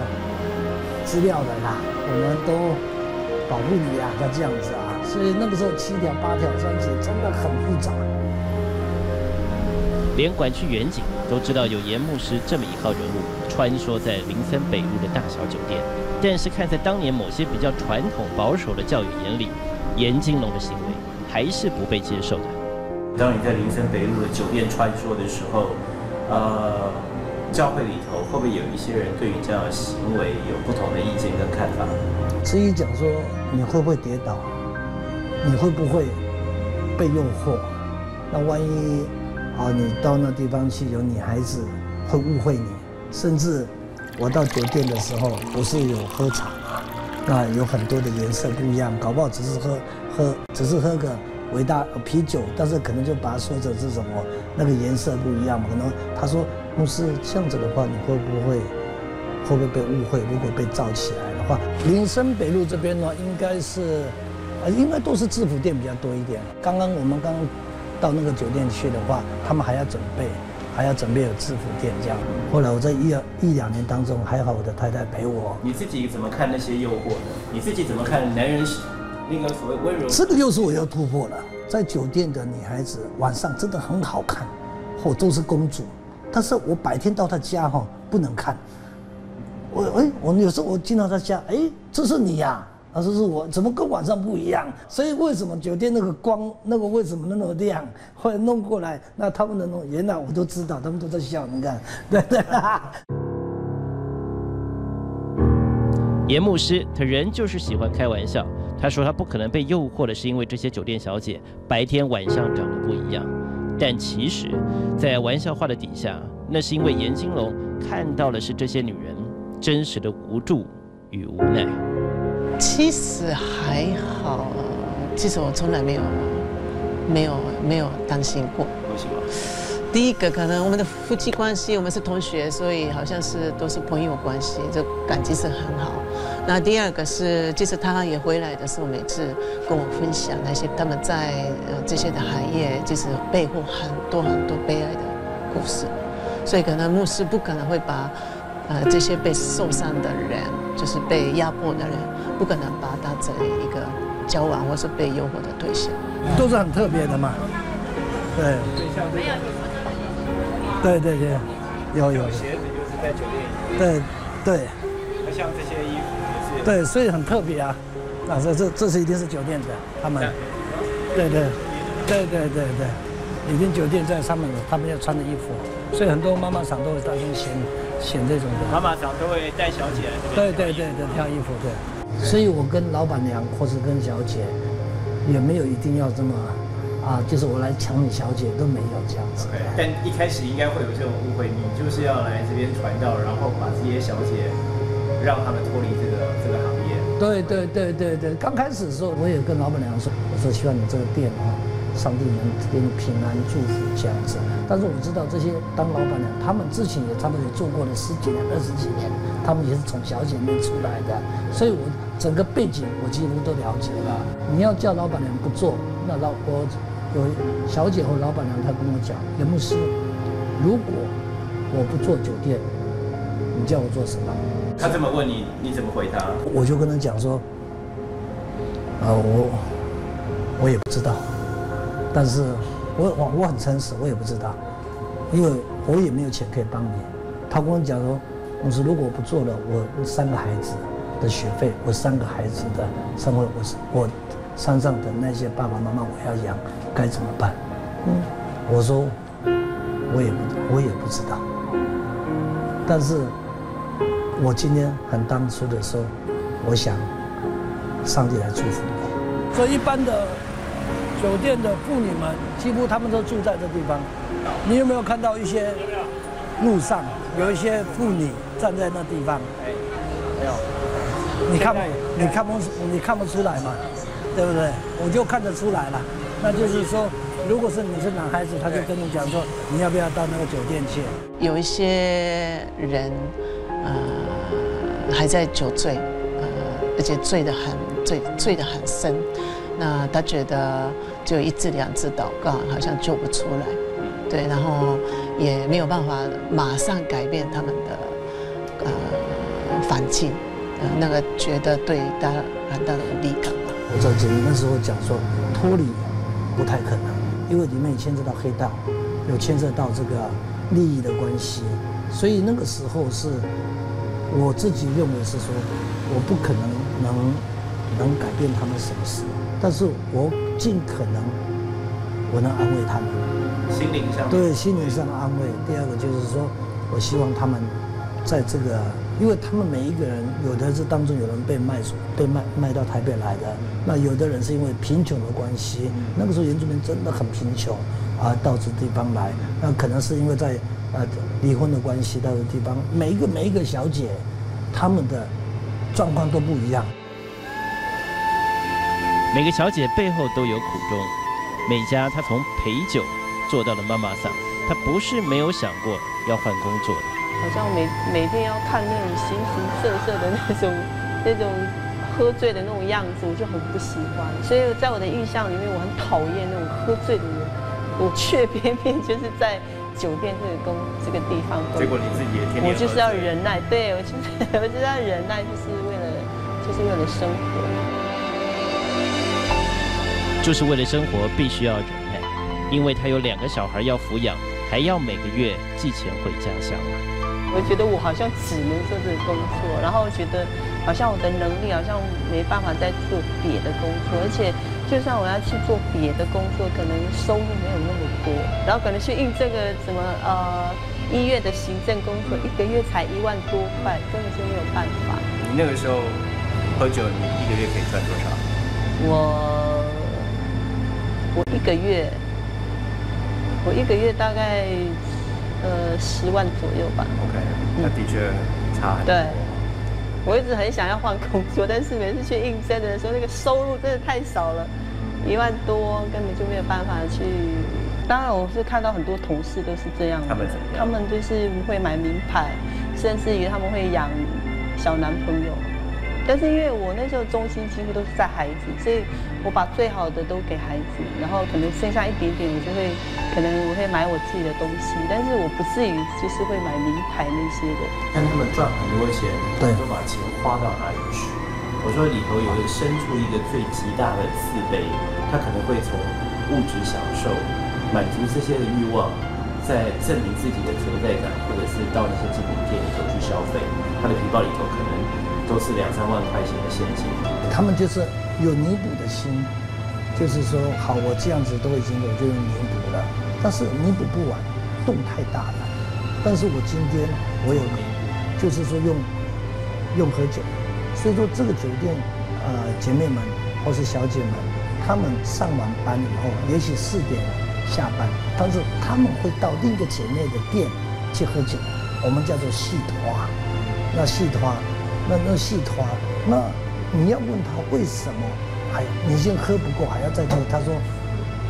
资料的啦，我们都保护你啊，他这样子啊。所以那个时候7条8条穿起真的很复杂。连管区员警都知道有严牧师这么一号人物穿梭在林森北路的大小酒店，但是看在当年某些比较传统保守的教育眼里。 严金龙的行为还是不被接受的。当你在林森北路的酒店穿梭的时候，教会里头会不会有一些人对于这样的行为有不同的意见跟看法？至于讲说你会不会跌倒，你会不会被诱惑？那万一啊，你到那地方去有女孩子会误会你，甚至我到酒店的时候不是有喝茶。 那有很多的颜色不一样，搞不好只是喝个维达啤酒，但是可能就把它说成是什么那个颜色不一样嘛。可能他说牧师这样子的话，你会不会被误会？如果被罩起来的话，林森北路这边呢，应该都是制服店比较多一点。我们刚刚到那个酒店去的话，他们还要准备有制服店这样。后来我在一两年当中，还好我的太太陪我。你自己怎么看那些诱惑呢？你自己怎么看男人那个所谓温柔？这个又是我要突破了。在酒店的女孩子晚上真的很好看，都是公主。但是我白天到她家哈不能看。我有时候我进到她家，这是你呀、啊，这是我，怎么跟晚上不一样？所以为什么酒店那个光，那个为什么那么亮，后来弄过来，那他们的弄，原来我都知道，他们都在笑，你看，对。严牧师他人就是喜欢开玩笑，他说他不可能被诱惑的是因为这些酒店小姐白天晚上长得不一样，但其实，在玩笑话的底下，那是因为严金龙看到的是这些女人真实的无助与无奈。 其实还好，其实我从来没有担心过。为什么？第一个可能我们的夫妻关系，我们是同学，所以好像是都是朋友关系，这感情是很好。那第二个是，其实他也回来的时候，每次跟我分享那些他们在这些的行业，就是背后很多悲哀的故事，所以可能牧师不可能会把。 这些被受伤的人，就是被压迫的人，不可能把他当成一个交往或是被诱惑的对象，都是很特别的嘛。对，对，有。鞋子就是在酒店。对。像这些衣服也是。对，所以很特别啊。那这是一定是酒店的，他们。对，一定酒店在上面的，他们要穿的衣服，所以很多妈妈桑都会担心嫌。 选这种的，妈妈常都会带小姐来。对，挑衣服对。所以我跟老板娘或是跟小姐，也没有一定要这么啊，就是我来抢你小姐都没有这样子。Okay, 但一开始应该会有这种误会，你就是要来这边传道，然后把这些小姐让他们脱离这个行业。对对对对对，刚开始的时候我也跟老板娘说，我说希望你这个店啊，上帝能给你平安祝福这样子。但是我知道这些当老板娘，他们自己也差不多也做过了10几年、20几年，他们也是从小姐那出来的，所以我整个背景我几乎都了解了。你要叫老板娘不做，那我有小姐和老板娘，她跟我讲，严牧师，如果我不做酒店，你叫我做什么？他这么问你，你怎么回答？我就跟他讲说，我也不知道。但是我很诚实，我也不知道，因为我也没有钱可以帮你。他跟我讲说，我说如果我不做了，我3个孩子的学费，我3个孩子的生活，我山上的那些爸爸妈妈我要养，该怎么办？嗯，我说我也不知道。但是我今天很当初的时候，我想上帝来祝福你。所以一般的酒店的妇女们，几乎她们都住在这地方。你有没有看到一些路上有一些妇女站在那地方？没有。你看不出来嘛，对不对？我就看得出来了。那就是说，如果是你是男孩子，他就跟你讲说，你要不要到那个酒店去？有一些人，还在酒醉，而且醉得很深。那他觉得只有1次2次祷告好像救不出来，对，然后也没有办法马上改变他们的反境，那个觉得对他很大的无力感吧。我在这里那时候讲说脱离不太可能，因为里面牵涉到黑道，有牵涉到这个利益的关系，所以那个时候是我自己认为是说我不可能能改变他们什么事。但是我尽可能，我能安慰他们，心灵上对心灵上的安慰。第二个就是说，我希望他们在这个，因为他们每一个人，有的是当中有人被卖到台北来的，那有的人是因为贫穷的关系，那个时候原住民真的很贫穷啊，到这地方来，那可能是因为在离婚的关系到这地方，每一个小姐，他们的状况都不一样。每个小姐背后都有苦衷，美嘉她从陪酒做到了妈妈桑，她不是没有想过要换工作的。好像每天要看那种形形色色的那种喝醉的那种样子，我就很不喜欢。所以在我的印象里面，我很讨厌那种喝醉的人，我却偏偏就是在酒店这个地方。结果你自己也天天喝醉。我就是要忍耐，对，我就是要忍耐，就是为了生活。就是为了生活必须要忍耐，因为他有2个小孩要抚养，还要每个月寄钱回家乡。我觉得我好像只能做这个工作，然后觉得好像我的能力好像没办法再做别的工作，而且就算我要去做别的工作，可能收入没有那么多，然后可能去应这个什么医院的行政工作，1个月才1万多块，真的是没有办法。你那个时候喝酒，你1个月可以赚多少？我一个月大概10万左右吧。OK， 那的确差很多。对，我一直很想要换工作，但是每次去应征的时候，那个收入真的太少了，1万多根本就没有办法去。当然，我是看到很多同事都是这样的，他们就是会买名牌，甚至于他们会养小男朋友。但是因为我那时候中心几乎都是在孩子，所以我把最好的都给孩子，然后可能剩下一点点，我会买我自己的东西，但是我不至于就是会买名牌那些的。但他们赚很多钱，对，都把钱花到哪里去？我说里头有一个深处一个最极大的自卑，他可能会从物质享受、满足这些的欲望，在证明自己的存在感，或者是到那些精品店里头去消费，他的皮包里头可能都是2、3万块钱的现金，他们就是有弥补的心，就是说，好，我这样子都已经有就弥补了，但是弥补不完，洞太大了。但是我今天我有弥补，就是说用喝酒，所以说这个酒店姐妹们或是小姐们，他们上完班以后，也许4点下班，但是他们会到另一个姐妹的店去喝酒，我们叫做戏团。那戏团，那戏团，那你要问他为什么？哎呀，你已经喝不够，还要再喝？他说，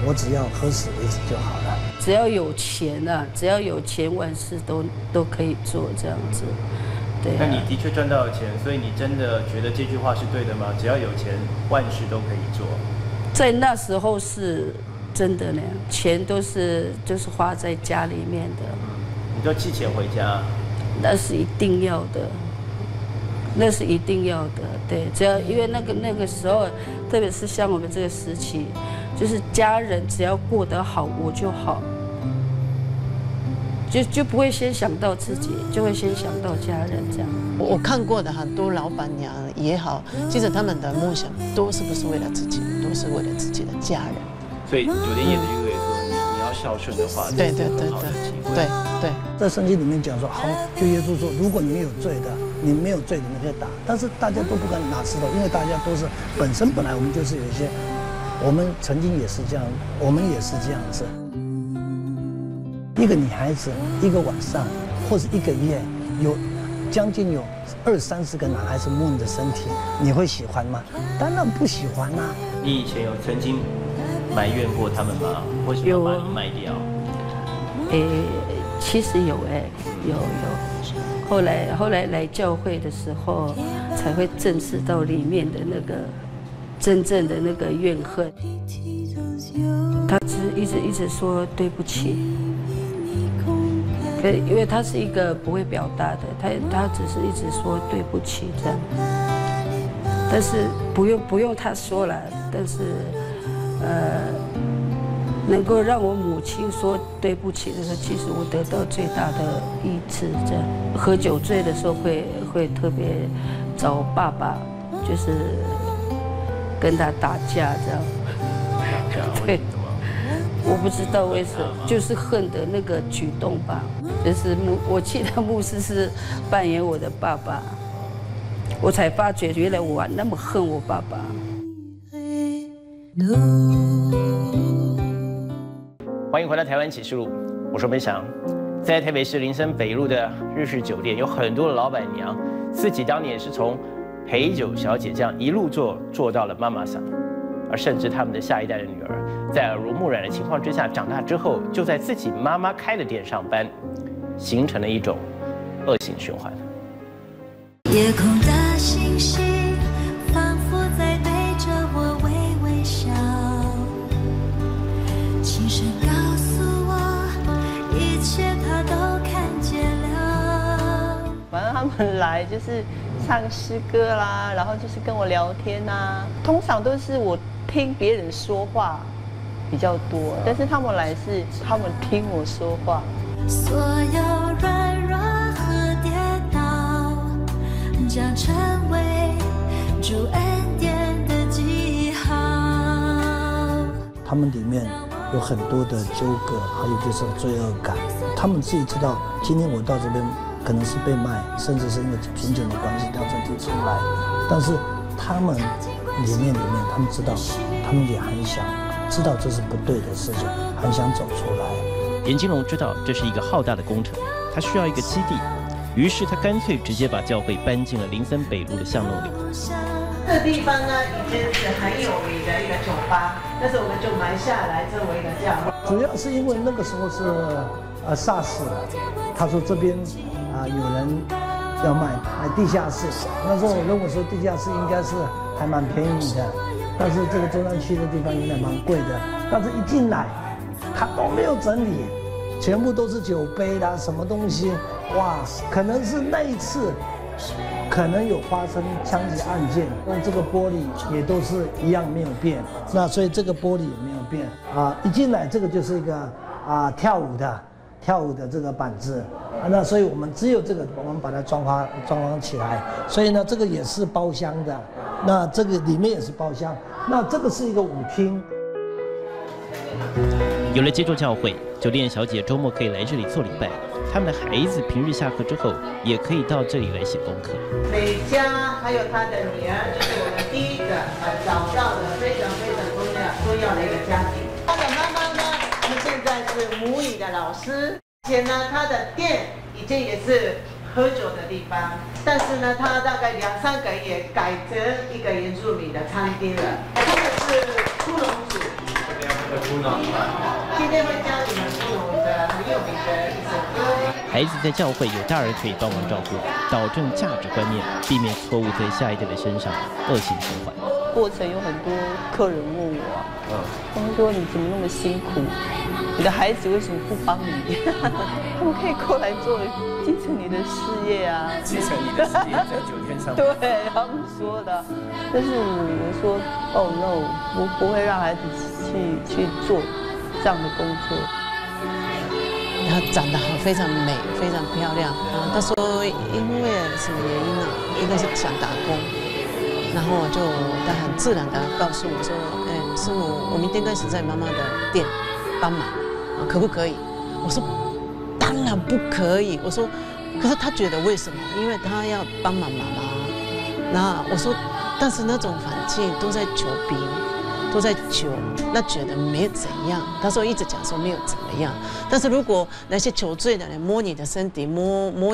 我只要喝死为止就好了。只要有钱啊，只要有钱，万事都可以做这样子。对啊。那你的确赚到了钱，所以你真的觉得这句话是对的吗？只要有钱，万事都可以做。在那时候是真的呢，钱都是就是花在家里面的。你都寄钱回家？那是一定要的，那是一定要的。对，只要因为那个时候，特别是像我们这个时期，就是家人只要过得好，我就好，就不会先想到自己，就会先想到家人这样。我看过的很多老板娘也好，其实他们的梦想都是不是为了自己，都是为了自己的家人。所以昨天叶子君也说，你要孝顺的话，对对对对对对，在圣经里面讲说，好，就耶稣说，如果你们有罪的，你没有罪，你们可以打，但是大家都不敢拿石头，因为大家都是本来我们就是有一些，我们曾经也是这样，我们也是这样子。一个女孩子，一个晚上或者一个月，有将近有20-30个男孩子摸你的身体，你会喜欢吗？当然不喜欢啦。你以前有曾经埋怨过他们吗？为什么把你卖掉？其实有有。后来来教会的时候，才会正视到里面的那个真正的那个怨恨。他一直说对不起，可因为他是一个不会表达的，他只是一直说对不起这样。但是不用他说了，但是能够让我母亲说对不起的时候，其实我得到最大的医治。这样，喝酒醉的时候会特别找爸爸，就是跟他打架这样。打架？对。我不知道为什么，就是恨的那个举动吧。就是我记得牧师是扮演我的爸爸，我才发觉原来我那么恨我爸爸。欢迎回到台湾启示录，我是梅翔。在台北市林森北路的日式酒店，有很多的老板娘，自己当年也是从陪酒小姐这样一路做到了妈妈桑，而甚至他们的下一代的女儿，在耳濡目染的情况之下，长大之后就在自己妈妈开的店上班，形成了一种恶性循环。夜空的星星仿佛在对着我微微笑，轻声告诉我，一切他都看见了。反正他们来就是唱诗歌啦，然后就是跟我聊天啊。通常都是我听别人说话比较多，但是他们来是他们听我说话。所有软弱和跌倒，将成为主恩典的记号。他们里面有很多的纠葛，还有就是罪恶感。他们自己知道，今天我到这边可能是被卖，甚至是因为贫穷的关系到这里出来。但是他们里面，他们知道，他们也很想知道这是不对的事情，很想走出来。严金龙知道这是一个浩大的工程，他需要一个基地，于是他干脆直接把教会搬进了林森北路的巷弄里。这个地方呢，以前是很有名的一个酒吧，但是我们就埋下来作为一个教会。主要是因为那个时候是SARS， 他说这边有人要卖地下室，那时候如果说地下室应该是还蛮便宜的，但是这个中山区的地方应该蛮贵的。但是一进来，他都没有整理，全部都是酒杯啦，什么东西，哇，可能是那一次。可能有发生枪击案件，用这个玻璃也都是一样没有变，那所以这个玻璃也没有变啊。一进来这个就是一个跳舞的这个板子啊，那所以我们只有这个我们把它装潢起来，所以呢这个也是包厢的，那这个里面也是包厢，那这个是一个舞厅。有了基督教会，酒店小姐周末可以来这里做礼拜。他们的孩子平日下课之后，也可以到这里来写功课。美嘉还有她的女儿，就是我们第一个找到的非常非常重要要的一个家庭。他的妈妈呢，她现在是母语的老师，而且呢，她的店以前也是喝酒的地方，但是呢，她大概2、3个也改成一个原住民的餐厅了。他们是库龙族，今天会教你们库龙的很有名的一首歌。孩子在教会有大人可以帮忙照顾，导正价值观念，避免错误在下一代的身上恶性循环。 过程有很多客人问我，他们说你怎么那么辛苦？你的孩子为什么不帮你？他们可以过来做继承你的事业啊，继承你的事业在酒店上。对，他们说的。但是我说，哦 no， 我不会让孩子去做这样的工作。她长得非常美，非常漂亮。啊，她说因为什么原因呢？应该是想打工。 然后我就他很自然的告诉我说：“哎，师母，我明天开始在妈妈的店帮忙，可不可以？”我说：“当然不可以。”我说：“可是他觉得为什么？因为他要帮忙妈妈。”那我说：“但是那种环境都在求别人，都在求，那觉得没怎样。”他说：“一直讲说没有怎么样。但是如果那些求罪的人摸你的身体，摸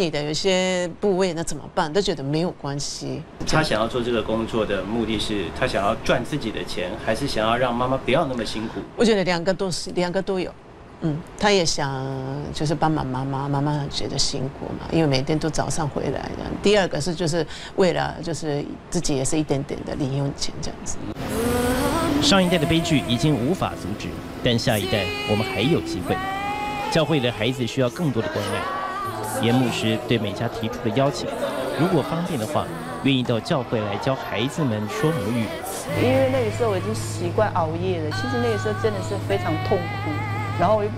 你的有些部位，那怎么办？他觉得没有关系。”他想要做这个工作的目的是，他想要赚自己的钱，还是想要让妈妈不要那么辛苦？我觉得两个都是，两个都有。他也想就是帮忙妈妈，妈妈觉得辛苦嘛，因为每天都早上回来的。第二个是就是为了就是自己也是一点点的零用钱这样子。上一代的悲剧已经无法阻止，但下一代我们还有机会。教会的孩子需要更多的关爱。严牧师对每家提出的邀请，如果方便的话。 愿意到教会来教孩子们说母语，因为那个时候我已经习惯熬夜了。其实那个时候真的是非常痛苦，然后我就，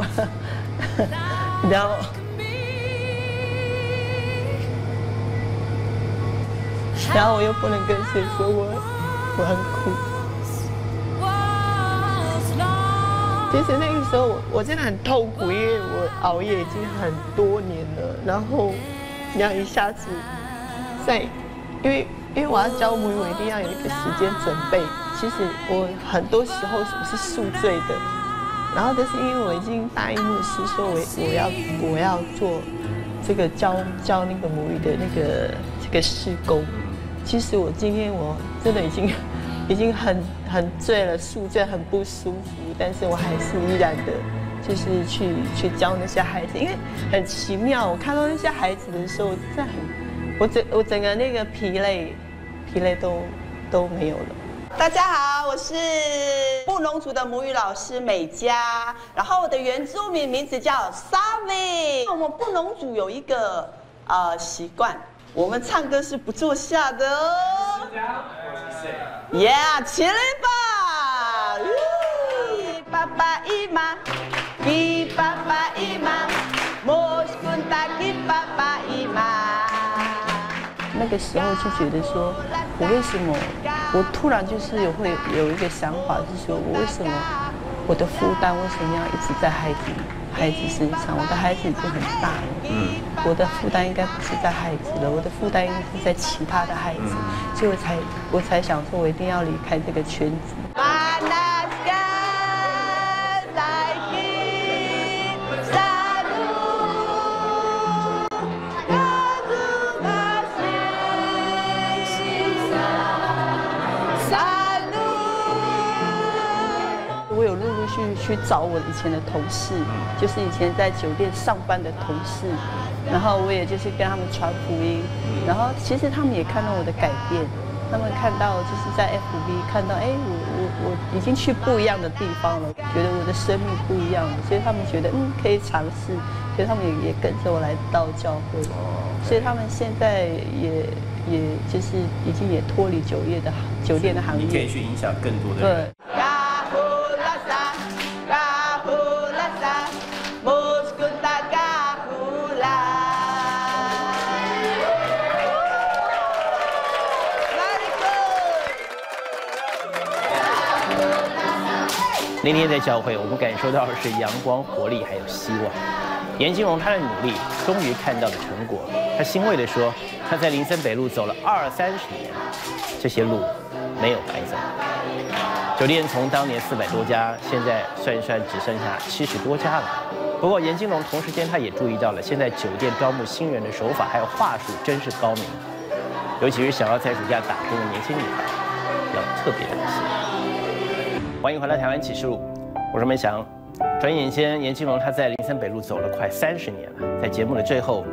然后，我又不能跟谁说我很苦。其实那个时候我真的很痛苦，因为我熬夜已经很多年了，然后你要一下子在。 因为我要教母语，我一定要有一个时间准备。其实我很多时候我是宿醉的，然后但是因为我已经答应牧师说我要做这个教那个母语的那个这个事工。其实我今天我真的已经很醉了，宿醉很不舒服，但是我还是依然的，就是去教那些孩子，因为很奇妙，我看到那些孩子的时候，真的很。 我整个那个疲累都没有了。大家好，我是布农族的母语老师美嘉，然后我的原住民名字叫 Savi。我们布农族有一个习惯，我们唱歌是不坐下的哦。Yeah， 起来吧！爸爸伊妈，伊爸爸伊妈，莫斯昆达伊爸爸伊妈。 那个时候就觉得说，我为什么？我突然就是有一个想法，是说我为什么我的负担为什么要一直在孩子身上？我的孩子已经很大了，我的负担应该不是在孩子了，我的负担应该是在其他的孩子，所以我才想说，我一定要离开这个圈子。去找我以前的同事，就是以前在酒店上班的同事，然后我也就是跟他们传福音，然后其实他们也看到我的改变，他们看到就是在 FB 看到，哎，我已经去不一样的地方了，觉得我的生命不一样了，所以他们觉得可以尝试，所以他们也跟着我来到教会，所以他们现在也就是已经也脱离酒店的行业，你可以去影响更多的人。 那天在教会，我们感受到的是阳光、活力还有希望。严金荣他的努力终于看到了成果。他欣慰地说，他在林森北路走了20-30年，这些路没有白走。酒店从当年400多家，现在算一算只剩下70多家了。不过严金龙同时间他也注意到了，现在酒店招募新人的手法还有话术真是高明，尤其是想要在暑假打工的年轻女孩，要特别的细。欢迎回来《台湾启示录》，我是梅翔。转眼间，严金龙他在林森北路走了快30年了。在节目的最后，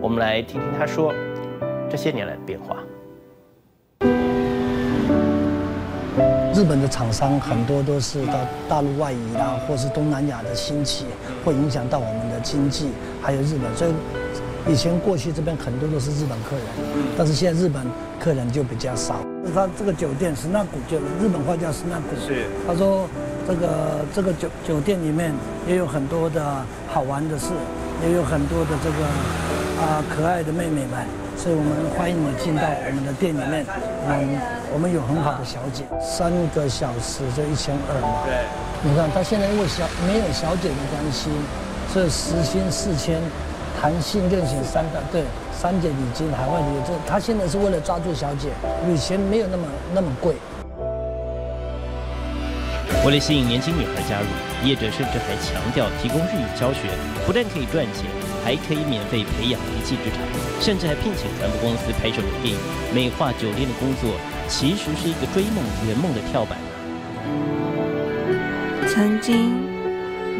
我们来听听他说这些年来的变化。日本的厂商很多都是到大陆外移啦，或是东南亚的兴起，会影响到我们的经济，还有日本。所以以前过去这边很多都是日本客人，但是现在日本客人就比较少。他这个酒店石那谷，就日本话叫石那谷。是。他说这个酒店里面也有很多的好玩的事，也有很多的这个可爱的妹妹们。所以我们欢迎你进到我们的店里面，我们有很好的小姐，3个小时就1200嘛。对，你看他现在因为没有小姐的关系，所以时薪4000，弹性任选300，对，3节礼金海外礼，这他现在是为了抓住小姐，以前没有那么贵。为了吸引年轻女孩加入，业者甚至还强调提供日语教学，不但可以赚钱，还可以免费培养一技之长，甚至还聘请传播公司拍摄电影。美化酒店的工作，其实是一个追梦圆梦的跳板。曾经，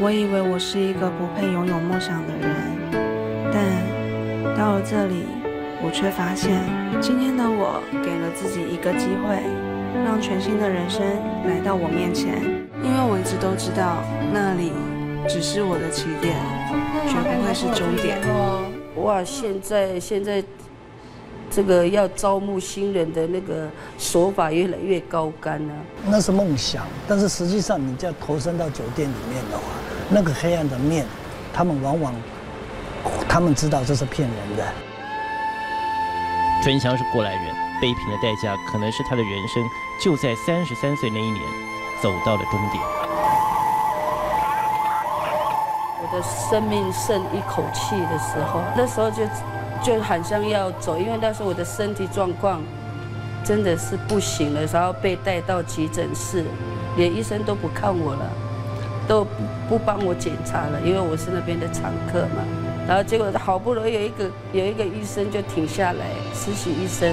我以为我是一个不配拥有梦想的人，但到了这里，我却发现，今天的我给了自己一个机会。让全新的人生来到我面前，因为我一直都知道那里只是我的起点，绝不会是终点。哇，现在这个要招募新人的那个手法越来越高竿了。那是梦想，但是实际上你要投身到酒店里面的话，那个黑暗的面，他们往往他们知道这是骗人的。春香是过来人。悲品的代价，可能是他的人生就在33岁那一年走到了终点。我的生命剩一口气的时候，那时候就好像要走，因为那时候我的身体状况真的是不行了，然后被带到急诊室，连医生都不看我了，都不帮我检查了，因为我是那边的常客嘛。然后结果好不容易有一个医生就停下来，实习医生。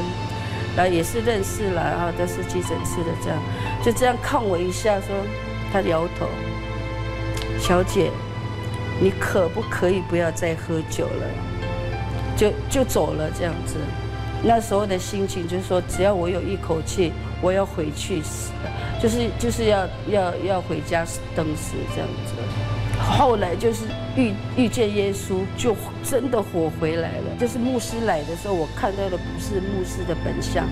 然后也是认识了，然后都是急诊室的，这样看我一下，说他摇头，小姐，你可不可以不要再喝酒了？就走了这样子。那时候的心情就是说，只要我有一口气，我要回去，就是要回家等死这样子。后来就是遇见耶稣，就真的火回来了。就是牧师来的时候，我看到的不是牧师的本相，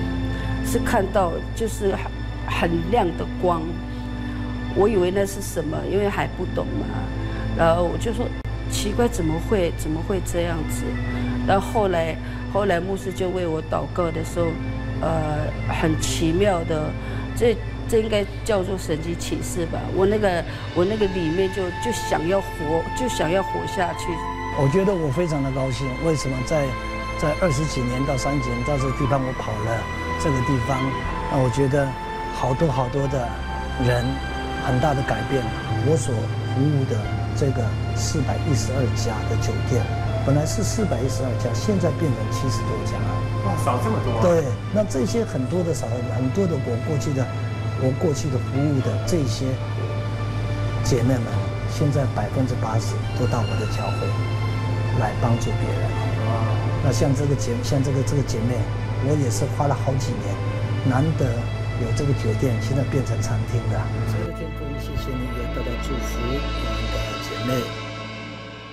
是看到就是很亮的光。我以为那是什么，因为还不懂嘛。然后我就说奇怪，怎么会这样子？然后后来牧师就为我祷告的时候，很奇妙的这应该叫做神迹启示吧。我那个里面就想要活，就想要活下去。我觉得我非常的高兴。为什么在20几年到30几年到这个地方，我跑了这个地方，那我觉得好多的人很大的改变。我所服务的这个412家的酒店，本来是412家，现在变成70多家。哇，少这么多啊。对，那这些很多的少很多的我过去的服务的这些姐妹们，现在80%都到我的教会来帮助别人。那像这个姐妹，我也是花了好几年，难得有这个酒店现在变成餐厅了。所以天父，谢谢你也大家祝福我们的姐妹。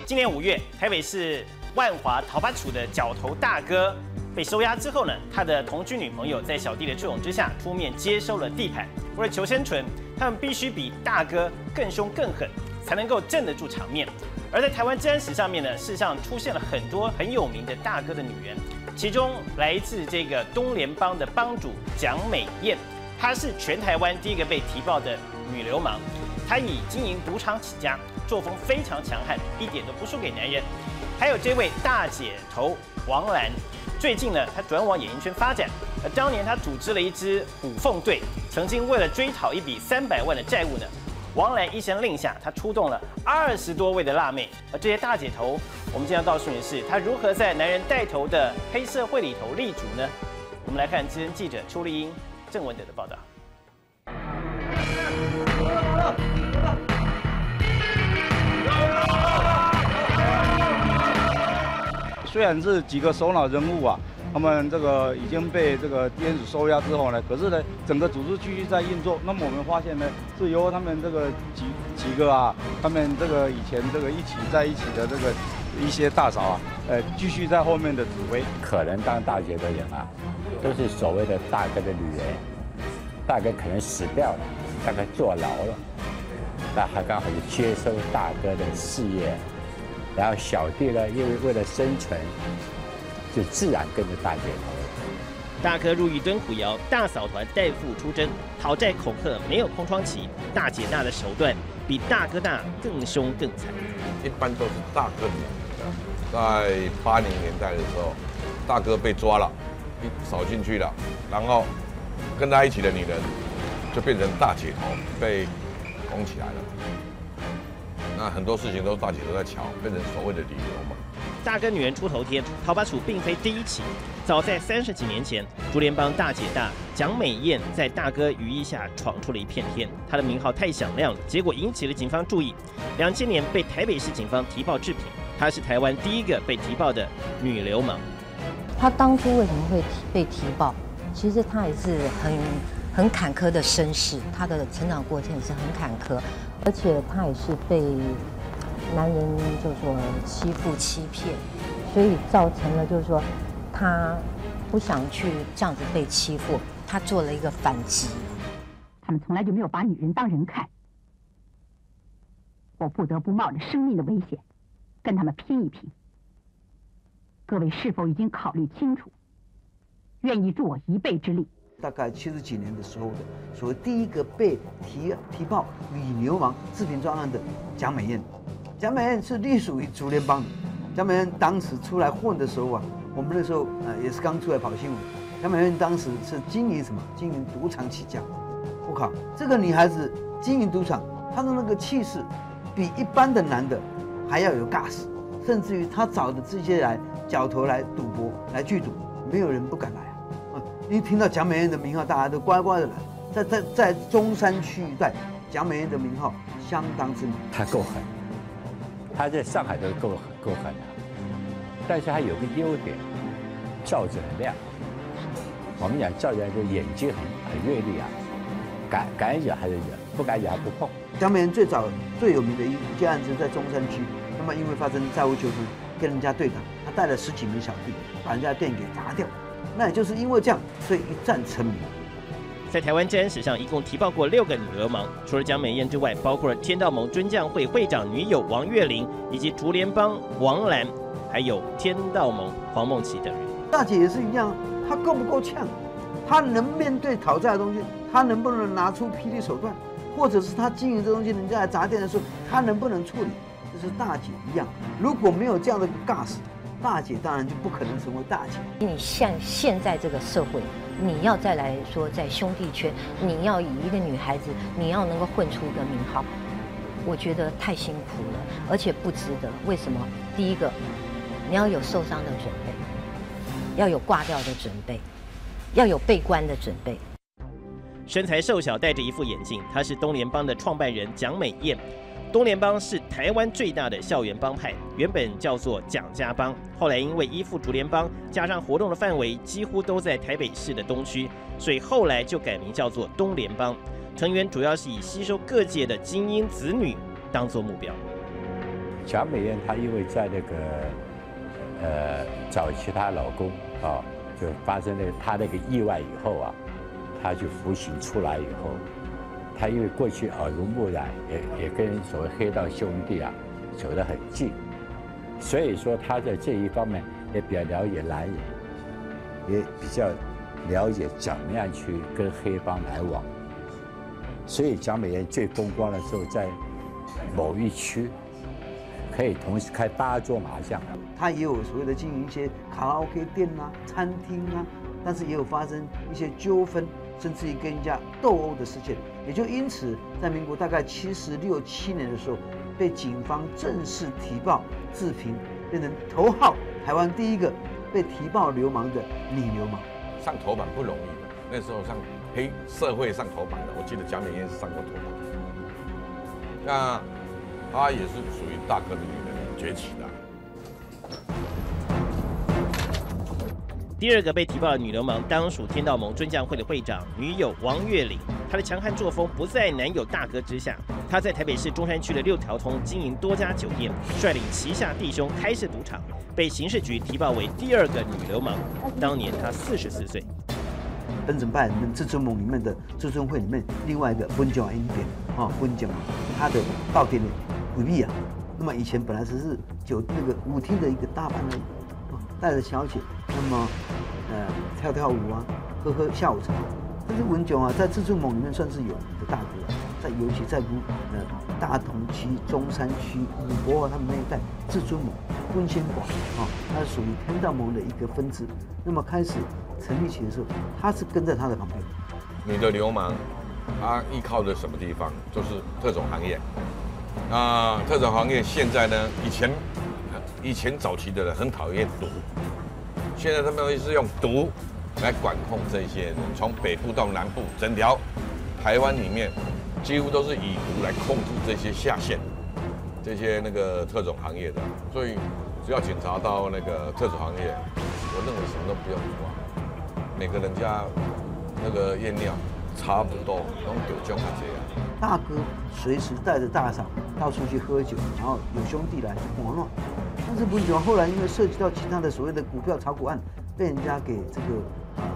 今年5月，台北市万华桃花处的角头大哥。被收押之后呢，他的同居女朋友在小弟的簇拥之下出面接收了地盘。为了求生存，他们必须比大哥更凶更狠，才能够镇得住场面。而在台湾治安史上面呢，事实上出现了很多很有名的大哥的女人，其中来自这个东联帮的帮主蒋美燕，她是全台湾第一个被提报的女流氓。她以经营赌场起家，作风非常强悍，一点都不输给男人。还有这位大姐头王兰，最近呢，她转往演艺圈发展。而当年她组织了一支舞凤队，曾经为了追讨一笔300万的债务呢，王兰一声令下，她出动了20多位的辣妹。而这些大姐头，我们今天要告诉你是她如何在男人带头的黑社会里头立足呢？我们来看资深记者邱丽英、郑文德的报道。 虽然是几个首脑人物啊，他们这个已经被这个地检署收押之后呢，可是呢，整个组织继续在运作。那么我们发现呢，是由他们这个几个啊，他们这个以前这个在一起的这个一些大嫂啊，继续在后面的指挥。可能当大姐的人啊，都是所谓的大哥的女人，大哥可能死掉了，大哥坐牢了，那还刚好就接收大哥的事业。 然后小弟呢，因为为了生存，就自然跟着大姐头。大哥入狱蹲苦窑，大嫂团代父出征，讨债恐吓没有空窗期，大姐大的手段比大哥大更凶更惨。一般都是大哥在80年代的时候，大哥被抓了，扫进去了，然后跟他一起的女人就变成大姐头，被拱起来了。 那很多事情都是大姐都在瞧，变成所谓的理由嘛。大哥女人出头天，讨伐署并非第一起。早在30几年前，竹联帮大姐大蒋美燕在大哥羽翼下闯出了一片天，她的名号太响亮了，结果引起了警方注意。2000年被台北市警方提报置评，她是台湾第一个被提报的女流氓。她当初为什么会被提报？其实她也是很坎坷的身世，她的成长过程也是很坎坷。 而且他也是被男人就是说欺负欺骗，所以造成了就是说他不想去这样子被欺负，他做了一个反击。他们从来就没有把女人当人看，我不得不冒着生命的危险跟他们拼一拼。各位是否已经考虑清楚，愿意助我一臂之力？ 大概70几年的时候的，所谓第一个被提报女流氓置评专案的蒋美燕，蒋美燕是隶属于竹联帮的。蒋美燕当时出来混的时候啊，我们那时候也是刚出来跑新闻。蒋美燕当时是经营什么？经营赌场起家。我靠，这个女孩子经营赌场，她的那个气势，比一般的男的还要有尬死，甚至于她找的这些来角头来赌博来聚赌，没有人不敢来。 一听到蒋美燕的名号，大家都乖乖的来。在中山区一带，蒋美燕的名号相当之猛。他够狠，他在上海都够狠的，但是他有个优点，罩子很亮。我们讲罩子就眼睛很锐利啊，敢惹还是惹，不敢惹还不碰。蒋美燕最早最有名的一件案子在中山区，那么因为发生债务纠纷，跟人家对打，他带了10几名小弟，把人家店给砸掉。 那也就是因为这样，所以一战成名。在台湾治安史上，一共提报过6个女流氓，除了蒋美燕之外，包括了天道盟尊将会会长女友王月玲，以及竹联帮王兰，还有天道盟黄梦琪等人。大姐也是一样，她够不够呛？她能面对讨债的东西，她能不能拿出霹雳手段？或者是她经营这东西，人家来砸店的时候，她能不能处理？这是大姐一样，如果没有这样的尬死。 大姐当然就不可能成为大姐。你像现在这个社会，你要再来说在兄弟圈，你要以一个女孩子，你要能够混出一个名号，我觉得太辛苦了，而且不值得。为什么？第一个，你要有受伤的准备，要有挂掉的准备，要有被关的准备。身材瘦小，戴着一副眼镜，她是东联帮的创办人蒋美燕。 东联帮是台湾最大的校园帮派，原本叫做蒋家帮，后来因为依附竹联帮，加上活动的范围几乎都在台北市的东区，所以后来就改名叫做东联帮。成员主要是以吸收各界的精英子女当做目标。蒋美燕她因为在那个早期她老公啊就发生了她那个意外以后啊，她就服刑出来以后。 他因为过去耳濡目染，也跟所谓黑道兄弟啊走得很近，所以说他在这一方面也比较了解男人，也比较了解怎么样去跟黑帮来往。所以蒋美燕最风光的时候在某一区，可以同时开8桌麻将。他也有所谓的经营一些卡拉 OK 店啊、餐厅啊，但是也有发生一些纠纷，甚至于跟人家斗殴的事件。也就因此，在民国大概76、77年的时候，被警方正式提报自评，变成头号台湾第一个被提报流氓的女流氓。上头版不容易的，那时候上黑社会上头版的，我记得蒋美燕是上过头版。那她也是属于大哥的女人崛起的。第二个被提报的女流氓，当属天道盟尊将会的会长女友王月玲。她的强悍作风不在男友大哥之下，她在台北市中山区的6条通经营多家酒店，率领旗下弟兄开设赌场，被刑事局提报为第二个女流氓。当年她44岁。本整派里面，至尊盟里面的至尊会里面另外一个温江英典啊，温江他的到底的规避啊。那么以前本来只是舞厅的一个大班的，带着小姐，那么跳跳舞啊，喝喝下午茶。但是文炯啊，在至尊盟里面算是有名的大哥，尤其在大同区、中山区、五博他们那一带至尊盟温先馆啊，它是属于天道盟的一个分支。那么开始成立起的时候，他是跟在他的旁边。女的流氓，她依靠的什么地方？就是特种行业。那特种行业现在呢？以前早期的人很讨厌毒，现在他们是用毒来管控这些人。从北部到南部，整条台湾里面几乎都是以毒来控制这些下线，这些那个特种行业的。所以只要警察到那个特种行业，我认为什么都不用做啊。每个人家那个验尿差不多，拢有种啊这样。大哥随时带着大嫂到处去喝酒，然后有兄弟来玩闹。但是文炯后来因为涉及到其他的所谓的股票炒股案，被人家给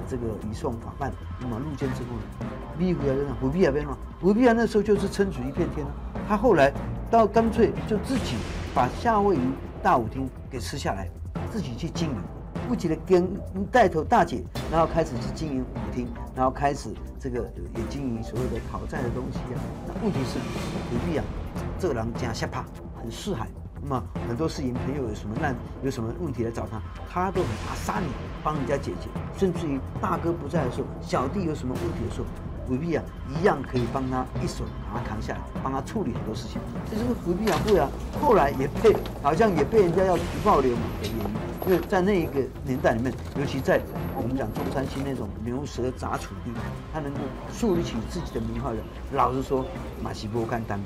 这个移送法办，那么入监之后呢，逼回来就不必啊变了，不必啊那时候就是撑起一片天了。他后来到干脆就自己把夏威夷大舞厅给吃下来，自己去经营，不仅跟带头大姐，然后开始去经营舞厅，然后开始这个也经营所谓的讨债的东西啊。那问题是不必啊，这人家下怕很识海。那么很多市民朋友有什么难、有什么问题来找他，他都很怕杀你，帮人家解决。甚至于大哥不在的时候，小弟有什么问题的时候，虎臂啊一样可以帮他一手把他扛下来，帮他处理很多事情。这就是虎臂啊会啊，后来好像也被人家要举报流氓的原因。因为在那一个年代里面，尤其在我们讲中山区那种牛舌杂处地，他能够树立起自己的名号的，老实说，马西波干单。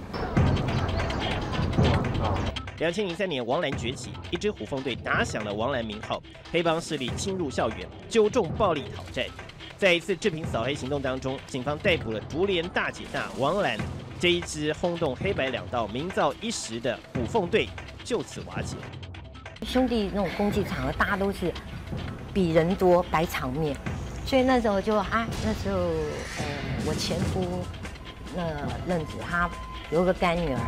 2003年，王蓝崛起，一支虎凤队打响了王蓝名号。黑帮势力侵入校园，纠众暴力讨债。在一次治平扫黑行动当中，警方逮捕了竹联大姐大王蓝。这一支轰动黑白两道、名噪一时的虎凤队就此瓦解。兄弟那种公祭场合，大家都是比人多，摆场面。所以那时候就我前夫那任子，他有个干女儿。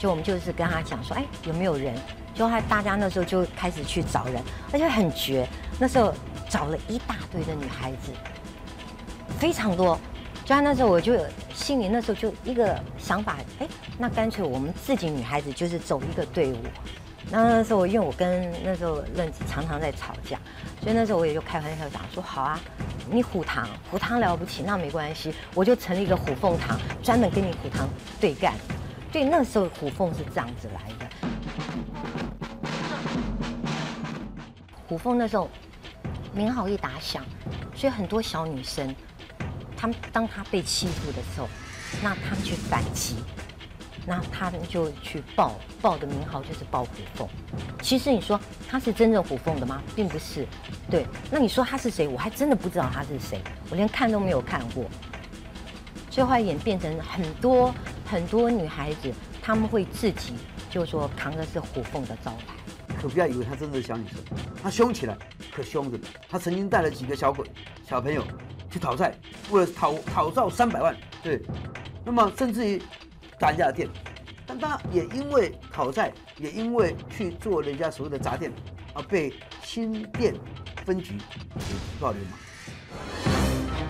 就我们就是跟他讲说，哎，有没有人？就大家那时候就开始去找人，而且很绝。那时候找了一大堆的女孩子，非常多。就他那时候我就心里那时候就一个想法，哎，那干脆我们自己女孩子就是走一个队伍。那时候因为我跟那时候任子常常在吵架，所以那时候我也就开玩笑讲说，好啊，你虎堂了不起，那没关系，我就成立一个虎凤堂，专门跟你虎堂对干。对，那时候虎凤是这样子来的。虎凤那时候名号一打响，所以很多小女生，她们当她被欺负的时候，那她们去反击，那她们就去报的名号就是报虎凤。其实你说她是真正虎凤的吗？并不是。对，那你说她是谁？我还真的不知道她是谁，我连看都没有看过。所以后来演变成很多女孩子，她们会自己就说扛的是虎凤的招牌。可不要以为她真的是小女生，她凶起来可凶着。她曾经带了几个小朋友去讨债，为了讨债300万，对。那么甚至于打人家的店，但她也因为讨债，也因为去做人家所谓的杂店，而被新店分局抓流氓。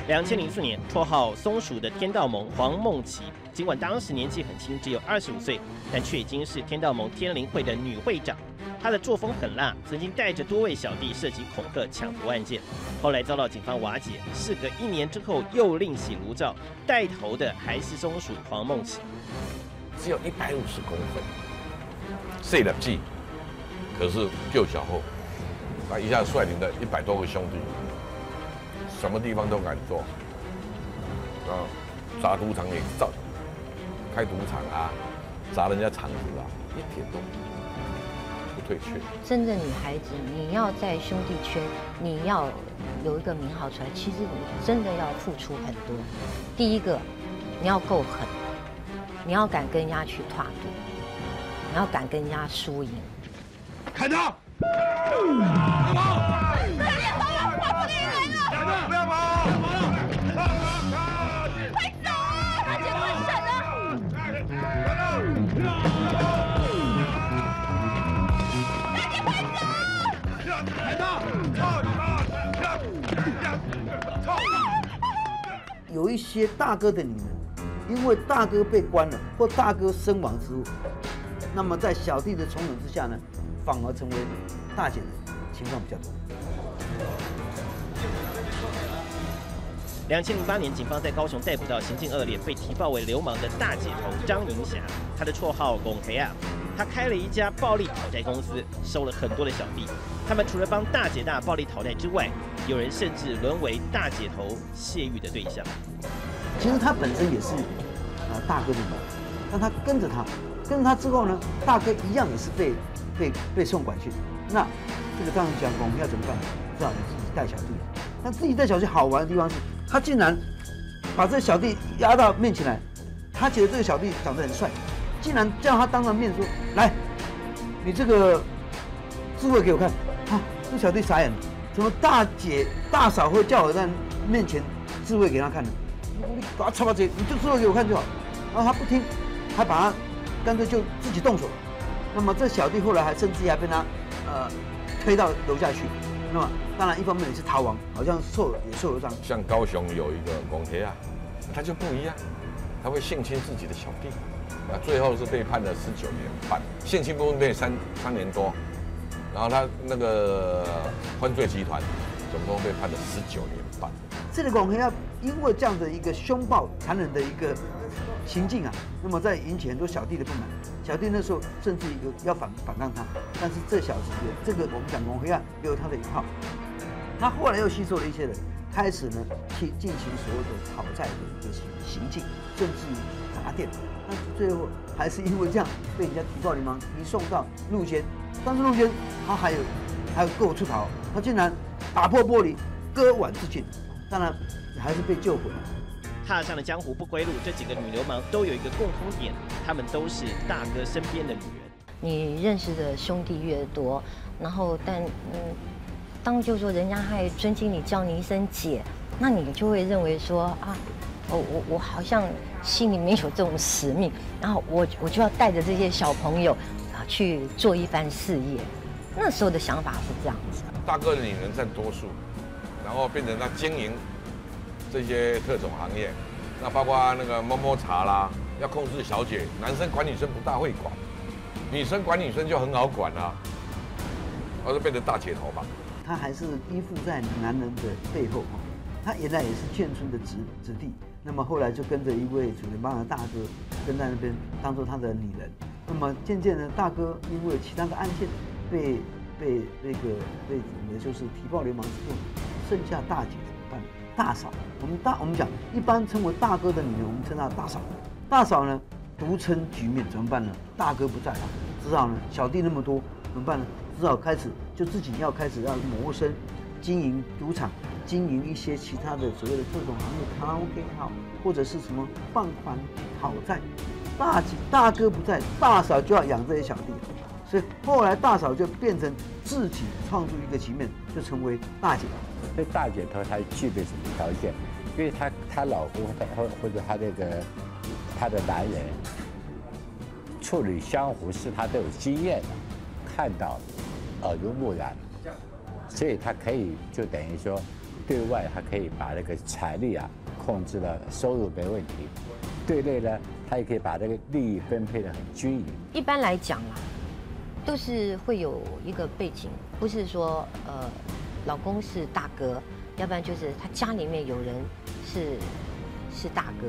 2004年，绰号松鼠的天道盟黄梦琪尽管当时年纪很轻，只有25岁，但却已经是天道盟天灵会的女会长。她的作风很辣，曾经带着多位小弟涉及恐吓、抢夺案件，后来遭到警方瓦解。事隔1年之后，又另起炉灶，带头的还是松鼠黄梦琪。只有150公分，碎了屁，可是救小后，他一下率领了100多个兄弟，什么地方都敢做。 啊，砸赌场也造，开赌场啊，砸人家场子啊，一点都不退却。真的女孩子，你要在兄弟圈，你要有一个名号出来，其实你真的要付出很多。第一个，你要够狠，你要敢跟人家去跨度，你要敢跟人家输赢。开刀！大宝，别跑了，我不给你赢了。不要跑！不要跑！ 有一些大哥的你们，因为大哥被关了或大哥身亡之后，那么在小弟的怂恿之下呢，反而成为大姐的情况比较多。2008年，警方在高雄逮捕到行径恶劣、被提报为流氓的大姐头张银霞，她的绰号“龚黑啊”。她开了一家暴力讨债公司，收了很多的小弟。他们除了帮大姐大暴力讨债之外， 有人甚至沦为大姐头泄欲的对象。其实他本身也是大哥的嘛，但他跟着他，之后呢，大哥一样也是被送管去。那这个张银霞我们要怎么办？只好自己带小弟。但自己带小弟好玩的地方是，他竟然把这个小弟压到面前来，他觉得这个小弟长得很帅，竟然叫他当着面说：“来，你这个智慧给我看。”啊，这小弟傻眼了。 什么大姐大嫂会叫我在面前自慰给他看的？你把他插到嘴，你就自慰给我看就好。然后他不听，还把他干脆就自己动手。那么这小弟后来还甚至还被他推到楼下去。那么当然一方面也是逃亡，好像也受了伤。像高雄有一个龚铁啊，他就不一样，他会性侵自己的小弟，那最后是被判了19年半，性侵部分被3年多。 然后他那个犯罪集团总共被判了19年半。这个龚黑啊，因为这样的一个凶暴、残忍的一个行径啊，那么在引起很多小弟的不满。小弟那时候甚至有要反抗他，但是这小子，这个我们讲龚黑啊，有他的一套。他后来又吸收了一些人，开始呢去进行所谓的讨债的一个行径，甚至砸店。但是最后还是因为这样被人家提告流氓，移送到入监。 但是陆先他还有各处逃，他竟然打破玻璃，割腕自尽，当然还是被救回来。踏上了江湖不归路，这几个女流氓都有一个共通点，她们都是大哥身边的女人。你认识的兄弟越多，然后但当就说人家还尊敬你，叫你一声姐，那你就会认为说啊，我好像心里面有这种使命，然后我就要带着这些小朋友 去做一番事业，那时候的想法是这样子。大哥的女人占多数，然后变成他经营这些特种行业，那包括那个摸摸茶啦，要控制小姐，男生管女生不大会管，女生管女生就很好管啦、啊，而是变成大姐头嘛。他还是依附在男人的背后哈，他原来也是眷村的子弟，那么后来就跟着一位主人帮的大哥跟在那边当做他的女人。 那么渐渐的，大哥因为其他的案件被也就是提报流氓之后，剩下大姐怎么办？大嫂，我们讲一般称为大哥的女人，我们称她大嫂。大嫂呢独撑局面怎么办呢？大哥不在了，只好呢小弟那么多怎么办呢？只好开始就自己要谋生，经营赌场，经营一些其他的所谓的各种行业，卡拉 OK 好，或者是什么放款讨债。 大哥不在，大嫂就要养这些小弟，所以后来大嫂就变成自己创出一个局面，就成为大姐。所以大姐头她具备什么条件？因为她老公或者她的男人处理江湖事，她都有经验的，看到耳濡目染，所以她可以就等于说对外她可以把那个财力啊控制了，收入没问题。对内呢，他也可以把这个利益分配得很均匀。一般来讲啊，都是会有一个背景，不是说老公是大哥，要不然就是他家里面有人是大哥，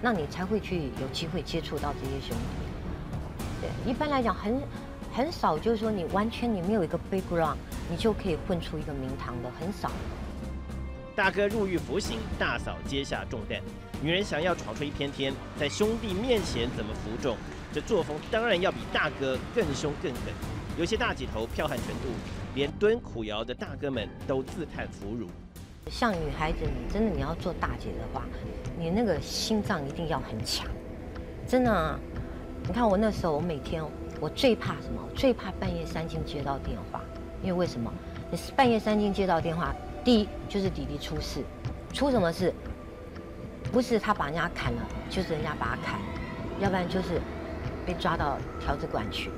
那你才会去有机会接触到这些兄弟。对，一般来讲很少，就是说你完全你没有一个 background， 你就可以混出一个名堂的，很少。 大哥入狱服刑，大嫂接下重担。女人想要闯出一片天，在兄弟面前怎么服众？这作风当然要比大哥更凶更狠。有些大姐头剽悍程度，连蹲苦窑的大哥们都自叹弗如。像女孩子，你真的你要做大姐的话，你那个心脏一定要很强。真的啊，你看我那时候，我每天我最怕什么？我最怕半夜三更接到电话，因为为什么？你半夜三更接到电话。 第一就是弟弟出事，出什么事？不是他把人家砍了，就是人家把他砍，要不然就是被抓到条子馆去。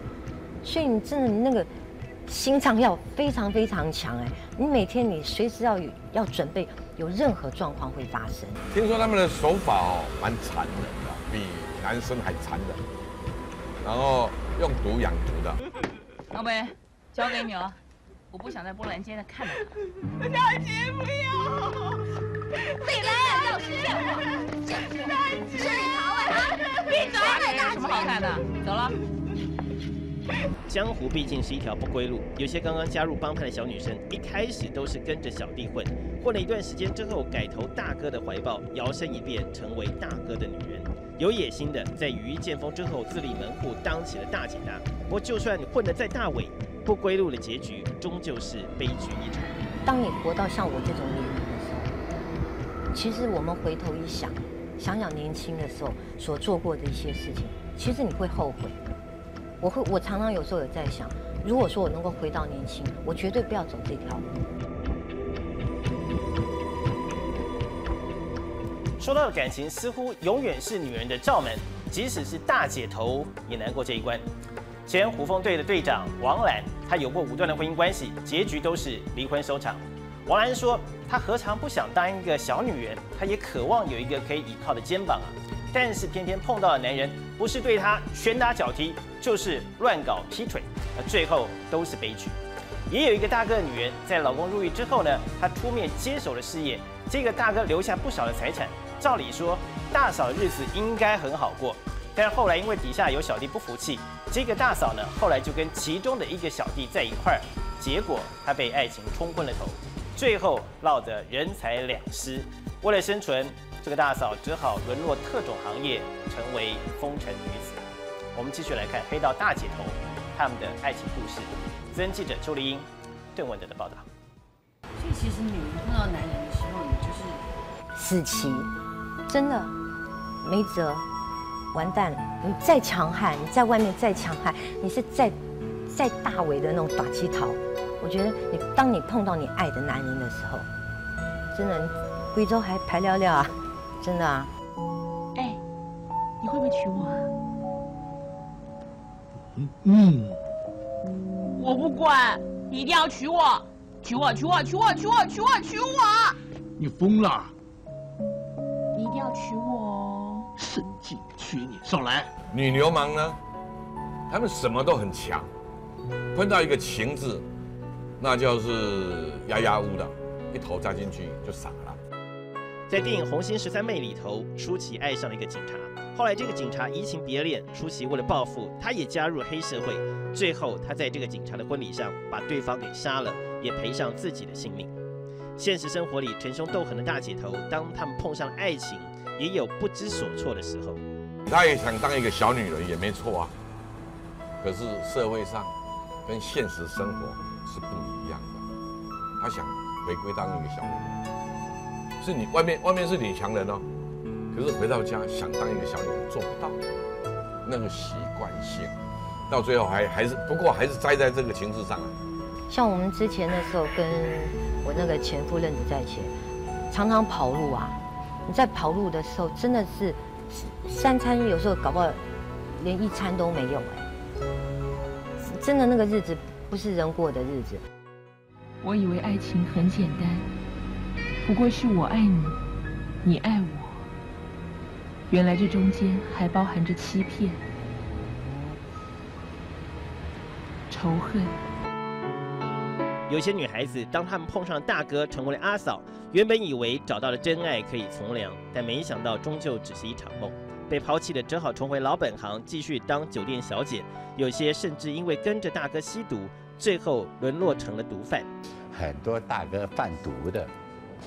所以你真的那个心脏要非常非常强哎，你每天你随时要准备有任何状况会发生。听说他们的手法哦蛮残忍的，比男生还残忍，然后用毒养毒的。阿伟，交给你了。 我不想在波兰街再看到他。大姐不要！你来，老师！大姐，是你逃了！闭嘴！有什么好看的？走了。江湖毕竟是一条不归路，有些刚刚加入帮派的小女生，一开始都是跟着小弟混，混了一段时间之后，改投大哥的怀抱，摇身一变成为大哥的女人。有野心的，在羽翼渐丰之后，自立门户，当起了大姐大。不过，就算你混得再大尾， 不归路的结局，终究是悲剧一场。当你活到像我这种年龄的时候，其实我们回头一想，想想年轻的时候所做过的一些事情，其实你会后悔。我常常有时候有在想，如果说我能够回到年轻，我绝对不要走这条路。说到感情，似乎永远是女人的罩门，即使是大姐头也难过这一关。 前胡蜂队的队长王兰，她有过5段的婚姻关系，结局都是离婚收场。王兰说，她何尝不想当一个小女人，她也渴望有一个可以倚靠的肩膀啊，但是偏偏碰到的男人，不是对她拳打脚踢，就是乱搞劈腿，最后都是悲剧。也有一个大哥的女人，在老公入狱之后呢，她出面接手了事业，这个大哥留下不少的财产，照理说大嫂日子应该很好过。 但是后来因为底下有小弟不服气，这个大嫂呢后来就跟其中的一个小弟在一块儿，结果她被爱情冲昏了头，最后落得人财两失。为了生存，这个大嫂只好沦落特种行业，成为风尘女子。我们继续来看黑道大姐头他们的爱情故事。资深记者邱丽英、邓文德的报道。所以其实女人碰到男人的时候，你就是死棋，真的没辙。 完蛋了！你再强悍，你在外面再强悍，你是再大尾的那种短期逃。我觉得你当你碰到你爱的男人的时候，真的，贵州还排聊聊啊，真的啊。哎，你会不会娶我啊？我不管，你一定要娶我，娶我，娶我，娶我，娶我，娶我，娶我！你疯了！你一定要娶我哦。 神经缺你少来！女流氓呢？她们什么都很强，碰到一个情字，那就是牙牙乌的，一头扎进去就傻了。在电影《红心13妹》里头，舒淇爱上了一个警察，后来这个警察移情别恋，舒淇为了报复，她也加入黑社会，最后她在这个警察的婚礼上把对方给杀了，也赔上自己的性命。现实生活里逞凶斗狠的大姐头，当他们碰上了爱情。 也有不知所措的时候，她也想当一个小女人也没错啊。可是社会上跟现实生活是不一样的，她想回归当一个小女人，是你外面是女强人哦，可是回到家想当一个小女人做不到，那个习惯性，到最后还是栽在这个情势上啊。像我们之前那时候跟我那个前夫任子在一起，常常跑路啊。 你在跑路的时候，真的是3餐有时候搞不好连1餐都没有哎，真的那个日子不是人过的日子。我以为爱情很简单，不过是我爱你，你爱我，原来这中间还包含着欺骗、仇恨。有些女孩子，当她们碰上大哥，成为了阿嫂，原本以为找到了真爱可以从良，但没想到终究只是一场梦。 被抛弃的只好重回老本行，继续当酒店小姐。有些甚至因为跟着大哥吸毒，最后沦落成了毒贩。很多大哥贩毒的，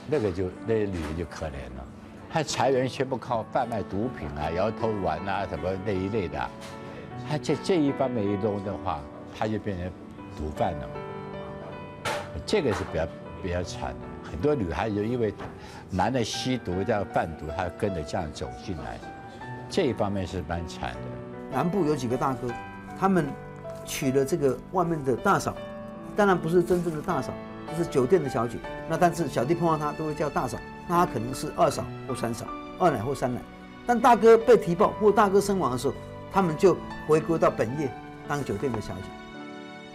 那个女人就可怜了。她财源全部靠贩卖毒品啊、摇头丸啊什么那一类的。她这一方面一弄的话，她就变成毒贩了。这个是比较惨的。很多女孩子因为男的吸毒这样贩毒，她跟着这样走进来。 这一方面是蛮惨的。南部有几个大哥，他们娶了这个外面的大嫂，当然不是真正的大嫂，就是酒店的小姐。那但是小弟碰到她都会叫大嫂，那她可能是二嫂或三嫂，二奶或三奶。但大哥被提报或大哥身亡的时候，他们就回归到本业，当酒店的小姐。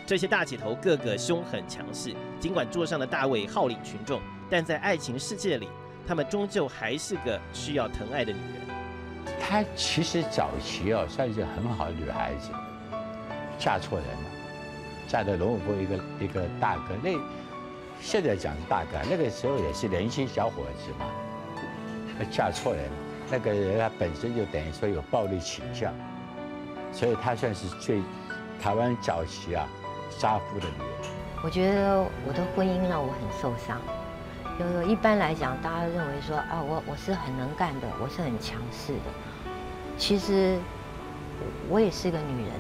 这些大姐头个个凶狠强势，尽管桌上的大位号令群众，但在爱情世界里，她们终究还是个需要疼爱的女人。 她其实早期哦，算是很好的女孩子，嫁错人了，嫁到龙武峰一个大哥。那现在讲大哥，那个时候也是年轻小伙子嘛，嫁错人了。那个人他本身就等于说有暴力倾向，所以她算是最台湾早期啊杀夫的女人。我觉得我的婚姻让我很受伤。 一般来讲，大家认为说啊，我是很能干的，我是很强势的。其实我也是个女人，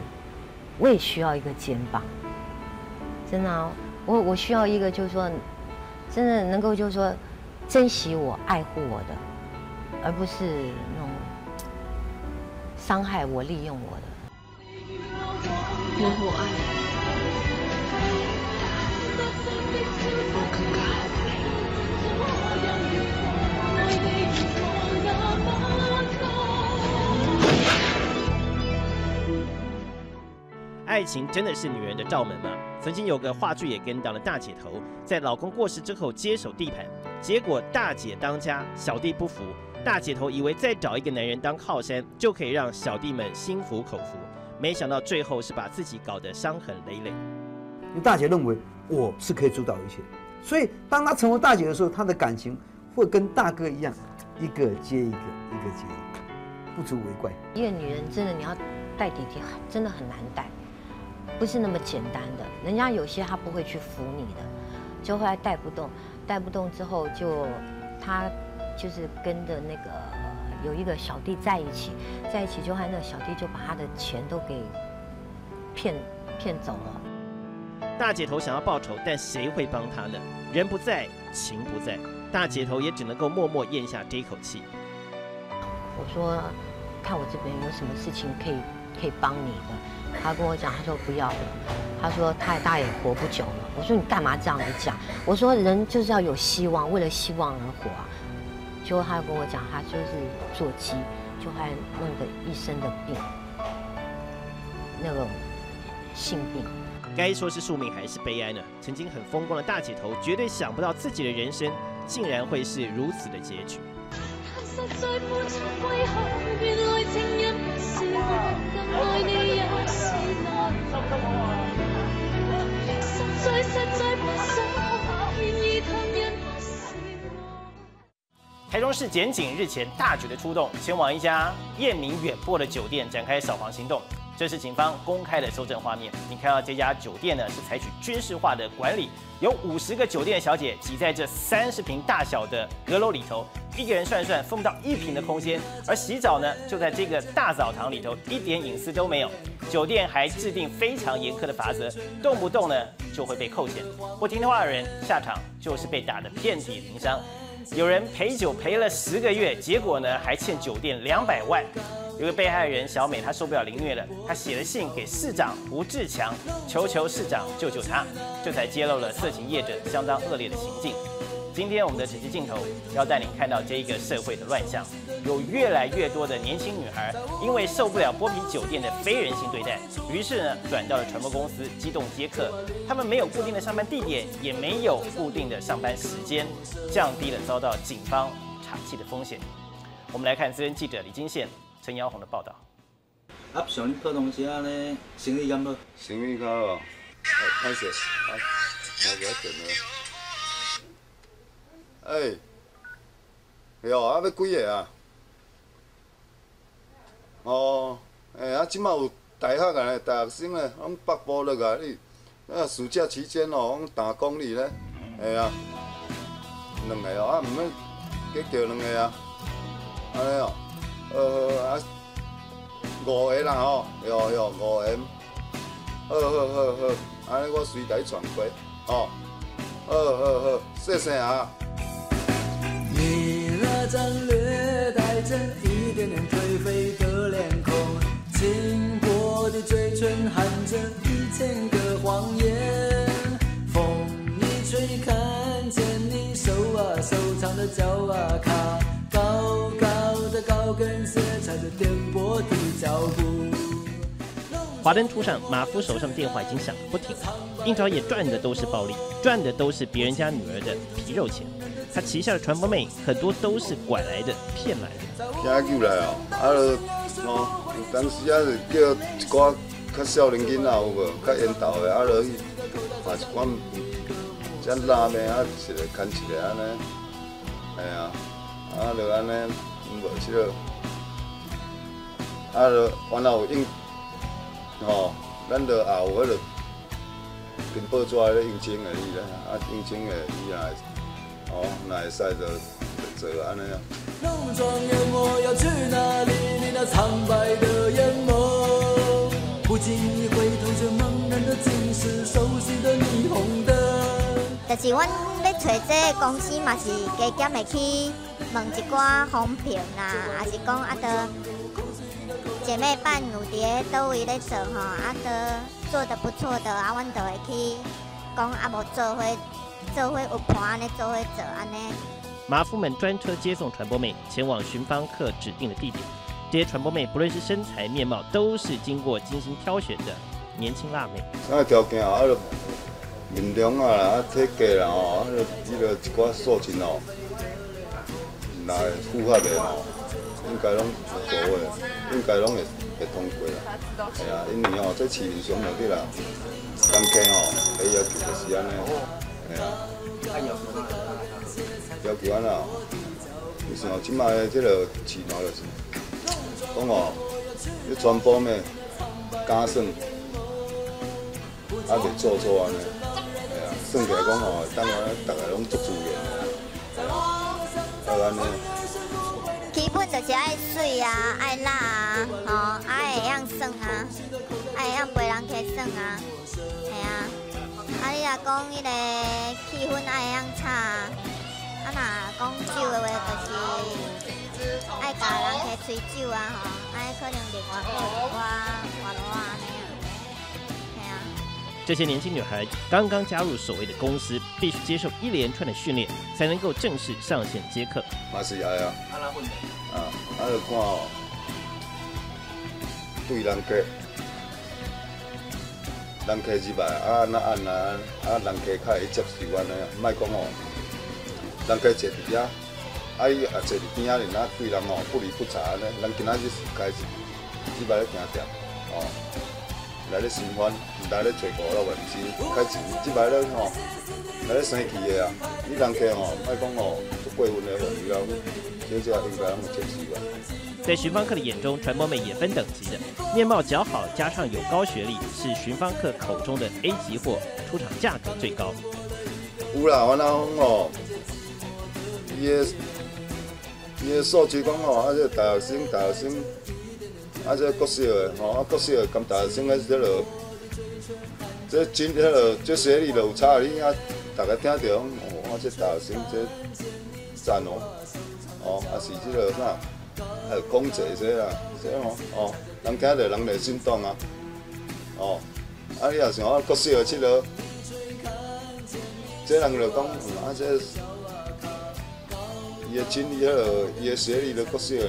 我也需要一个肩膀。真的啊，我需要一个就是说，真的能够就是说珍惜我、爱护我的，而不是那种伤害我、利用我的。默默爱我。 爱情真的是女人的罩门吗？曾经有个话剧也跟到了大姐头，在老公过世之后接手地盘，结果大姐当家，小弟不服。大姐头以为再找一个男人当靠山就可以让小弟们心服口服，没想到最后是把自己搞得伤痕累累。因为大姐认为我是可以主导一切，所以当她成为大姐的时候，她的感情会跟大哥一样，一个接一个，一个接一个，不足为怪。一个女人真的你要带弟弟，真的很难带。 不是那么简单的，人家有些他不会去扶你的，就后来带不动，带不动之后就他就是跟着那个有一个小弟在一起，在一起就和那个小弟就把他的钱都给骗走了。大姐头想要报仇，但谁会帮他呢？人不在，情不在，大姐头也只能够默默咽下这口气。我说，看我这边有什么事情可以帮你的。 他跟我讲，他说不要了，他说太大也活不久了。我说你干嘛这样子讲？我说人就是要有希望，为了希望而活啊。结果他跟我讲，他就是做鸡，就还弄得一身的病，那个性病。该说是宿命还是悲哀呢？曾经很风光的大姐头，绝对想不到自己的人生竟然会是如此的结局。 台中市检警日前大举的出动，前往一家艳名远播的酒店展开扫黄行动。这是警方公开的搜证画面，你看到这家酒店呢是采取军事化的管理，有50个酒店小姐挤在这30平大小的阁楼里头，一个人算算分不到1平的空间，而洗澡呢就在这个大澡堂里头，一点隐私都没有。酒店还制定非常严苛的罚则，动不动呢就会被扣钱，不听话的人下场就是被打得遍体鳞伤。有人陪酒陪了10个月，结果呢还欠酒店200万。 有个被害人小美，她受不了凌虐了，她写了信给市长吴志强，求市长救救她，这才揭露了色情业者相当恶劣的行径。今天我们的直击镜头要带您看到这一个社会的乱象，有越来越多的年轻女孩因为受不了剥皮酒店的非人性对待，于是呢转到了传播公司机动接客，她们没有固定的上班地点，也没有固定的上班时间，降低了遭到警方查缉的风险。 我我们来看资深记者李金宪、陈瑶红的报道。啊，上課同時間咧，醒啲咁啊，醒啲咁啊，開始，開幾多陣啊？誒，係啊，啊，要幾個啊？哦，誒，啊，即馬有大學嘅，大學生咧，往北部落嚟，你啊暑假期間哦，往打工嚟咧，係啊，兩個啊，唔咩幾條兩個啊？ 哎呦，五個啦吼，呦五個，好，安尼我隨台傳過，哦，好，謝謝啊。你那張略帶着一點點颓廢的臉孔，輕薄的嘴唇含着1000个謊言，風一吹看見你手啊手長的腳啊卡，高高。 高跟鞋踩着颠簸的脚步。华灯初上，马夫手上电话已经响个不停了。应朝也赚的都是暴利，赚的都是别人家女儿的皮肉钱。他旗下的传播妹很多都是拐来的、骗来的。骗过来哦，啊了哦，有当时啊是叫一寡较少年囡仔有无？较缘投的啊了去买一款这拉面啊，一个牵一个安尼，哎呀，啊了安尼。 无即落，啊着完了有用，吼，咱着也有迄落跟报纸咧应征个伊啦，啊应征个伊也，哦，那会使着做安尼啊。浓妆艳抹要去哪里？你那苍白的眼眸，不经意回头就茫然的竟是熟悉的霓虹灯。但是阮咧找这个公司嘛是加减会去。 问一寡风评啦，也是讲啊，都姐妹伴有伫咧倒位咧做吼，啊都做得不错的，啊，阮就会去讲啊，无做伙有伴安尼做伙做安尼。马夫们专车接送传播妹前往寻芳客指定的地点，这些传播妹不论是身材面貌，都是经过精心挑选的年轻辣妹。啥条件啊？面容啊，体格啦吼，迄个一寡素质哦。 来符合的吼，应该拢无所谓，应该拢会通过啦。系啊，因为吼在市面上有啲啦，工作吼，伊要求就是安尼，系啊。要求安啦，你像即卖即个市场就是，讲吼，你传播咩，敢算，啊袂做作安尼，系啊，算起来讲吼，当然大家拢足自然个。 基本就是爱水啊，爱辣啊，吼、哦，爱会样耍啊，爱会样陪人客耍啊，系啊。啊，你若讲迄个气氛爱会样炒啊，啊，若讲酒的话，就是爱教人客吹酒啊，吼、哦，爱可能另外我安尼啊，系啊。这些年轻女孩刚刚加入所谓的公司，必须接受一连串的训练。 才能够正式上线接客。嘛是哎呀，啊，啊要看哦，对人客，人客入来啊那按啊，啊人客较会接受安尼，莫讲哦，人客坐伫遐，啊伊也坐伫边仔哩，那对人哦不离不睬安尼。咱今仔日开始入来咧行店，哦，来咧新欢，来咧找五六万子，开始入来咧吼。 来咧生气个啊！你人客吼，莫讲哦，做过分个话了，这只应该拢有接受啊。在寻芳客的眼中，传播妹也分等级的，面貌较好加上有高学历，是寻芳客口中的 A 级货，出厂价格最高。有啦，我那讲哦，伊个素质讲哦，啊这大学生，啊这国小个吼，啊国小个兼大学生个这落，这真迄落这学历落有差哩啊。 大家听到讲，我这大学生这赞哦，哦，啊是这个啥，还有讲这些啦，这哦，哦，人听到人会心动啊，哦，啊你若像我国小的这落，这人就讲，啊这，伊的经历迄落，伊的学历都国小尔，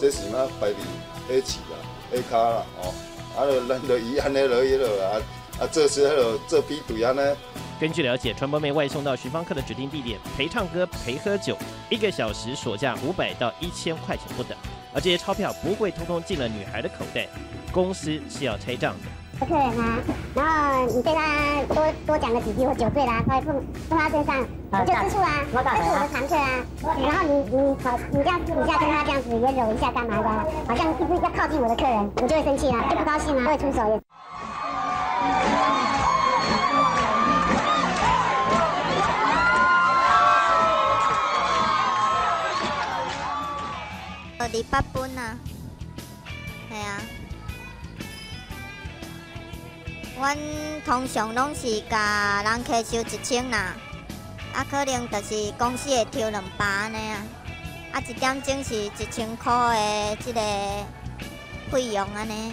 这是嘛排伫 A 级啦 ，A 卡啦，哦，啊，咱就伊安尼落去落啊，啊做些迄落做比对安尼。根据了解，传播妹外送到寻芳客的指定地点，陪唱歌、陪喝酒，1个小时所价500到1000块钱不等。而这些钞票不会通通进了女孩的口袋，公司是要拆账的。客人啊，然后你对他多讲了几句，我酒醉了，他也不他身上，你就吃醋啊，这是我的常客啊。然后你这样子，你下跟他这样子也揉一下干嘛的，好像是不是要靠近我的客人，我就会生气啊，就不高兴啊，会出手也。 28分啊，系啊，阮通常拢是甲人客收1000啦，啊可能就是公司会抽200安尼啊，啊1点钟是1000块的即个费用安尼。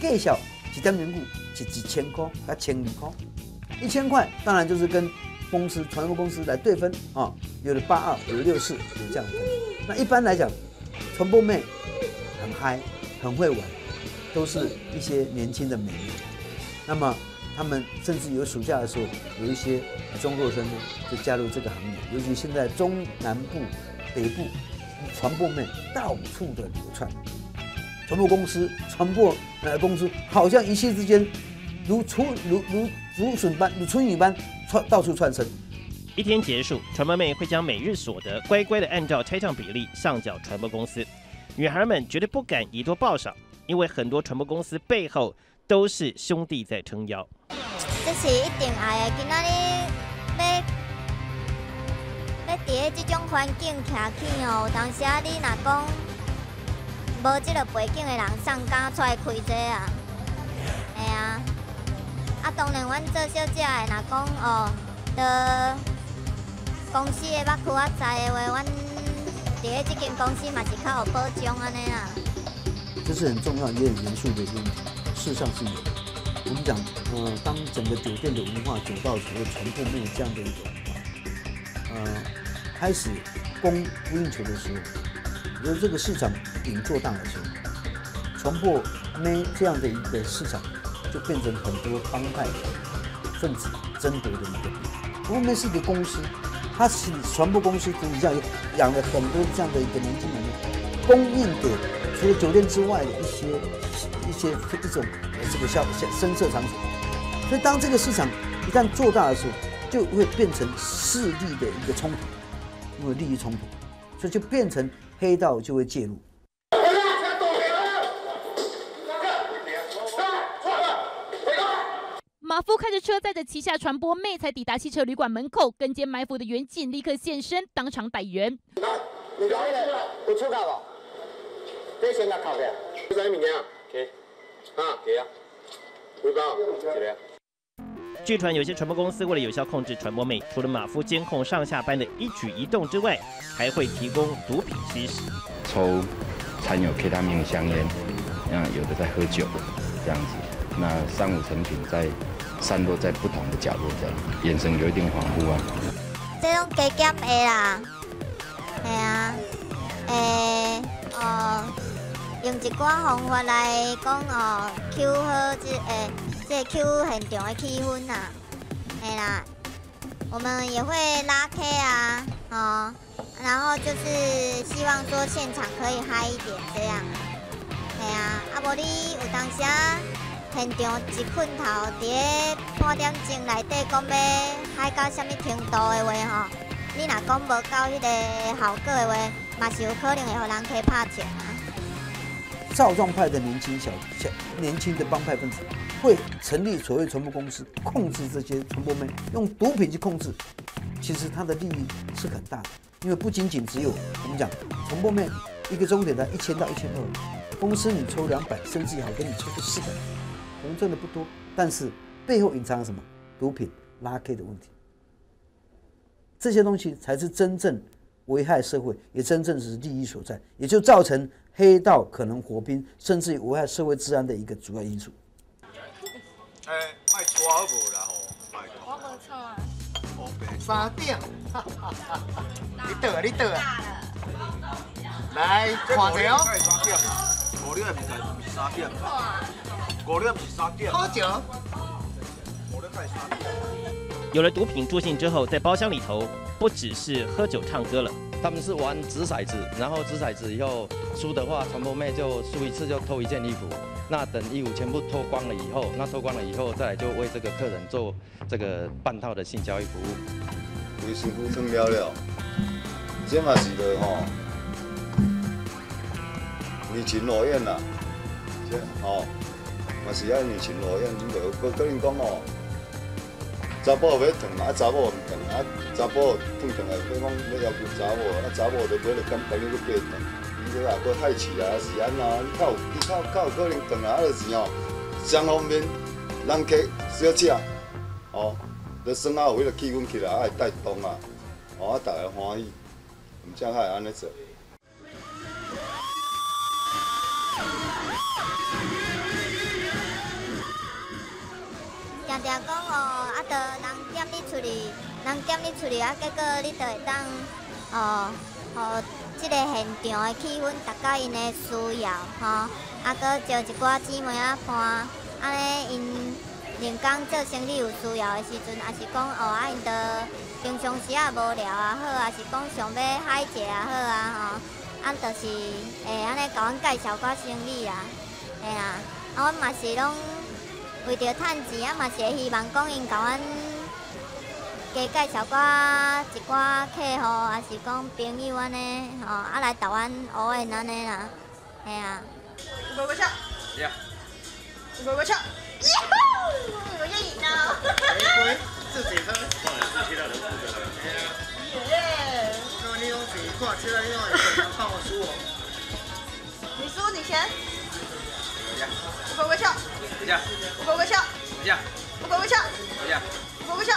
介绍1点钟是1000块，甲1200块，1000块当然就是跟。 公司传播公司来对分啊、哦，有的82，有的64，有这样分。那一般来讲，传播妹很嗨，很会玩，都是一些年轻的美女。那么他们甚至有暑假的时候，有一些中辍生呢就加入这个行业。尤其现在中南部、北部传播妹到处的流窜，传播公司、传播公司好像一夕之间如春雨般。 到处串身。一天结束，传播妹会将每日所得乖乖的按照拆账比例上缴传播公司。女孩们绝对不敢以多报少，因为很多传播公司背后都是兄弟在撑腰。这是一定爱的，今仔日要伫个这种环境徛起哦，有当时啊，你若讲无这个背景的人，上敢出来开这啊？哎呀！ 啊，当然，阮做小姐的，若讲哦，伫公司的捌区啊在的话，阮伫咧这间公司嘛是较有保障安尼啦。这是很重要也很严肃的一个问题，事实上是有。我们讲，当整个酒店的文化走到所谓传播妹这样的一种，开始供不应求的时候，由这个市场饼做大的时候，传播妹这样的一个市场。 就变成很多帮派分子争夺的一个地方。传播妹是一个公司，它是传播公司底下养了很多这样的一个年轻人，供应给除了酒店之外的一种这个声色场所。所以当这个市场一旦做大的时候，就会变成势力的一个冲突，因为利益冲突，所以就变成黑道就会介入。 马夫开着车载着旗下传播妹，才抵达汽车旅馆门口，跟监埋伏的远景立刻现身，当场逮人。你搞的，有手铐无？你先甲铐起来。有啥物件？鸡。啊，鸡啊。几包？一个。据传，有些传播公司为了有效控制传播妹，除了马夫监控上下班的一举一动之外，还会提供毒品吸食。抽掺有 K 他命香烟，有的在喝酒，这样子。那3、5成品在。 散落在不同的角落，这样眼神有一点恍惚啊。这种加减的啦，系啊，用一寡方法来讲哦，求好求现场的气氛啦，系啦。我们也会拉 K 啊，然后就是希望说现场可以嗨一点这样，系啊，啊无你有当时啊。 现场一困头，伫个半点钟内底讲要嗨到什么程度的话吼，你若讲无到迄个效果的话，嘛是有可能会互人客拍枪啊。少壮派的年轻的帮派分子会成立所谓传播公司，控制这些传播妹，用毒品去控制，其实它的利益是很大的，因为不仅仅只有我们讲传播妹一个钟点才1000到1200，公司你抽200，甚至好跟你抽个400。 可能挣的不多，但是背后隐藏了什么？毒品、拉 K 的问题，这些东西才是真正危害社会，也真正是利益所在，也就造成黑道可能火拼，甚至于危害社会治安的一个主要因素。卖拖好无啦吼，卖拖。我无错啊。哦，3点。你倒啊，你倒啊。来，看一下哦。五粒的毋知是毋是三点？五粒是三点。好酒。五粒才三点。有了毒品助兴之后，在包厢里头不只是喝酒唱歌了，他们是玩掷骰子，然后掷骰子以后输的话，传播妹就输一次就偷一件衣服。 那等衣服全部脱光了以后，再来就为这个客人做这个半套的性交易服务。有辛苦算了了，这嘛是个吼，女情我愿啦，这吼，嘛是爱女情我愿，袂我跟你讲哦，查甫要长啊，查某唔长啊，查甫长长来，你讲要要求查某，啊查某就买了敢帮你去变长。 你啊，搁害死啊，是安那？你靠可能长啊，就是哦，双方面人客小姐，哦，你算啊有迄个气氛起来，啊会带动啊，哦啊大家欢喜，毋才会安尼做。常常讲哦，啊，着人点你出去，啊，结果你着会当哦，哦。 即个现场的气氛，达到因的需要吼，啊，搁招一寡姊妹仔伴，安尼因人工做生理有需要的时阵，也是讲哦，啊，因着平常时啊无聊啊好，啊是讲想要嗨者啊好啊吼，啊，就是会安尼甲阮介绍寡生理啊，嘿啦，啊，阮嘛是拢为着趁钱，啊嘛是会希望讲因甲阮。 加介绍我一寡客户，还是讲朋友安尼吼，啊来台湾学因安尼啦，嘿啊。五个笑。呀。五个笑。耶呼！我愿意啦。哎，自己喝。耶。那你用自己挂车，用你放我输我。你输你钱。五个笑。呀。五个笑。呀。五个笑。呀。五个笑。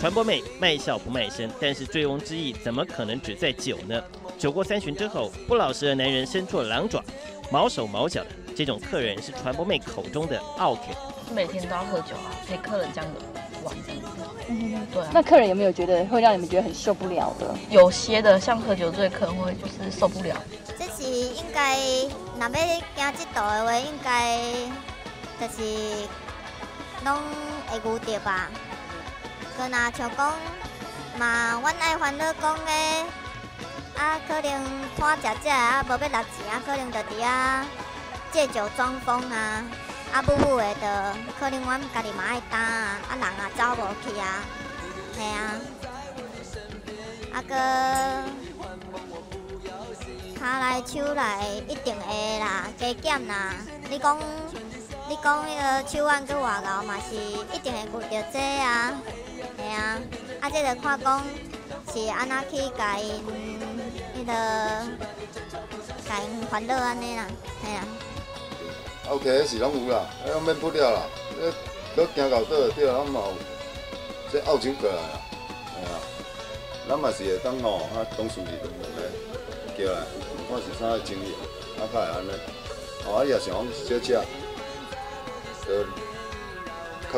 传播妹卖笑不卖身，但是醉翁之意怎么可能只在酒呢？酒过三巡之后，不老实的男人伸出了狼爪，毛手毛脚的。这种客人是传播妹口中的奥客。每天都要喝酒啊，陪客人这样子玩。嗯，对啊。那客人有没有觉得会让你们觉得很受不了的？有些的像喝酒醉，客人会就是受不了。这是应该，若要行这道的话，应该就是拢。 会固定吧，佮若像讲嘛，阮爱烦恼讲个，啊可能看食食啊，无要落钱啊，可能就伫啊借酒装疯啊，啊不不的，就可能阮家己嘛爱担啊，啊人啊走无去啊，嘿啊，啊佮骹来手来一定会啦，加减啦，你讲。 你讲迄个手腕去外高嘛是一定会顾着这啊，嘿啊，啊这着看讲是安那去甲因迄个甲因烦恼安尼啦，嘿啊。OK， 是拢有啦，迄拢免不了啦，迄行到倒对啦，咱嘛有，这澳洲过来啦，嘿啊，咱嘛是会当吼，啊董事长来叫来，我是啥经验，啊较会安尼，哦啊也想讲小姐。 就较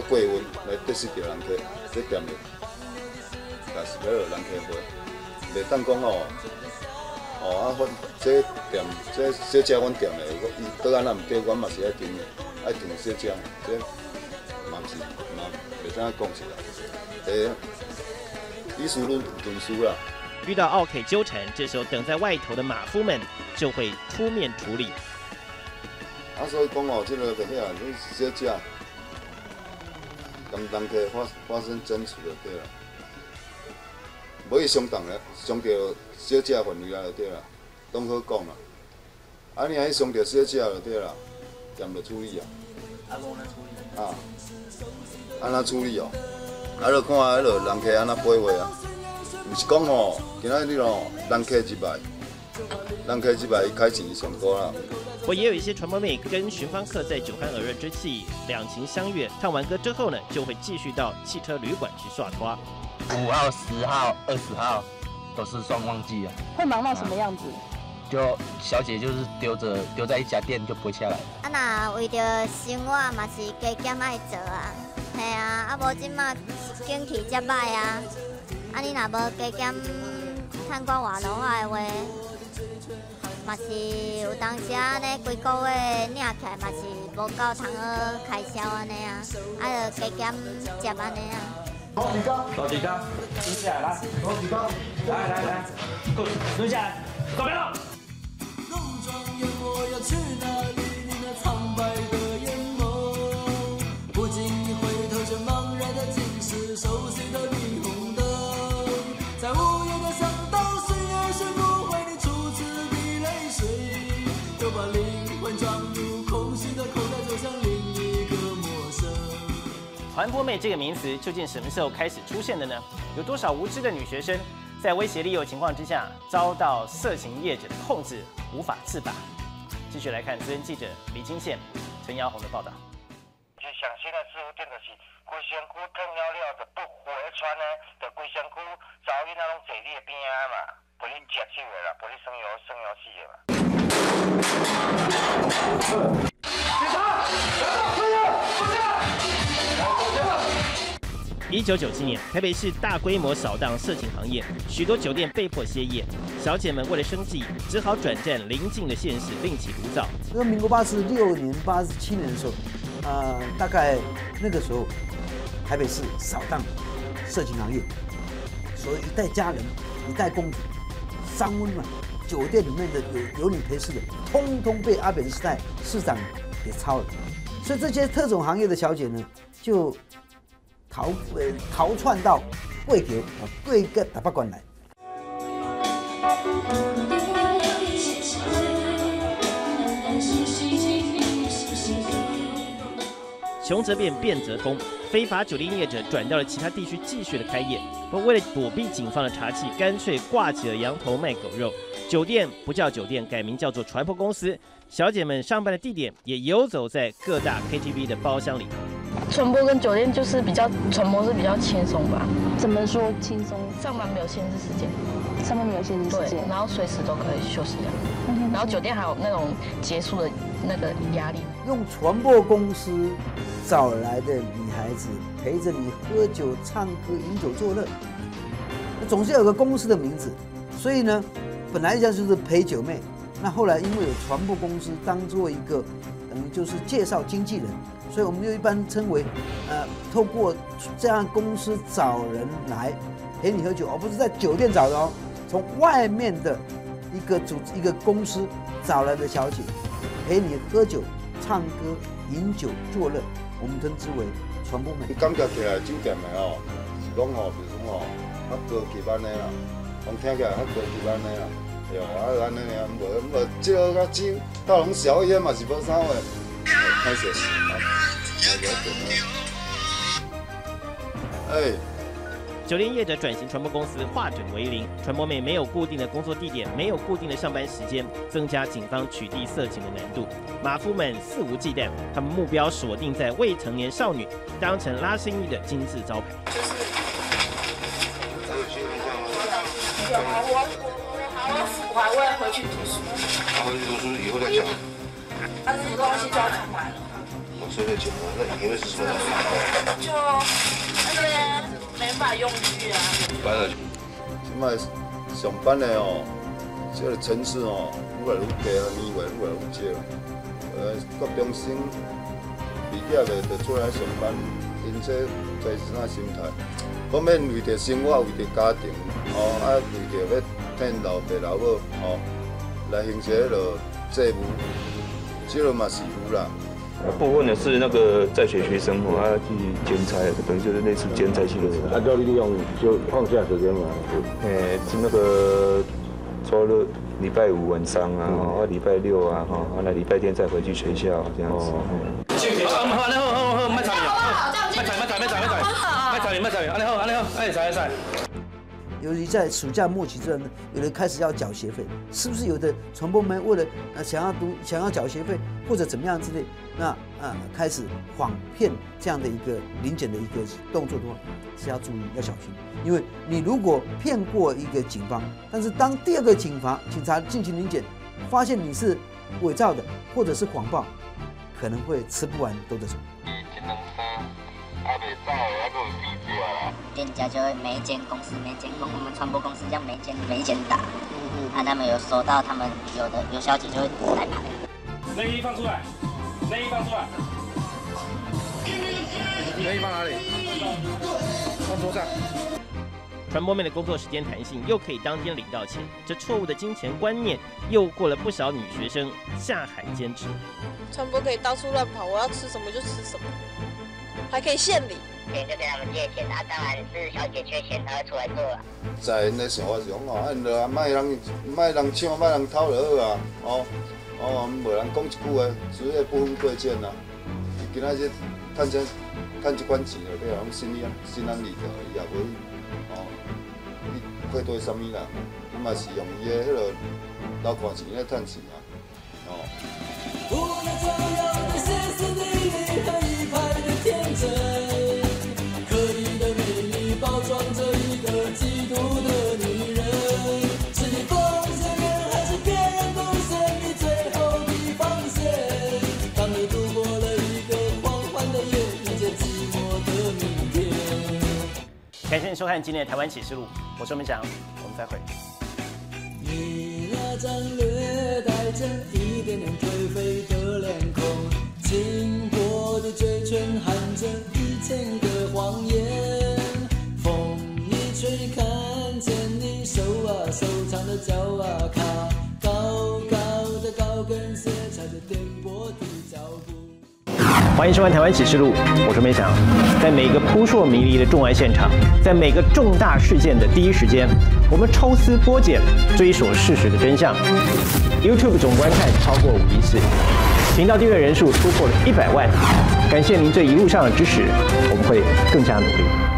过分来得失着人客，这点着，也是要让人客买，袂当讲哦，哦啊，这店这小姐阮店的，伊倒安那毋对，阮嘛是爱订的，爱订小姐，这嘛是嘛袂当讲出来，诶，以事论事啦。遇到奥客纠缠，这时候等在外头的马夫们就会出面处理。 啊，所以讲哦，这个怎么样？你小姐跟人客发生争执就对了，无伊相同了，伤着小姐范围内就对了，拢好讲啦。啊，你啊，伤着小姐就对了，点着处理啊。啊，安怎处理？啊，安怎处理哦？啊，着看迄落人客安怎背话啊。毋是讲哦，今仔日哦，人客一摆，伊开钱上高啦。 我也有一些传播妹跟寻芳客在酒酣耳热之际两情相悦，唱完歌之后呢，就会继续到汽车旅馆去耍花。5号、10号、20号都是双旺季啊。会忙到什么样子？就小姐就是丢在一家店就不会下来。啊那为着生活嘛是加减爱做啊，嘿啊，啊无即马景气遮歹啊，啊你若无加减趁寡外劳啊的话。嘛是有当时安尼几个月领起来嘛是无够通好开销安尼啊，啊着加减食安尼啊。好，几个？多几个？蹲下来，多几个？来来来，滚，蹲下来，搞别了。传播妹这个名词究竟什么时候开始出现的呢？有多少无知的女学生在威胁利诱情况之下遭到色情业者的控制，无法自拔？继续来看资深记者李金宪、陈瑶红的报道。就像现在似乎变得是规身躯脱了了，就不回穿呢，就规身躯走你那拢坐你的边啊嘛，陪你接手的啦，陪你生游死的嘛。 1997年，台北市大规模扫荡色情行业，许多酒店被迫歇业，小姐们为了生计，只好转战邻近的县市另起炉灶。那民国86年、87年的时候，大概那个时候，台北市扫荡色情行业，所以一代佳人、一代公主、三温暖，酒店里面的有女陪侍的，通通被阿扁时代市长给抄了。所以这些特种行业的小姐呢，就 逃窜到贵州啊，贵个大北关来。穷则变，变则通，非法酒店业者转到了其他地区继续的开业。不过为了躲避警方的查缉，干脆挂起了羊头卖狗肉。酒店不叫酒店，改名叫做船舶公司。小姐们上班的地点也游走在各大 KTV 的包厢里。 传播跟酒店就是比较，传播是比较轻松吧？怎么说轻松？上班没有限制时间，上班没有限制时间，然后随时都可以休息啊。然后酒店还有那种结束的那个压力。用传播公司找来的女孩子陪着你喝酒、唱歌、饮酒作乐，总是要有个公司的名字。所以呢，本来叫就是陪酒妹，那后来因为有传播公司当做一个，等于就是介绍经纪人。 所以我们就一般称为，透过这样公司找人来陪你喝酒，而不是在酒店找的哦，从外面的一个公司找来的小姐陪你喝酒、唱歌、饮酒作乐，我们称之为传播美。你感觉起来酒店的哦，是拢哦，比如讲哦，较高级班的啦，从听起来较高级班的啦，对啊，咱那呢无少较少，到拢小烟嘛是无啥话。 开始，哎，酒店业者转型传播公司，化整为零。传播妹没有固定的工作地点，没有固定的上班时间，增加警方取缔色情的难度。马夫们肆无忌惮，他们目标锁定在未成年少女，当成拉生意的金字招牌。我要回去读书。回去读书以后再讲。 那什么东西就要重来了。我随便讲嘛，那你会是什么？就那个没法用具啊。班了，现在上班的哦，这个层次哦，越来越低啊，年月越来越少。各中心毕业的就出来上班，因这在啥心态？我免为着生活，为着家庭，哦，啊为着要骗老爸老母，哦，来行些迄落债务。 这个嘛是有啦，部分的是那个在学区生活，他去兼差，等于就是类似兼差性质。他就利用就放假时间嘛，是那个周六、礼拜五晚上啊，或礼拜六啊，哈，那礼拜天再回去学校这样子。好，然后好，卖茶米，卖茶米，安尼好，哎，晒。由于在暑假末期之后呢，有人开始要缴学费，是不是有的传播妹为了想要缴学费或者怎么样之类，那开始谎骗这样的一个临检的一个动作的话，是要注意要小心，因为你如果骗过一个警方，但是当第二个警察进行临检，发现你是伪造的或者是谎报，可能会吃不完兜着走。 店家就会每一间公司我们传播公司这样每一间打，但他们有收到，他们有的有消息就会来买。内衣放出来，内衣放出来，内衣放哪里？放桌上。传播妹的工作时间弹性，又可以当天领到钱，这错误的金钱观念诱惑了不少女学生下海兼职。传播可以到处乱跑，我要吃什么就吃什么，还可以献礼。 就跟他们借钱啊，当然是小姐缺钱，她会出来做啊。在那时候是讲哦，按了啊，卖人抢，卖人偷就好啊，哦，无人讲一句话，职业不分贵贱呐。今仔日赚钱，赚一款钱就对啊，心安理得伊也无哦，你愧对啥物人？伊嘛是用伊的迄落老款钱来赚钱啊，哦。 感谢收看今天的《台湾启示录》，我是温翔，我们再会。你那张略带着一点点颓废的脸孔，经过的嘴唇含着1000个谎言，风一吹，看见你手啊手长的脚啊卡，高高的高跟鞋踩着颠簸的脚步。 欢迎收看《台湾启示录》，我是梅翔。在每个扑朔迷离的重案现场，在每个重大事件的第一时间，我们抽丝剥茧，追索事实的真相。YouTube 总观看超过5亿次，频道订阅人数突破了100万。感谢您这一路上的支持，我们会更加努力。